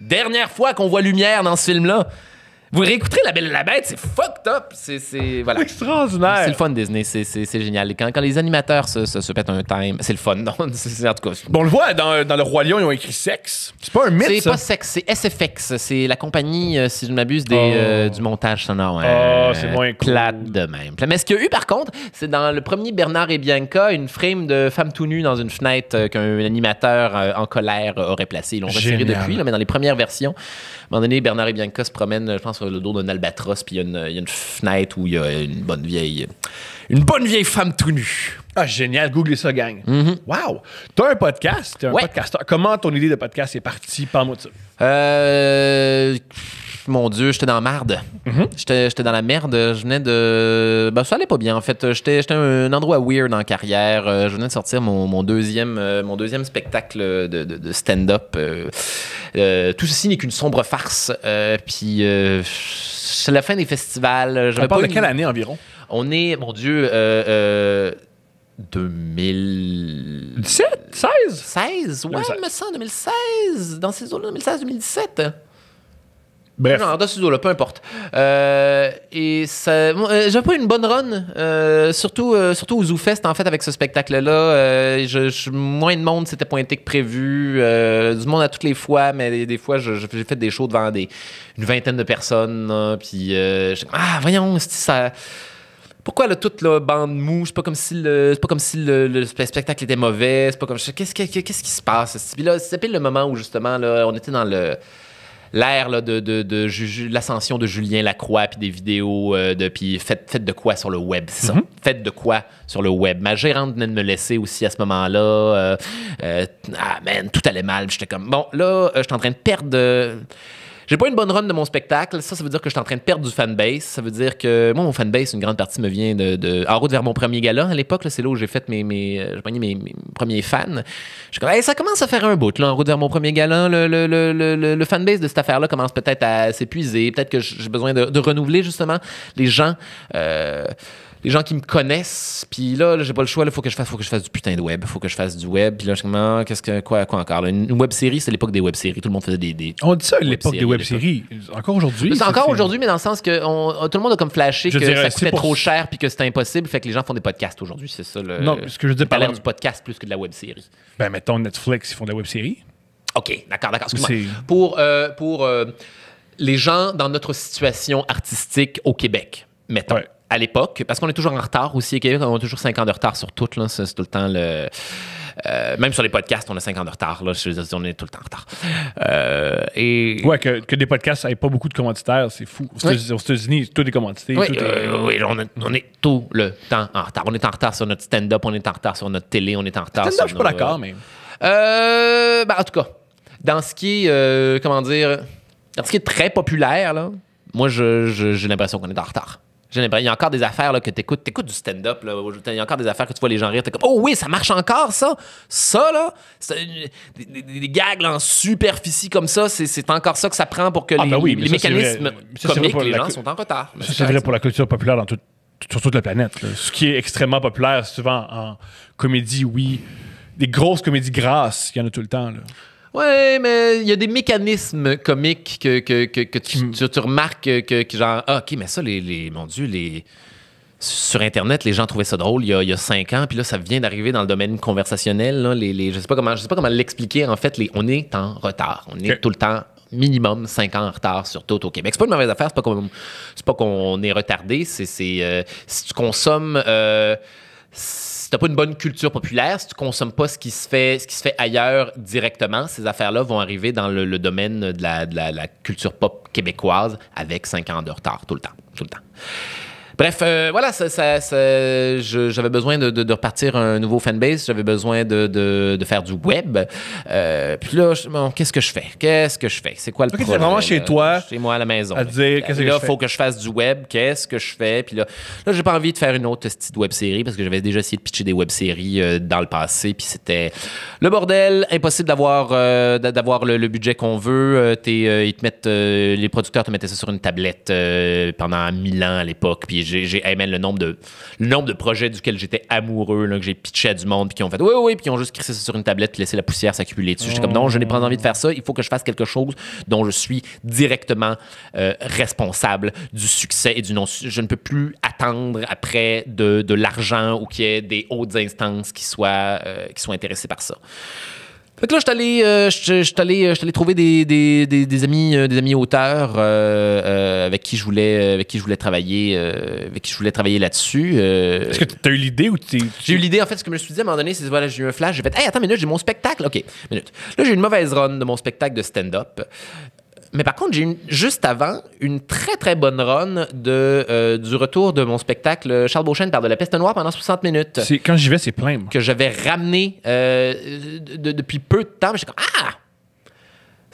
Dernière fois qu'on voit Lumière dans ce film-là. Vous réécouterez La Belle et la Bête, c'est fucked up. C'est voilà. extraordinaire. C'est le fun, Disney. C'est génial. Quand, quand les animateurs se, se, se pètent un time, c'est le fun. Non, c'est, en tout cas, bon, on le voit dans, dans Le Roi Lion, ils ont écrit sexe. C'est pas un mythe. C'est pas sexe, c'est S F X. C'est la compagnie, euh, si je ne m'abuse, oh. euh, du montage sonore. Oh, euh, c'est moins cool. Plate de même. Mais ce qu'il y a eu, par contre, c'est dans le premier Bernard et Bianca, une frame de femme tout nue dans une fenêtre euh, qu'un animateur euh, en colère euh, aurait placée. Ils l'ont retiré depuis, là, mais dans les premières versions, à un moment donné, Bernard et Bianca se promènent, je pense, le dos d'un albatros, puis il y, y a une fenêtre où il y a une bonne vieille une bonne vieille femme tout nue. Ah, génial. Googlez ça, gang. Mm-hmm. Wow. T'as un podcast, t'es un ouais. podcasteur. Comment ton idée de podcast est partie? Parle-moi de ça. Euh... Mon Dieu, j'étais dans la merde. Mm-hmm. J'étais dans la merde. Je venais de... Ben, ça allait pas bien, en fait. J'étais un endroit weird en carrière. Je venais de sortir mon, mon, deuxième, mon deuxième spectacle de, de, de stand-up. Euh, tout ceci n'est qu'une sombre farce. Euh, puis, euh, c'est la fin des festivals. On parle de quelle année environ? On est, mon Dieu... Euh, euh, deux mille dix-sept? seize? seize? Ouais, il me semble, deux mille seize. Dans ces eaux-là, deux mille seize deux mille dix-sept. Bref. Non, dans ces eaux-là, peu importe. Euh, et ça... Bon, euh, j'avais pas une bonne run, euh, surtout, euh, surtout au ZooFest, en fait, avec ce spectacle-là. Euh, je, je, moins de monde s'était pointé que prévu. Euh, du monde à toutes les fois, mais des, des fois, j'ai fait des shows devant des, une vingtaine de personnes. Hein, puis, euh, ah, voyons, ça... Pourquoi là, toute la bande mou? C'est pas comme si le, pas comme si le, le spectacle était mauvais. C'est pas comme... Qu'est-ce qui, qu'est-ce qui se passe? Puis là, c'est pile le moment où, justement, là, on était dans le... L'ère de, de, de, de l'ascension de Julien Lacroix, puis des vidéos, euh, de, puis faites, faites de quoi sur le web, ça. Mm-hmm. Faites de quoi sur le web. Ma gérante venait de me laisser aussi à ce moment-là. Euh, euh, ah, man, tout allait mal. J'étais comme, bon, là, euh, j'étais en train de perdre... Euh, J'ai pas une bonne run de mon spectacle. Ça, ça veut dire que je suis en train de perdre du fanbase. Ça veut dire que moi, mon fanbase, une grande partie me vient de, de en route vers mon premier gala. À l'époque, c'est là où j'ai fait mes, mes, j'ai mes, mes premiers fans. Je suis comme, hey, ça commence à faire un bout. Là, en route vers mon premier gala, le, le, le, le, le fanbase de cette affaire-là commence peut-être à s'épuiser. Peut-être que j'ai besoin de, de renouveler, justement, les gens... Euh, les gens qui me connaissent, puis là, là j'ai pas le choix, il faut que je fasse, faut que je fasse du putain de web, faut que je fasse du web, puis là, je qu'est-ce que, quoi, quoi encore? Là, une, une web-série, c'est l'époque des web-séries, tout le monde faisait des... des on dit ça, l'époque des web-séries, encore aujourd'hui? C'est encore aujourd'hui, mais dans le sens que on, tout le monde a comme flashé je que dirais, ça coûtait pour... trop cher, puis que c'était impossible, fait que les gens font des podcasts aujourd'hui, c'est ça le... Non, ce que je dis par là... du podcast plus que de la web-série. Ben, mettons, Netflix, ils font de la web-série. OK, d'accord, d'accord, excuse-moi. Pour, euh, pour euh, les gens dans notre situation artistique au Québec, mettons... Ouais. À l'époque, parce qu'on est toujours en retard aussi au Québec, on a toujours cinq ans de retard sur tout, là, c'est tout le temps le... Euh, même sur les podcasts, on a cinq ans de retard, là, je veux dire, on est tout le temps en retard. Euh, et... Ouais, que, que des podcasts n'aient pas beaucoup de commanditaires, c'est fou. Aux oui. États-Unis, tout est commandité. Oui, tout est... Euh, oui on, est, on est tout le temps en retard. On est en retard sur notre stand-up, on est en retard sur notre télé, on est en retard stand-up, sur... Stand-up, je suis nos... pas d'accord, mais... Euh, ben, en tout cas, dans ce qui est, euh, comment dire, dans ce qui est très populaire, là, moi, je, je, j'ai l'impression qu'on est en retard. Il y a encore des affaires là, que t'écoutes, t'écoutes du stand-up. Là. Il y a encore des affaires que tu vois les gens rire. T'es comme, oh oui, ça marche encore, ça. Ça, là, des, des, des gags là, en superficie comme ça, c'est, c'est encore ça que ça prend pour que ah, les, ben oui, les mécanismes ça, comiques, les gens cu- sont en retard. Ça, ça, c'est vrai pour la culture populaire dans tout, sur toute la planète. Là. Ce qui est extrêmement populaire, souvent en comédie, oui. Des grosses comédies grasses, il y en a tout le temps, là. Ouais, mais il y a des mécanismes comiques que, que, que, que tu, tu, tu remarques que, que, que genre, ah, OK, mais ça, les, les mon Dieu, les... Sur Internet, les gens trouvaient ça drôle il y a, il y a cinq ans, puis là, ça vient d'arriver dans le domaine conversationnel. Là, les, les, je sais pas comment, je sais pas comment l'expliquer, en fait. Les, on est en retard. On est okay. tout le temps minimum cinq ans en retard sur tout au Québec. C'est pas une mauvaise affaire, c'est pas qu'on, c'est pas qu'on est retardé. C'est, c'est, euh, si tu consommes... Euh, si t'as pas une bonne culture populaire, si tu consommes pas ce qui se fait, ce qui se fait ailleurs directement, ces affaires-là vont arriver dans le, le domaine de la, de la, la culture pop québécoise avec cinq ans de retard, tout le temps, tout le temps. Bref, euh, voilà, ça, ça, ça, je, j'avais besoin de, de, de repartir un nouveau fanbase, j'avais besoin de, de, de faire du web. Euh, puis là, je, bon, qu'est-ce que je fais? Qu'est-ce que je fais? C'est quoi le okay, problème? C'est vraiment chez là, toi, chez moi à la maison. À dire, là, qu'est-ce là, que là, je fais? Là, il faut que je fasse du web. Qu'est-ce que je fais? Puis là, là j'ai pas envie de faire une autre petite web-série parce que j'avais déjà essayé de pitcher des web-séries euh, dans le passé. Puis c'était le bordel, impossible d'avoir, euh, d'avoir le, le budget qu'on veut. Euh, t'es, euh, ils te mettent, euh, les producteurs te mettaient ça sur une tablette euh, pendant mille ans à l'époque. Puis j'ai, j'ai hey man, le nombre de le nombre de projets duquel j'étais amoureux là, que j'ai pitché à du monde puis qui ont fait oui oui puis qui ont juste crissé ça sur une tablette puis laissé la poussière s'accumuler dessus. J'étais comme non, je n'ai pas envie de faire ça, il faut que je fasse quelque chose dont je suis directement euh, responsable du succès et du non, je ne peux plus attendre après de, de l'argent ou qu'il y ait des hautes instances qui soient euh, qui soient intéressées par ça. Fait que là, je suis allé, euh, je, je allé, je allé trouver des, des, des, des, amis, euh, des amis auteurs euh, euh, avec, qui je voulais, avec qui je voulais travailler, euh, avec qui je voulais travailler là-dessus. Euh, Est-ce que tu as eu l'idée ou tu... J'ai eu l'idée, en fait, ce que je me suis dit à un moment donné, c'est voilà, j'ai eu un flash, j'ai fait « Hey, attends une minute, j'ai mon spectacle. » OK, minute. Là, j'ai eu une mauvaise run de mon spectacle de stand-up. Mais par contre, j'ai eu juste avant une très, très bonne run de, euh, du retour de mon spectacle Charles Beauchesne par de la peste noire pendant soixante minutes. C'est, quand j'y vais, c'est plein. Moi. Que j'avais ramené euh, de, de, depuis peu de temps. J'étais comme, ah!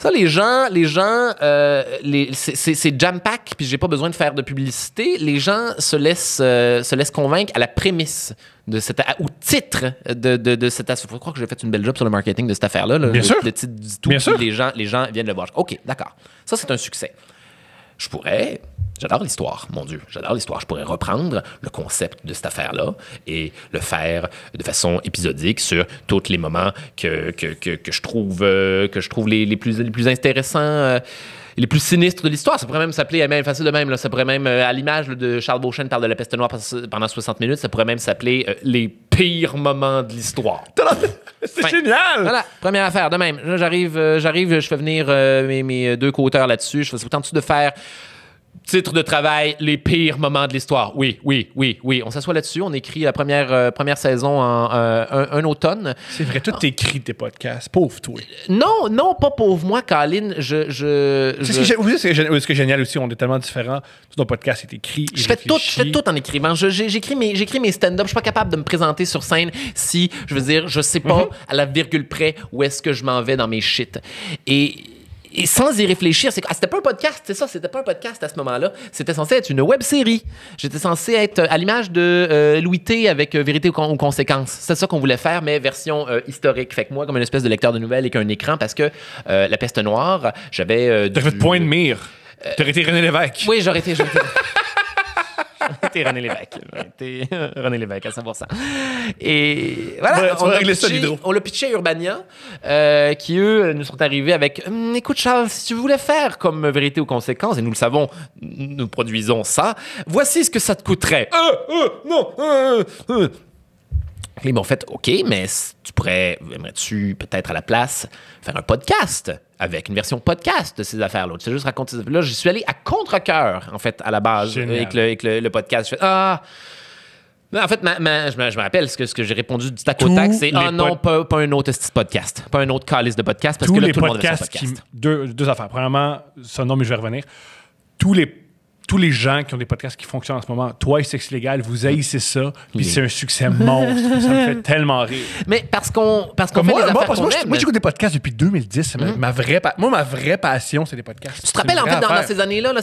Ça, les gens, les gens euh, les, c'est, c'est, c'est jam-pack, puis j'ai pas besoin de faire de publicité. Les gens se laissent, euh, se laissent convaincre à la prémisse de cette, à, au titre de, de, de cette affaire. Je crois que j'ai fait une belle job sur le marketing de cette affaire-là. Là, bien le, sûr. Le titre du tout, bien sûr. Les gens, les gens viennent le voir. OK, d'accord. Ça, c'est un succès. Je pourrais... J'adore l'histoire, mon Dieu. J'adore l'histoire. Je pourrais reprendre le concept de cette affaire-là et le faire de façon épisodique sur tous les moments que, que, que, que je trouve, euh, que je trouve les, les, plus, les plus intéressants, euh, les plus sinistres de l'histoire. Ça pourrait même s'appeler, même, facile de même, là, ça pourrait même, euh, à l'image de Charles Beauchesne parle de la peste noire pendant soixante minutes, ça pourrait même s'appeler euh, les pires moments de l'histoire. C'est enfin, génial! Voilà, première affaire, de même. J'arrive, euh, j'arrive je fais venir euh, mes, mes deux co-auteurs là-dessus. Je fais autant de faire... Titre de travail, les pires moments de l'histoire. Oui, oui, oui, oui. On s'assoit là-dessus. On écrit la première, euh, première saison en euh, un, un automne. C'est vrai, toi, t'écris tes podcasts. Pauvre toi. Non, non, pas pauvre moi, Caroline. Je, je, je... C'est ce que, c'est, c'est, ce que génial aussi, on est tellement différents. Tout ton podcast est écrit. Je fais tout, je fais tout en écrivant. Je, j'écris, mes, j'écris mes stand-up. Je suis pas capable de me présenter sur scène si, je veux dire, je sais pas mm-hmm. à la virgule près où est-ce que je m'en vais dans mes shit. Et... Et sans y réfléchir, c'est, ah, c'était pas un podcast, c'est ça, c'était pas un podcast à ce moment-là. C'était censé être une web-série. J'étais censé être à l'image de euh, Louis T avec euh, Vérité aux, aux conséquences. C'est ça qu'on voulait faire, mais version euh, historique. Fait que moi, comme une espèce de lecteur de nouvelles et qu'un écran, parce que euh, la peste noire, j'avais... Euh, T'as du... fait point de mire. Euh, T'aurais été René Lévesque. Oui, j'aurais été... J'aurais été... été René Lévesque. On a été René Lévesque à savoir ça. Et voilà, on l'a pitché, pitché à Urbania, euh, qui, eux, nous sont arrivés avec « Écoute, Charles, si tu voulais faire comme vérité aux conséquences, et nous le savons, nous produisons ça, voici ce que ça te coûterait. Euh, » euh, non, euh, euh. Ils m'ont fait « OK, mais tu pourrais, aimerais-tu peut-être à la place faire un podcast ?» avec une version podcast de ces affaires-là. Tu sais, juste raconter ces affaires-là. J'y suis allé à contre-cœur, en fait, à la base, Génial. avec, le, avec le, le podcast. Je fais, ah... En fait, ma, ma, je, me, je me rappelle ce que, ce que j'ai répondu du tac au tac, c'est « Ah non, pas, pas un autre podcast. Pas un autre calice de podcast. » Parce tous que là, les tout podcasts le monde podcast. Qui, deux, deux affaires. Premièrement, ce nom, mais je vais revenir. Tous les... Tous les gens qui ont des podcasts qui fonctionnent en ce moment, toi et Sexe Légal, vous haïssez ça, puis c'est un succès monstre. Ça me fait tellement rire. Mais parce qu'on parce qu'on fait des affaires qu'on aime. Moi, j'écoute des podcasts depuis deux mille dix. Ma vraie moi, ma vraie passion, c'est des podcasts. Tu te rappelles, en fait, dans ces années-là,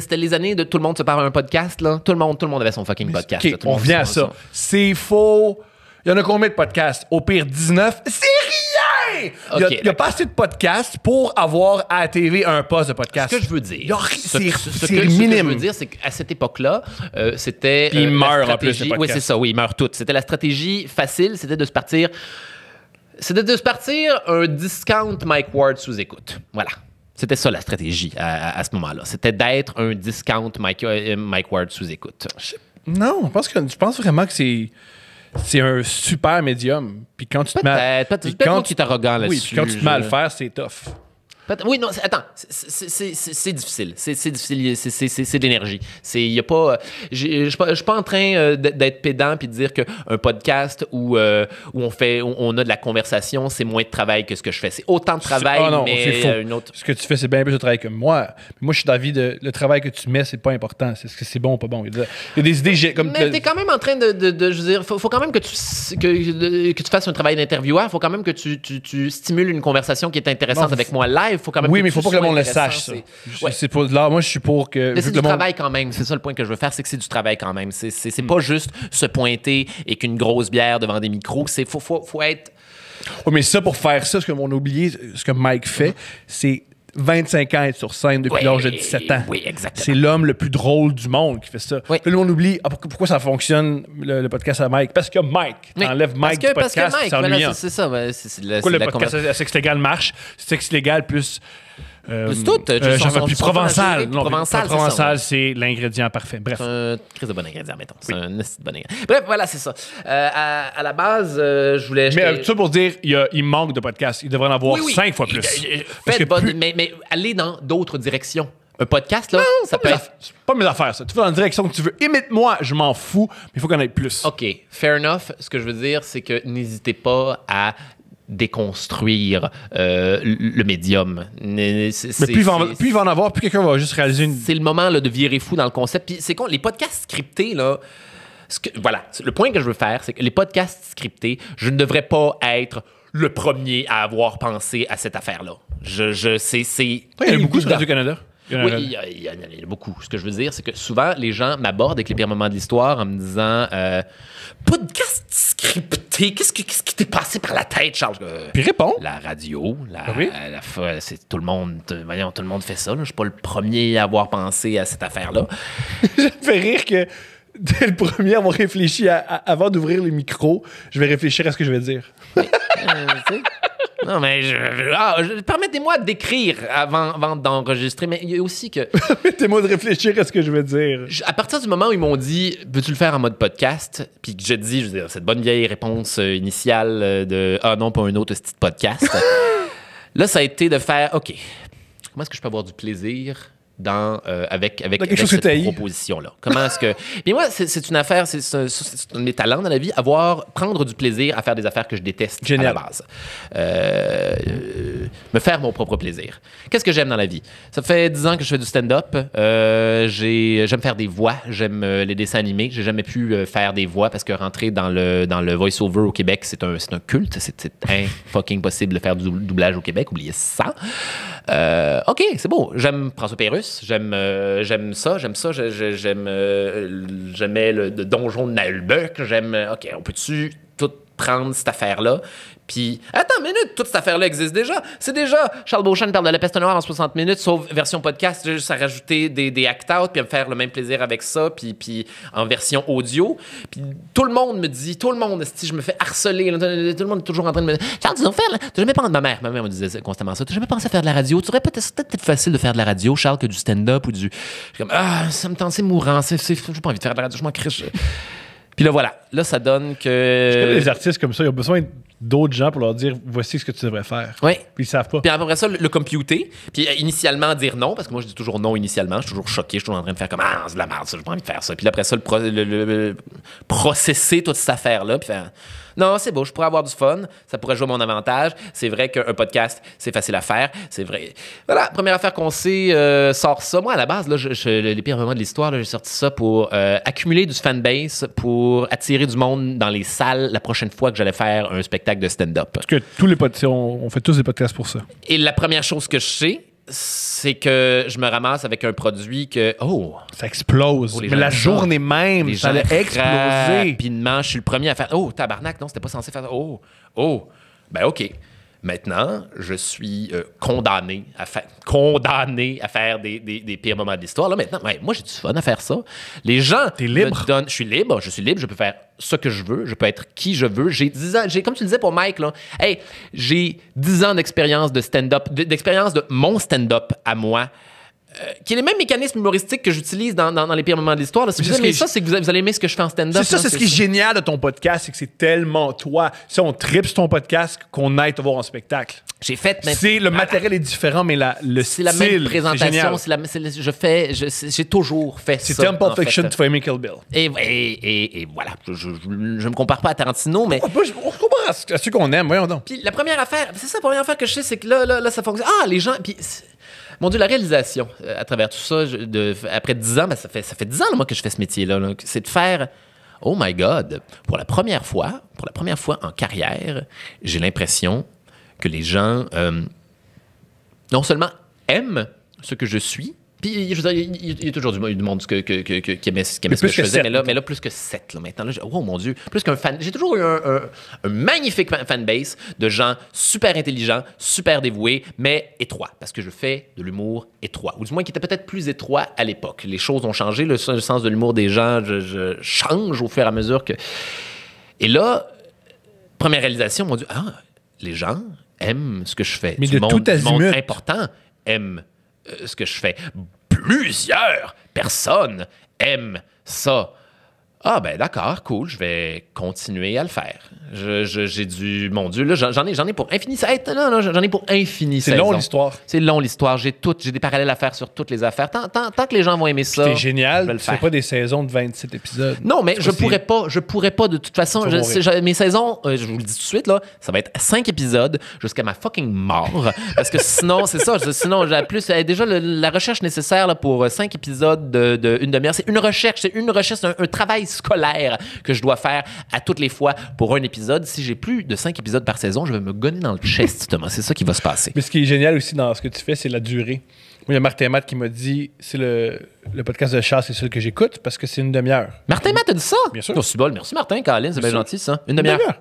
c'était les années de tout le monde se parle un podcast. Tout le monde avait son fucking podcast. On revient à ça. C'est faux. Il y en a combien de podcasts? Au pire, dix-neuf. C'est rien! Okay, il n'y a, a pas assez de podcasts pour avoir à la T V un poste de podcast. Ce que je veux dire, c'est minime. Ce que je veux dire, c'est qu'à cette époque-là, euh, c'était euh, la stratégie... En plus, oui, c'est ça, oui, ils meurent toutes. C'était la stratégie facile, c'était de se partir... C'était de se partir un discount Mike Ward sous écoute. Voilà. C'était ça la stratégie à, à, à ce moment-là. C'était d'être un discount Mike, euh, Mike Ward sous écoute. Non, je pense, que, je pense vraiment que c'est... C'est un super médium. Puis quand tu te mets quand tu t'arrogant là-dessus. Oui, quand tu te mets à le faire, c'est tough. Oui, non, attends, c'est difficile. C'est difficile, c'est de l'énergie. Je ne suis pas en train d'être pédant et de dire qu'un podcast où, euh, où, on fait, où on a de la conversation, c'est moins de travail que ce que je fais. C'est autant de travail, oh non, mais euh, une autre... Ce que tu fais, c'est bien plus de travail que moi. Moi, je suis d'avis de le travail que tu mets, c'est pas important. C'est ce que c'est bon ou pas bon. Il y a des, des idées... Comme mais le... tu es quand même en train de... de, de je veux dire, faut, faut quand même que tu, que, que tu fasses un travail d'intervieweur. Il faut quand même que tu, tu, tu stimules une conversation qui est intéressante non, avec moi live. Faut quand même oui, mais il faut pas que le monde le sache, ça. Ouais. C'est pour, là, moi, je suis pour que... Mais c'est du le monde... travail quand même. C'est ça le point que je veux faire, c'est que c'est du travail quand même. C'est mm. pas juste se pointer et qu'une grosse bière devant des micros. Il faut, faut, faut être... Oh, mais ça, pour faire ça, ce que mon oublié, ce que Mike fait, mm. c'est vingt-cinq ans être sur scène depuis oui, l'âge de dix-sept ans. Oui, exactement. C'est l'homme le plus drôle du monde qui fait ça. Oui. Puis le monde oublie ah, pourquoi ça fonctionne, le, le podcast à Mike. Parce que Mike, t'enlèves Mike que, du podcast, c'est ennuyant. C'est ça. Ouais, c est, c est la, pourquoi le podcast à Sexe Légal marche? Sexe Légal plus... Euh, tout, euh, son, son, plus son provençal. Non, provençal, provençal c'est l'ingrédient parfait. Bref. C'est un très bon ingrédient, mettons. C'est oui. un bon ingrédient. Bref, voilà, c'est ça. Euh, à, à la base, euh, je voulais... Mais tout ça pour dire, il, y a, il manque de podcasts. Il devrait en avoir oui, oui. cinq fois plus. Il, il, bonne, plus... Mais, mais allez dans d'autres directions. Un podcast, là, non, ça peut être... C'est pas mes affaires, ça. Tu vas dans la direction que tu veux. Imite-moi, je m'en fous, mais il faut qu'on aille plus. OK, fair enough. Ce que je veux dire, c'est que n'hésitez pas à... déconstruire euh, le médium. Mais plus il va en, plus il va en avoir, plus quelqu'un va juste réaliser une... C'est le moment là, de virer fou dans le concept. Puis c'est con, les podcasts scriptés, là... Ce que, voilà, le point que je veux faire, c'est que les podcasts scriptés, je ne devrais pas être le premier à avoir pensé à cette affaire-là. Je, je, c'est... Il y en a beaucoup sur Radio-Canada. Oui, il y, a, il, y a, il y a beaucoup. Ce que je veux dire, c'est que souvent, les gens m'abordent avec les pires moments de l'histoire en me disant euh, « Podcast scripté, qu'est-ce qui qu t'est passé par la tête, Charles? » Puis réponds. La radio, la, ah oui. la, la, tout, le monde, voyons, tout le monde fait ça. Là. Je ne suis pas le premier à avoir pensé à cette affaire-là. Je me fais rire que dès le premier à avoir réfléchi, à, à, avant d'ouvrir les micros, je vais réfléchir à ce que je vais dire. Mais, euh, tu sais... Non, mais je, ah, je, permettez-moi d'écrire avant, avant d'enregistrer, mais il y a aussi que... Permettez-moi de réfléchir à ce que je veux dire. Je, à partir du moment où ils m'ont dit « Veux-tu le faire en mode podcast? » Puis que je dis, je veux dire, cette bonne vieille réponse initiale de « Ah non, pas un autre style podcast. » Là, ça a été de faire « OK, comment est-ce que je peux avoir du plaisir ?» Dans, euh, avec, avec, avec cette proposition-là. Comment est-ce que... Puis moi, c'est une affaire, c'est un de mes talents dans la vie, avoir, prendre du plaisir à faire des affaires que je déteste Génial. à la base. Euh, euh, me faire mon propre plaisir. Qu'est-ce que j'aime dans la vie? Ça fait dix ans que je fais du stand-up. Euh, j'aime faire des voix, j'aime les dessins animés. J'ai jamais pu faire des voix parce que rentrer dans le, dans le voice-over au Québec, c'est un, un culte. C'est fucking possible de faire du doublage au Québec. Oubliez ça. Euh, OK, c'est beau. J'aime François Pérusse. J'aime euh, j'aime ça, j'aime ça, j'aime euh, j'aimais le, le donjon de Nalbuck, j'aime... OK, on peut-tu tout prendre cette affaire-là. Puis, attends une minute, toute cette affaire-là existe déjà. C'est déjà Charles Beauchesne parle de la peste noire en soixante minutes, sauf version podcast, j'ai juste à rajouter des, des act-out, puis à me faire le même plaisir avec ça, puis, puis en version audio. Puis tout le monde me dit, tout le monde, si je me fais harceler, là, tout le monde est toujours en train de me dire Charles, disons, faire, t'as jamais pensé à ma mère. Ma mère me disait constamment ça. T'as jamais pensé à faire de la radio? Tu aurais peut-être peut-être facile de faire de la radio, Charles, que du stand-up ou du. Comme, ah, ça me tente, c'est mourant, c'est, c'est, j'ai pas envie de faire de la radio, je m'en crisse. Puis là, voilà. Là, ça donne que... Je connais des artistes comme ça, ils ont besoin d'autres gens pour leur dire « Voici ce que tu devrais faire. » Oui. Puis ils savent pas. Puis après ça, le, le computer. Puis initialement, dire non, parce que moi, je dis toujours non initialement. Je suis toujours choqué. Je suis toujours en train de faire comme « Ah, c'est de la merde, ça, j'ai pas envie de faire ça. » Puis après ça, le, pro- le, le, le processer toute cette affaire-là, puis faire... Non, c'est beau, je pourrais avoir du fun, ça pourrait jouer à mon avantage. C'est vrai qu'un podcast, c'est facile à faire, c'est vrai. Voilà, première affaire qu'on sait, euh, sort ça. Moi, à la base, là, je, je, les pires moments de l'histoire, là, j'ai sorti ça pour euh, accumuler du fanbase, pour attirer du monde dans les salles la prochaine fois que j'allais faire un spectacle de stand-up. Parce que tous les podcasts, on, on fait tous des podcasts pour ça. Et la première chose que je sais, c'est que je me ramasse avec un produit que... Oh! Ça explose. Oh, mais la journée même, ça allait exploser. Rapidement, je suis le premier à faire... Oh, tabarnak, non, c'était pas censé faire... Oh, oh. Ben, OK. Maintenant, je suis euh, condamné à faire... Condamné à faire des, des, des pires moments de l'histoire. Là, maintenant, ouais, moi, j'ai du fun à faire ça. Les gens... T'es libre. Me donnent, je suis libre, je suis libre, je peux faire ce que je veux, je peux être qui je veux. J'ai dix ans, j'ai, comme tu le disais pour Mike, là, hey, j'ai dix ans d'expérience de stand-up, d'expérience de mon stand-up à moi, euh, qui est les mêmes mécanismes humoristiques que j'utilise dans, dans, dans les pires moments de l'histoire. Là. Si vous aimez ça, c'est que vous allez aimer ce que je fais en stand-up. C'est ça, là, c'est, c'est ce qui ça. Est génial de ton podcast, c'est que c'est tellement toi. Si on tripe sur ton podcast, qu'on aille te voir en spectacle. J'ai fait... Même... C'est, le matériel ah, est différent, mais la, le c'est style, c'est la même présentation. C'est, c'est la, c'est, je fais, je, c'est, j'ai toujours fait c'est ça. C'est Temple Fiction, tu fais Michael Bill. Et, et, et, et voilà, je, je, je me compare pas à Tarantino, mais... On, peut, on compare à, ce, à ceux qu'on aime, voyons donc. Puis la première affaire, c'est ça la première affaire que je sais, c'est que là, là, là ça fonctionne. Ah, les gens... Puis, mon Dieu, la réalisation à travers tout ça, je, de, après dix ans, ben, ça fait ça fait dix ans là, moi, que je fais ce métier-là. Là, c'est de faire... Oh my God, pour la première fois, pour la première fois en carrière, j'ai l'impression... que les gens euh, non seulement aiment ce que je suis, puis je veux dire, il y a toujours du monde que, que, que, que, qui aimait, qui aimait ce que, que je faisais, sept, mais, là, mais là, plus que sept, là, maintenant, là, oh mon Dieu, plus qu'un fan. J'ai toujours eu un, un, un magnifique fanbase de gens super intelligents, super dévoués, mais étroits, parce que je fais de l'humour étroit, ou du moins qui était peut-être plus étroit à l'époque. Les choses ont changé, le sens de l'humour des gens je, je change au fur et à mesure que... Et là, première réalisation, mon Dieu, ah, les gens... aime ce que je fais. Mais du de monde, tout monde important aime euh, ce que je fais. Plusieurs personnes aiment ça. Ah ben d'accord, cool, je vais continuer à le faire. Je, je, j'ai du... Mon Dieu, là, j'en ai, j'en ai pour infini... Hey, non, non, j'en ai pour infini. C'est long l'histoire. C'est long l'histoire. J'ai tout, j'ai des parallèles à faire sur toutes les affaires. Tant, tant, tant que les gens vont aimer ça... C'est génial. C'est pas des saisons de vingt-sept épisodes. Non, mais je pourrais pas. Je pourrais pas de toute façon. Je, je, mes saisons, euh, je vous le dis tout de suite, là, ça va être cinq épisodes jusqu'à ma fucking mort. Parce que sinon, c'est ça. Sinon, j'ai plus... Euh, déjà, le, la recherche nécessaire là, pour cinq épisodes d'une de, de demi-heure, c'est une recherche. C'est une recherche, c'est un, un travail scolaire que je dois faire à toutes les fois pour un épisode. Si j'ai plus de cinq épisodes par saison, je vais me gonner dans le chest, Thomas. C'est ça qui va se passer. Mais ce qui est génial aussi dans ce que tu fais, c'est la durée. Moi, il y a Martin Matt qui m'a dit c'est le, le podcast de chasse, c'est celui que j'écoute parce que c'est une demi-heure. Martin Matt a dit ça? Bien sûr. Oh, c'est bon. Merci Martin, Caroline, c'est bien gentil ça. Une demi-heure. Une demi-heure.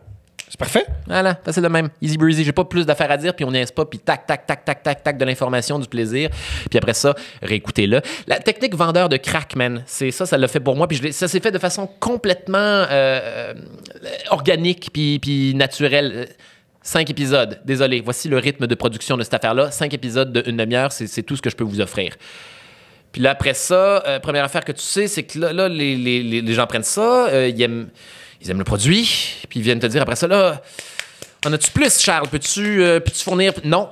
C'est parfait. Voilà, ça c'est le même. Easy breezy, j'ai pas plus d'affaires à dire, puis on n'y est pas, puis tac, tac, tac, tac, tac, tac, de l'information, du plaisir. Puis après ça, réécoutez-le. La technique vendeur de crack, man, c'est ça, ça l'a fait pour moi, puis je l'ai, ça s'est fait de façon complètement euh, organique, puis, puis naturelle. Cinq épisodes, désolé, voici le rythme de production de cette affaire-là. Cinq épisodes d'une demi-heure, c'est, c'est tout ce que je peux vous offrir. Puis là, après ça, euh, première affaire que tu sais, c'est que là, là les, les, les, les gens prennent ça, euh, ils aiment... Ils aiment le produit, puis ils viennent te dire après ça, là, en as-tu plus, Charles? Peux-tu, euh, peux-tu fournir? Non.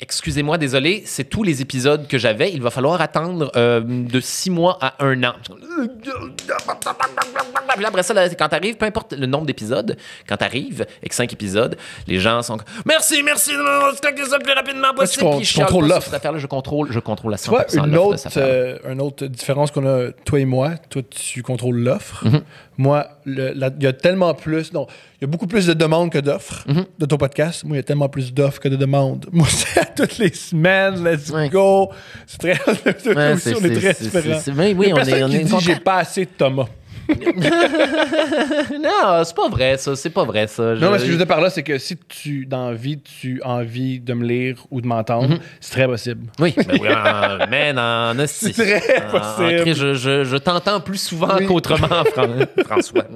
Excusez-moi, désolé, c'est tous les épisodes que j'avais. Il va falloir attendre euh, de six mois à un an. Puis là, après ça, là, quand t'arrives, peu importe le nombre d'épisodes, quand t'arrives avec cinq épisodes, les gens sont merci, merci, on se claque ça le plus rapidement possible. Là, tu, con- tu contrôles l'offre. Là, je contrôle, je contrôle à cent pour cent toi, une l'offre autre, de cette euh, une autre différence qu'on a, toi et moi, toi, tu contrôles l'offre. Mm-hmm. Moi, il y a tellement plus... Non, il y a beaucoup plus de demandes que d'offres mm-hmm. de ton podcast. Moi, il y a tellement plus d'offres que de demandes. Moi, c'est à toutes les semaines, let's ouais. go. C'est très... Ouais, c'est, aussi, c'est, on est très c'est, différents. C'est, c'est, oui, il y a personne on est, qui on est dit « j'ai pas assez de Thomas ». Non, c'est pas vrai, ça. C'est pas vrai, ça. Je... Non, mais ce que je veux dire par là, c'est que si tu, dans vie, tu as envie de me lire ou de m'entendre, mm-hmm. c'est très possible. Oui, mais oui, en, man, en aussi. C'est très en, possible. En cri, je je, je t'entends plus souvent oui. qu'autrement, Fran... François.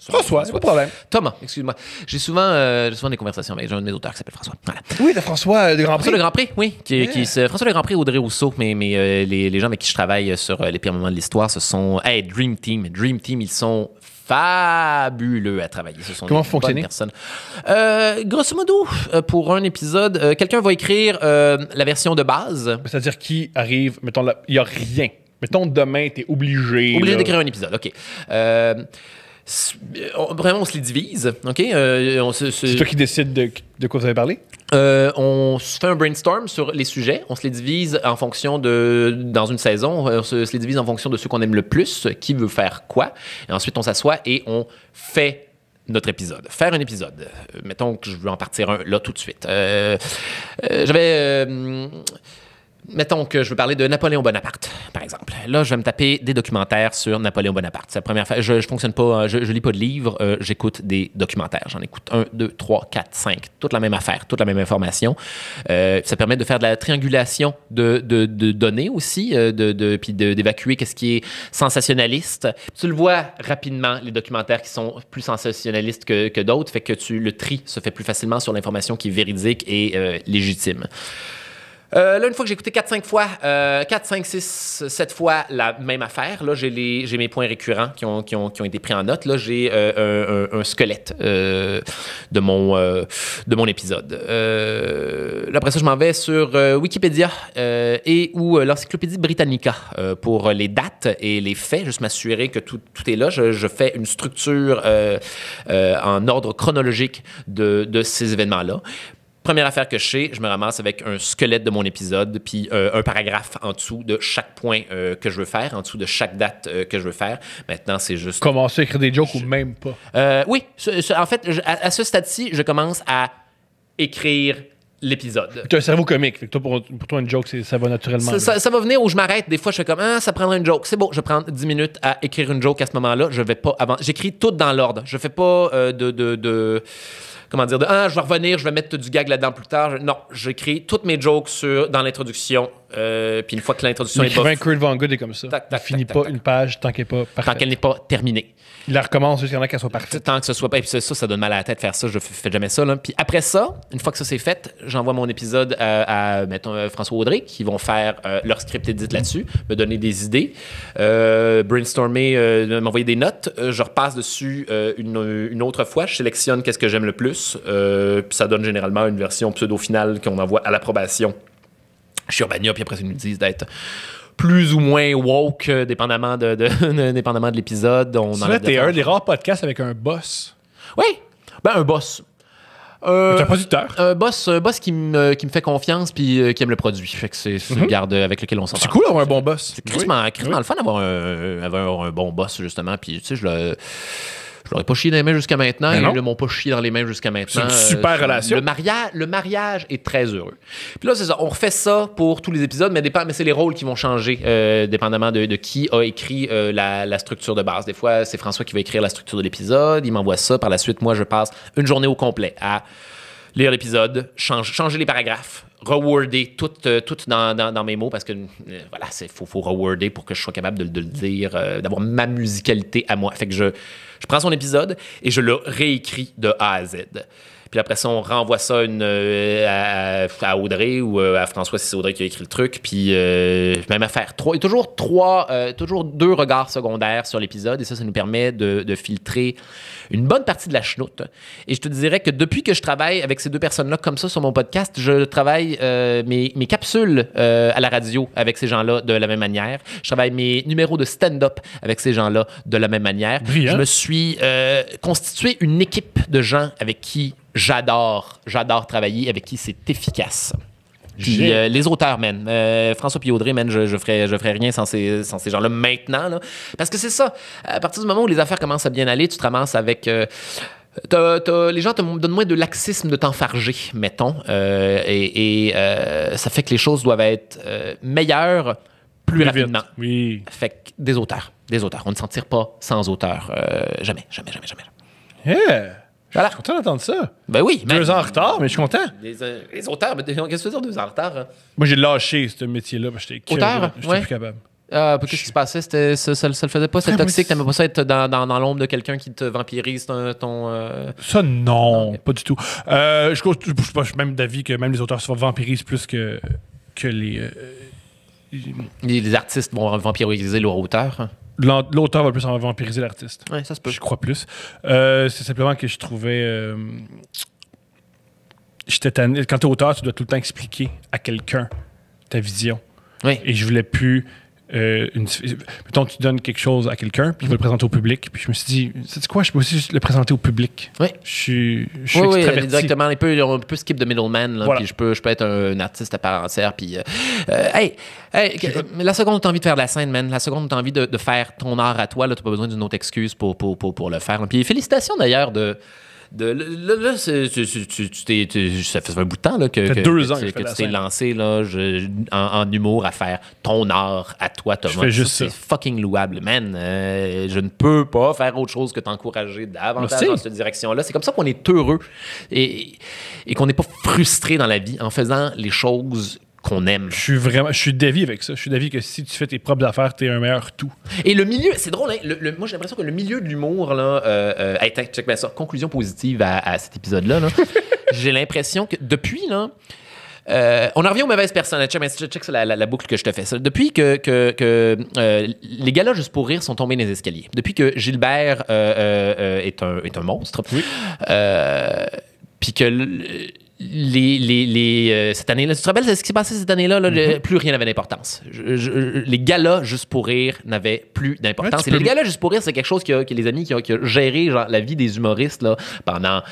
François, c'est pas de problème. Thomas, excuse-moi. J'ai souvent, euh, souvent des conversations avec un de mes auteurs qui s'appelle François. Voilà. Oui, de François de Grand Prix. François le Grand Prix, oui. Qui, yeah. qui, qui, François le Grand Prix, Audrey Rousseau, mais, mais euh, les, les gens avec qui je travaille sur euh, les pires moments de l'histoire, ce sont hey, Dream Team. Dream Team, ils sont fabuleux à travailler. Ce sont Comment fonctionner personnes. Euh, grosso modo, pour un épisode, euh, quelqu'un va écrire euh, la version de base. C'est-à-dire qui arrive, mettons, il n'y a rien. Mettons, demain, t'es obligé. Obligé d'écrire un épisode, OK. Euh, on, vraiment, on se les divise, OK? Euh, c'est toi qui décides de, de quoi vous allez parler? Euh, on se fait un brainstorm sur les sujets. On se les divise en fonction de... Dans une saison, on se, se les divise en fonction de ceux qu'on aime le plus, qui veut faire quoi. Et ensuite, on s'assoit et on fait notre épisode. Faire un épisode. Euh, mettons que je veux en partir un, là, tout de suite. Euh, euh, J'avais... Euh, Mettons que je veux parler de Napoléon Bonaparte, par exemple. Là, je vais me taper des documentaires sur Napoléon Bonaparte. C'est la première fois. Je, je fonctionne pas, je, je lis pas de livres, euh, j'écoute des documentaires. J'en écoute un, deux, trois, quatre, cinq. Toute la même affaire, toute la même information. Euh, ça permet de faire de la triangulation de, de, de données aussi, euh, de, de, puis d'évacuer qu'est-ce qui est sensationnaliste. Tu le vois rapidement, les documentaires qui sont plus sensationnalistes que, que d'autres, fait que tu le tri se fait plus facilement sur l'information qui est véridique et euh, légitime. Euh, là, une fois que j'ai écouté quatre cinq fois, euh, quatre, cinq, six, sept fois la même affaire, là, j'ai mes points récurrents qui ont, qui ont, qui ont été pris en note. Là, j'ai euh, un, un, un squelette euh, de, mon, euh, de mon épisode. Euh, là, après ça, je m'en vais sur euh, Wikipédia euh, et ou euh, l'Encyclopédie Britannica euh, pour les dates et les faits, juste m'assurer que tout, tout est là. Je, je fais une structure euh, euh, en ordre chronologique de, de ces événements-là. Première affaire que je sais, je me ramasse avec un squelette de mon épisode, puis euh, un paragraphe en dessous de chaque point euh, que je veux faire, en dessous de chaque date euh, que je veux faire. Maintenant, c'est juste... Commencer à écrire des jokes je... ou même pas? Euh, oui. Ce, ce, en fait, je, à, à ce stade-ci, je commence à écrire l'épisode. Tu as un cerveau comique. Fait que toi, pour, pour toi, une joke, ça va naturellement. Ça, ça, ça va venir où je m'arrête. Des fois, je fais comme « Ah, ça prendrait une joke. » C'est bon, je prends dix minutes à écrire une joke à ce moment-là. Je vais pas avant. J'écris tout dans l'ordre. Je fais pas euh, de... de, de... Comment dire, de « Ah, je vais revenir, je vais mettre du gag là-dedans plus tard. » Non, j'écris toutes mes jokes sur, dans l'introduction. Euh, puis une fois que l'introduction est pas... L'écrivain Kurt Vonnegut est comme ça. Tac, tac, il finit tac, pas tac, une tac. page tant qu'elle n'est pas parfaite. Tant qu'elle n'est pas terminée. Il la recommence jusqu'à qu'elle soit parfaite. Tant que ce soit pas... Et puis ça, ça donne mal à la tête de faire ça. Je ne fais jamais ça. Là. Puis après ça, une fois que ça c'est fait, j'envoie mon épisode à, à mettons, François Audrey, qui vont faire euh, leur script édit là-dessus, me donner des idées, euh, brainstormer, euh, m'envoyer des notes. Je repasse dessus euh, une, une autre fois. Je sélectionne qu'est-ce que j'aime le plus. Euh, puis ça donne généralement une version pseudo-finale qu'on envoie à l'approbation. Je suis Urbania, puis après, ils nous disent d'être plus ou moins woke, euh, dépendamment de, de, de, dépendamment de l'épisode. T'es un des rares podcasts avec un boss. Oui, ben un boss. Euh, un producteur. Un boss, un boss qui me qui me fait confiance puis euh, qui aime le produit. Fait que c'est mm-hmm. une garde avec lequel on s'entend. C'est cool d'avoir un bon boss. C'est crissement oui. oui. le fun d'avoir un, un, un bon boss, justement. Puis, tu sais, je le... Je l'aurais pas chié dans les mains jusqu'à maintenant. Ils ne m'ont pas chié dans les mains jusqu'à maintenant. C'est une super euh, relation. Le mariage, le mariage est très heureux. Puis là, c'est ça. On refait ça pour tous les épisodes, mais, mais c'est les rôles qui vont changer euh, dépendamment de, de qui a écrit euh, la, la structure de base. Des fois, c'est François qui va écrire la structure de l'épisode. Il m'envoie ça. Par la suite, moi, je passe une journée au complet à lire l'épisode, change, changer les paragraphes, reworder tout, euh, tout dans, dans, dans mes mots parce que, euh, voilà, il faut, faut reworder pour que je sois capable de, de le dire, euh, d'avoir ma musicalité à moi. Fait que je... Je prends son épisode et je le réécris de A à Z. Puis après ça, on renvoie ça une, euh, à, à Audrey ou à François, si c'est Audrey qui a écrit le truc. Puis euh, même affaire. Trois, et toujours, trois, euh, toujours deux regards secondaires sur l'épisode. Et ça, ça nous permet de, de filtrer une bonne partie de la chenoute. Et je te dirais que depuis que je travaille avec ces deux personnes-là comme ça sur mon podcast, je travaille euh, mes, mes capsules euh, à la radio avec ces gens-là de la même manière. Je travaille mes numéros de stand-up avec ces gens-là de la même manière. Brilliant. Je me suis euh, constitué une équipe de gens avec qui J'adore, j'adore travailler avec qui c'est efficace. Puis euh, les auteurs, man. Euh, François et Audrey, man, je, je, ferais, je ferais rien sans ces, sans ces gens-là maintenant. Là. Parce que c'est ça. À partir du moment où les affaires commencent à bien aller, tu te ramasses avec... Euh, T'as, t'as, les gens te donnent moins de laxisme de t'enfarger, mettons. Euh, et et euh, ça fait que les choses doivent être euh, meilleures plus, plus rapidement. Vite. Oui. Fait que des auteurs. des auteurs. On ne s'en tire pas sans auteur. Euh, jamais, jamais, jamais, jamais. Yeah. Voilà. Je suis content d'entendre ça. Ben oui. Deux mais... ans en retard, mais je suis content. Les, les auteurs, mais qu'est-ce que tu veux dire, deux ans en retard? Hein? Moi, j'ai lâché ce métier-là parce que j'étais auteur, j'étais ouais. plus capable. Euh, Qu'est-ce qui se passait? Ça, ça, ça le faisait pas? C'était toxique? T'aimais pas ça être dans, dans, dans l'ombre de quelqu'un qui te vampirise ton... ton euh... Ça, non, non. Pas du tout. Euh, je, je, je suis même d'avis que même les auteurs se vampirisent plus que, que les... Euh, les... Les artistes vont vampiriser leur auteur. L'auteur va plus en vampiriser l'artiste. Oui, ça se peut. Je crois plus. Euh, C'est simplement que je trouvais... Euh, j'étais tanné. Quand t'es auteur, tu dois tout le temps expliquer à quelqu'un ta vision. Oui. Et je voulais plus... Euh, une, mettons, tu donnes quelque chose à quelqu'un, puis il va le présenter au public. Puis je me suis dit, sais-tu quoi, je peux aussi le présenter au public. Oui. Je suis, je suis oui, extraverti. Oui, directement, un peu, un peu skip de middleman, là, voilà. Puis je peux, je peux être un, un artiste à part entière. Puis, euh, euh, hey, hey la seconde où tu as envie de faire de la scène, man, la seconde où tu as envie de, de faire ton art à toi, tu n'as pas besoin d'une autre excuse pour, pour, pour, pour le faire. Là. Puis félicitations d'ailleurs de. De, là, là tu, tu, ça fait un bout de temps là, que, que, deux ans que, que, que, que tu t'es lancé là, je, en, en humour à faire ton art à toi, Thomas. C'est fucking louable, man. Euh, je ne peux pas faire autre chose que t'encourager davantage dans cette direction-là. C'est comme ça qu'on est heureux et, et qu'on n'est pas frustré dans la vie en faisant les choses qu'on aime. Je suis vraiment, je suis d'avis avec ça. Je suis d'avis que si tu fais tes propres affaires, t'es un meilleur tout. Et le milieu, c'est drôle, hein? Le, le, moi j'ai l'impression que le milieu de l'humour, là, euh, euh, hey, check bien ça, conclusion positive à, à cet épisode-là, là. J'ai l'impression que depuis, là, Euh, on en revient aux mauvaises personnes. Check, check la, la, la boucle que je te fais. Ça. Depuis que, que, que euh, les galas Juste pour rire sont tombés dans les escaliers, depuis que Gilbert euh, euh, est, un, est un monstre, oui. euh, puis que... Le, Les, les, les, euh, cette année-là, tu te rappelles ce qui s'est passé cette année-là? Là, mm-hmm. Plus rien n'avait d'importance. Les galas Juste pour rire n'avaient plus d'importance. Ouais, les galas Juste pour rire, c'est quelque chose qui a, qui a les amis qui a, qui a géré genre, la vie des humoristes là, pendant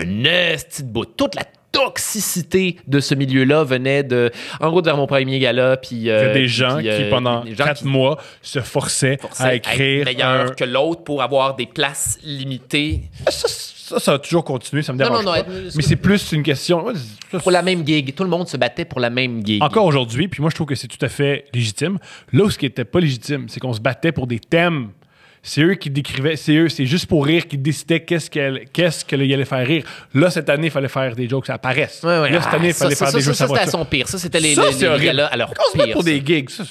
une petite bout. Toute la toxicité de ce milieu-là venait de, en gros, de vers mon premier gala. Puis, euh, des gens puis, euh, qui, pendant quatre mois, se forçaient, forçaient à écrire. À être meilleur un... que l'autre pour avoir des places limitées. Ça, Ça, ça a toujours continué, ça me dérange non, non, non, pas. Mais c'est plus une question... Pour la même gig. Tout le monde se battait pour la même gig. Encore aujourd'hui, puis moi, je trouve que c'est tout à fait légitime. Là où ce qui n'était pas légitime, c'est qu'on se battait pour des thèmes. C'est eux qui décrivaient, c'est eux, c'est Juste pour rire qui décidaient qu'est-ce qu'elle, qu'est-ce qu'il allait faire rire. Là, cette année, il fallait faire des jokes, ça paraisse. Ouais, ouais, là, cette année, il fallait ça, faire ça, des jokes, ça, ça, ça c'était à son pire. Ça, c'était les, les, les gars-là à leur pire. On se bat pour ça. Des gigs, ça...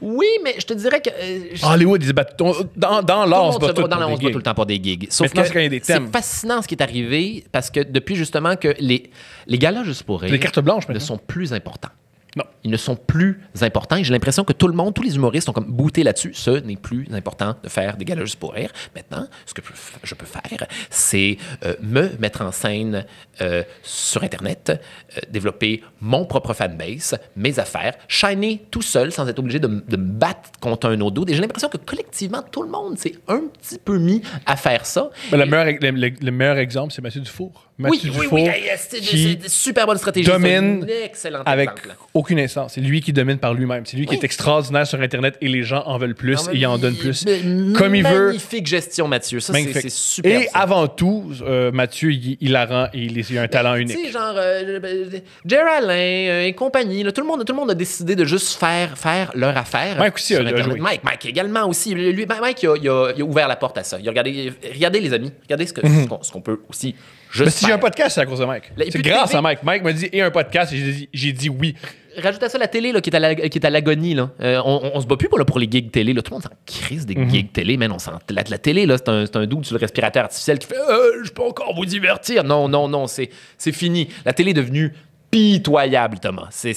Oui, mais je te dirais que... Euh, je... Hollywood, ils se battent... Dans, dans l'art, on se bat tout, tout le temps pour des gigs. Sauf que c'est fascinant ce qui est arrivé, parce que depuis, justement, que les, les galas Juste pour rire... Les cartes blanches, maintenant. ...ne sont plus importants. Non. Ils ne sont plus importants. J'ai l'impression que tout le monde, tous les humoristes ont comme booté là-dessus. Ce n'est plus important de faire des galas Juste pour rire. Maintenant, ce que je peux faire, c'est euh, me mettre en scène euh, sur Internet, euh, développer mon propre fanbase, mes affaires, shiner tout seul sans être obligé de, de me battre contre un autre dude. Et j'ai l'impression que collectivement, tout le monde s'est un petit peu mis à faire ça. Ben, le, meilleur, le, le, le meilleur exemple, c'est Mathieu Dufour. Mathieu oui, Dufour oui, oui, c'est une super bonne stratégie. Domine avec exemple. Aucune instance. C'est lui qui domine par lui-même. C'est lui oui. qui est extraordinaire sur Internet et les gens en veulent plus en et ils en donnent plus. Comme il veut. Magnifique gestion, Mathieu. Ça, c'est super. Et ça. Avant tout, euh, Mathieu, il, il la rend et il, il a un talent unique. Tu sais, genre, euh, Jerry Alain et compagnie, là, tout, le monde, tout le monde a décidé de juste faire, faire leur affaire. Mike aussi a joué. Mike, Mike également aussi. Lui, Mike, il a, il, a, il a ouvert la porte à ça. Il a regardé, regardez, les amis, regardez ce qu'on mm-hmm. qu qu peut aussi. Mais si j'ai un podcast, c'est à cause de Mike. C'est grâce à Mike. Mike m'a dit, et un podcast, et j'ai dit, j'ai dit oui. Rajoute à ça la télé là, qui est à l'agonie. La, euh, on, on se bat plus pour, là, pour les gigs télé. Là. Tout le monde s'en crisse des mm-hmm. gigs télé. Man, on s'en, la, la télé, c'est un, un doute sur le respirateur artificiel qui fait euh, « Je peux encore vous divertir ». Non, non, non, c'est fini. La télé est devenue pitoyable, Thomas. C'est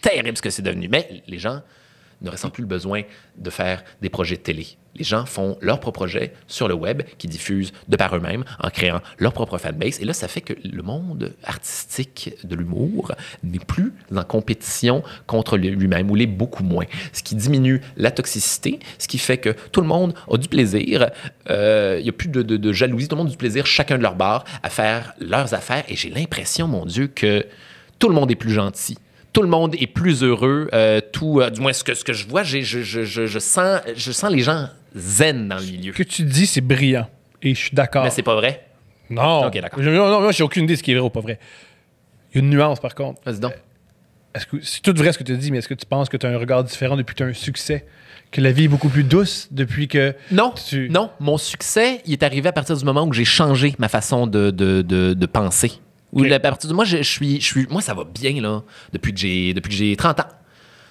terrible ce que c'est devenu. Mais les gens ne ressentent plus le besoin de faire des projets de télé. Les gens font leur propre projet sur le web qui diffusent de par eux-mêmes en créant leur propre fanbase. Et là, ça fait que le monde artistique de l'humour n'est plus en compétition contre lui-même, ou l'est beaucoup moins. Ce qui diminue la toxicité, ce qui fait que tout le monde a du plaisir. Il euh, n'y a plus de, de, de jalousie. Tout le monde a du plaisir, chacun de leur bord, à faire leurs affaires. Et j'ai l'impression, mon Dieu, que tout le monde est plus gentil. Tout le monde est plus heureux. Euh, tout, euh, du moins, ce que, ce que je vois, je, je, je, je, sens, je sens les gens zen dans le milieu. Ce que tu dis, c'est brillant. Et je suis d'accord. Mais c'est pas vrai? Non. OK, d'accord. Non, non, non, j'ai aucune idée de ce qui est vrai ou pas vrai. Il y a une nuance, par contre. Vas-y donc. Est-ce que c'est tout vrai ce que tu as dit, mais est-ce que tu penses que tu as un regard différent depuis que tu as un succès? Que la vie est beaucoup plus douce depuis que... Non, tu... non. Mon succès, il est arrivé à partir du moment où j'ai changé ma façon de, de, de, de penser. Où okay. la, à partir de, moi, je, je suis, je suis, moi, ça va bien, là, depuis que j'ai depuis que j'ai trente ans.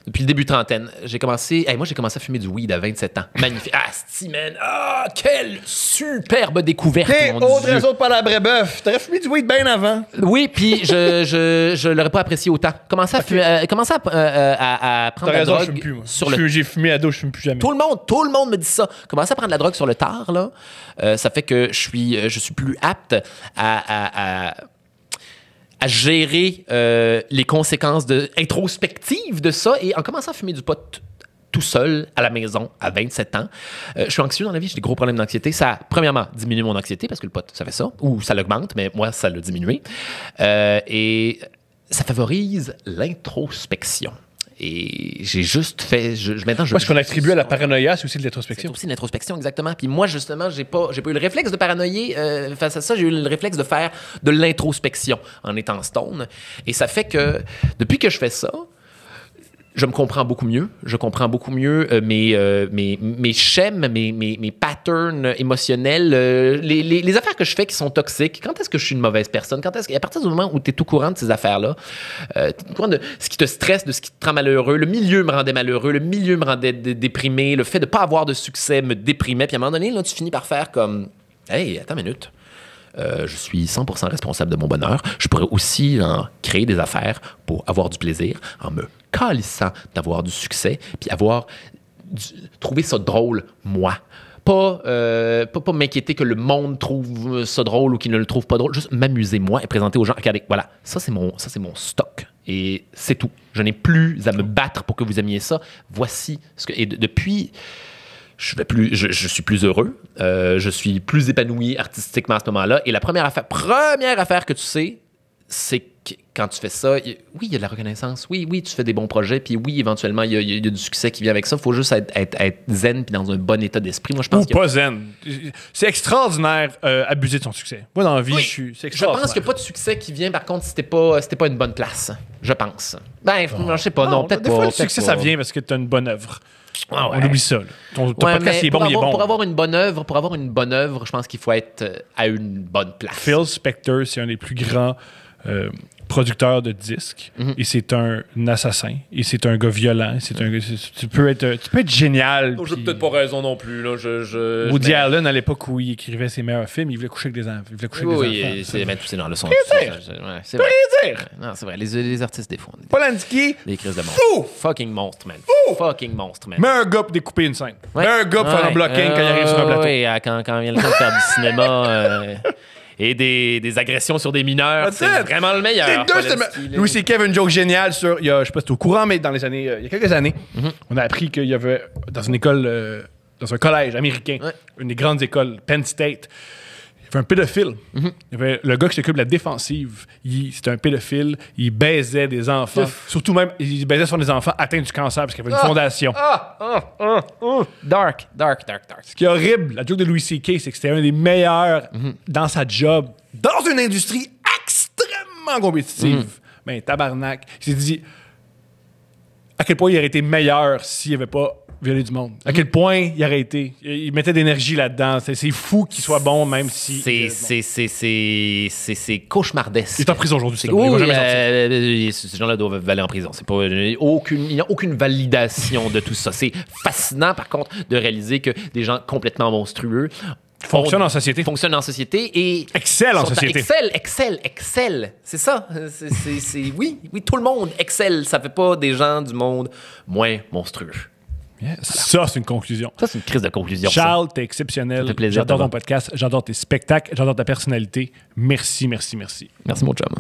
Depuis le début de trentaine, j'ai commencé... Hey, moi, j'ai commencé à fumer du weed à vingt-sept ans. Magnifique. Ah, c'ti, man. Ah, quelle superbe découverte, hey, mon autre Dieu. Réseau de la Brébeuf. T'aurais fumé du weed bien avant. Oui, puis je, je, je l'aurais pas apprécié autant. Commencer à, okay. fumer, euh, commencer à, euh, à, à prendre la raison, drogue... Fume plus, moi. Sur le... J'ai fumé à dos, je fume plus jamais. Tout le monde, tout le monde me dit ça. Commencer à prendre la drogue sur le tard, là, euh, ça fait que je suis, je suis plus apte à... à, à à gérer euh, les conséquences de, introspectives de ça. Et en commençant à fumer du pot tout seul, à la maison, à vingt-sept ans, euh, je suis anxieux dans la vie, j'ai des gros problèmes d'anxiété. Ça a, premièrement, diminué mon anxiété, parce que le pot, ça fait ça, ou ça l'augmente, mais moi, ça l'a diminué. Euh, et ça favorise l'introspection. Et j'ai juste fait... Je, je, maintenant, je, moi, ce qu'on attribue à la paranoïa, c'est aussi de l'introspection. C'est aussi de l'introspection, exactement. Puis moi, justement, j'ai pas, j'ai pas eu le réflexe de paranoïer euh, face à ça. J'ai eu le réflexe de faire de l'introspection en étant stone. Et ça fait que, depuis que je fais ça, je me comprends beaucoup mieux. Je comprends beaucoup mieux euh, mes, euh, mes, mes schèmes, mes, mes, mes patterns émotionnels, euh, les, les, les affaires que je fais qui sont toxiques. Quand est-ce que je suis une mauvaise personne? Quand est-ce que, à partir du moment où tu es tout courant de ces affaires-là, euh, tu es tout courant de ce qui te stresse, de ce qui te rend malheureux. Le milieu me rendait malheureux, le milieu me rendait déprimé. Le fait de ne pas avoir de succès me déprimait. Puis à un moment donné, là, tu finis par faire comme « Hey, attends une minute. » Euh, je suis cent pour cent responsable de mon bonheur. Je pourrais aussi en créer des affaires pour avoir du plaisir, en me calissant d'avoir du succès, puis avoir du, trouver ça drôle, moi. Pas, euh, pas, pas m'inquiéter que le monde trouve ça drôle ou qu'il ne le trouve pas drôle. Juste m'amuser, moi, et présenter aux gens. Regardez, voilà, ça, c'est mon, ça, c'est mon stock. Et c'est tout. Je n'ai plus à me battre pour que vous aimiez ça. Voici ce que... Et de, depuis... Je, vais plus, je, je suis plus heureux, euh, je suis plus épanoui artistiquement à ce moment-là. Et la première affaire, première affaire que tu sais, c'est que quand tu fais ça, y, oui, il y a de la reconnaissance, oui, oui, tu fais des bons projets, puis oui, éventuellement, il y, y, y a du succès qui vient avec ça. Il faut juste être, être, être zen puis dans un bon état d'esprit. Moi, je pense Ou que... pas zen. C'est extraordinaire euh, abuser de son succès. Moi, dans la vie, oui, je suis... C'est extraordinaire. Je pense qu'il n'y a pas de succès qui vient, par contre, si t'es pas, si t'es pas une bonne place, je pense. Ben, oh. je sais pas, non, non peut-être pas. Des fois, le succès, pas. Ça vient parce que t'as une bonne œuvre. Ah ouais. On oublie ça. Ton, ton ouais, podcast, il est bon, avoir, il est bon. Pour avoir une bonne œuvre, pour avoir une bonne œuvre, je pense qu'il faut être à une bonne place. Phil Spector, c'est un des plus grands euh, producteurs de disques. Mm-hmm. Et c'est un assassin. Et c'est un gars violent. C'est un, tu, peux être, tu peux être génial. Je n'ai peut-être pas raison non plus. Là. Je, je, Woody mais... Allen, à l'époque où il écrivait ses meilleurs films, il voulait coucher avec des, il voulait coucher oui, avec des oui, enfants. Oui, c'est mettre tous ces dans le son. Rien dire! C'est vrai. Rien dire! Non, c'est vrai. Les, les artistes des fonds. Polanski! Les crises de monstres. Fou! Fucking monstre, man. Fou! Fucking monstre, man. Mets un gars pour découper une scène. Ouais. Mets un gars pour ouais. faire un blocking euh, quand il arrive sur un plateau. Oui, quand, quand il vient le temps de faire du cinéma... Euh... Et des, des agressions sur des mineurs. C'est vraiment le meilleur. Les deux, le... Louis C K avait une joke géniale sur... Il y a, je ne sais pas si tu es au courant, mais dans les années, euh, il y a quelques années, mm-hmm. on a appris qu'il y avait, dans une école, euh, dans un collège américain, ouais. une des grandes écoles, Penn State, il y avait un pédophile. Mm-hmm. Il y avait le gars qui s'occupe de la défensive, c'était un pédophile, il baisait des enfants. Ouf. Surtout même, il baisait sur des enfants atteints du cancer parce qu'il y avait une ah, fondation. Ah, ah, ah, ah. Dark, dark, dark, dark. Ce qui est horrible, la joke de Louis C K, c'est que c'était un des meilleurs mm-hmm. dans sa job, dans une industrie extrêmement compétitive. Mm-hmm. Mais tabarnak, il s'est dit à quel point il aurait été meilleur s'il n'y avait pas violer du monde. À quel point il aurait été. Il mettait d'énergie là-dedans. C'est fou qu'il soit bon, même si... C'est cauchemardesque. Il est en prison aujourd'hui. C'est oui, euh, ces gens-là doivent aller en prison. C'est pas, aucune, il n'y a aucune validation de tout ça. C'est fascinant, par contre, de réaliser que des gens complètement monstrueux fonctionnent en société. Fonctionnent en société et... Excellent en société. Excel, excel, excel. C'est ça. C'est, c'est, c'est, oui, oui, tout le monde excelle. Ça fait pas des gens du monde moins monstrueux. Yes. Ça, c'est une conclusion. Ça, c'est une crise de conclusion. Charles, t'es exceptionnel. J'adore ton podcast, j'adore tes spectacles, j'adore ta personnalité. Merci, merci, merci. Merci, mon chum.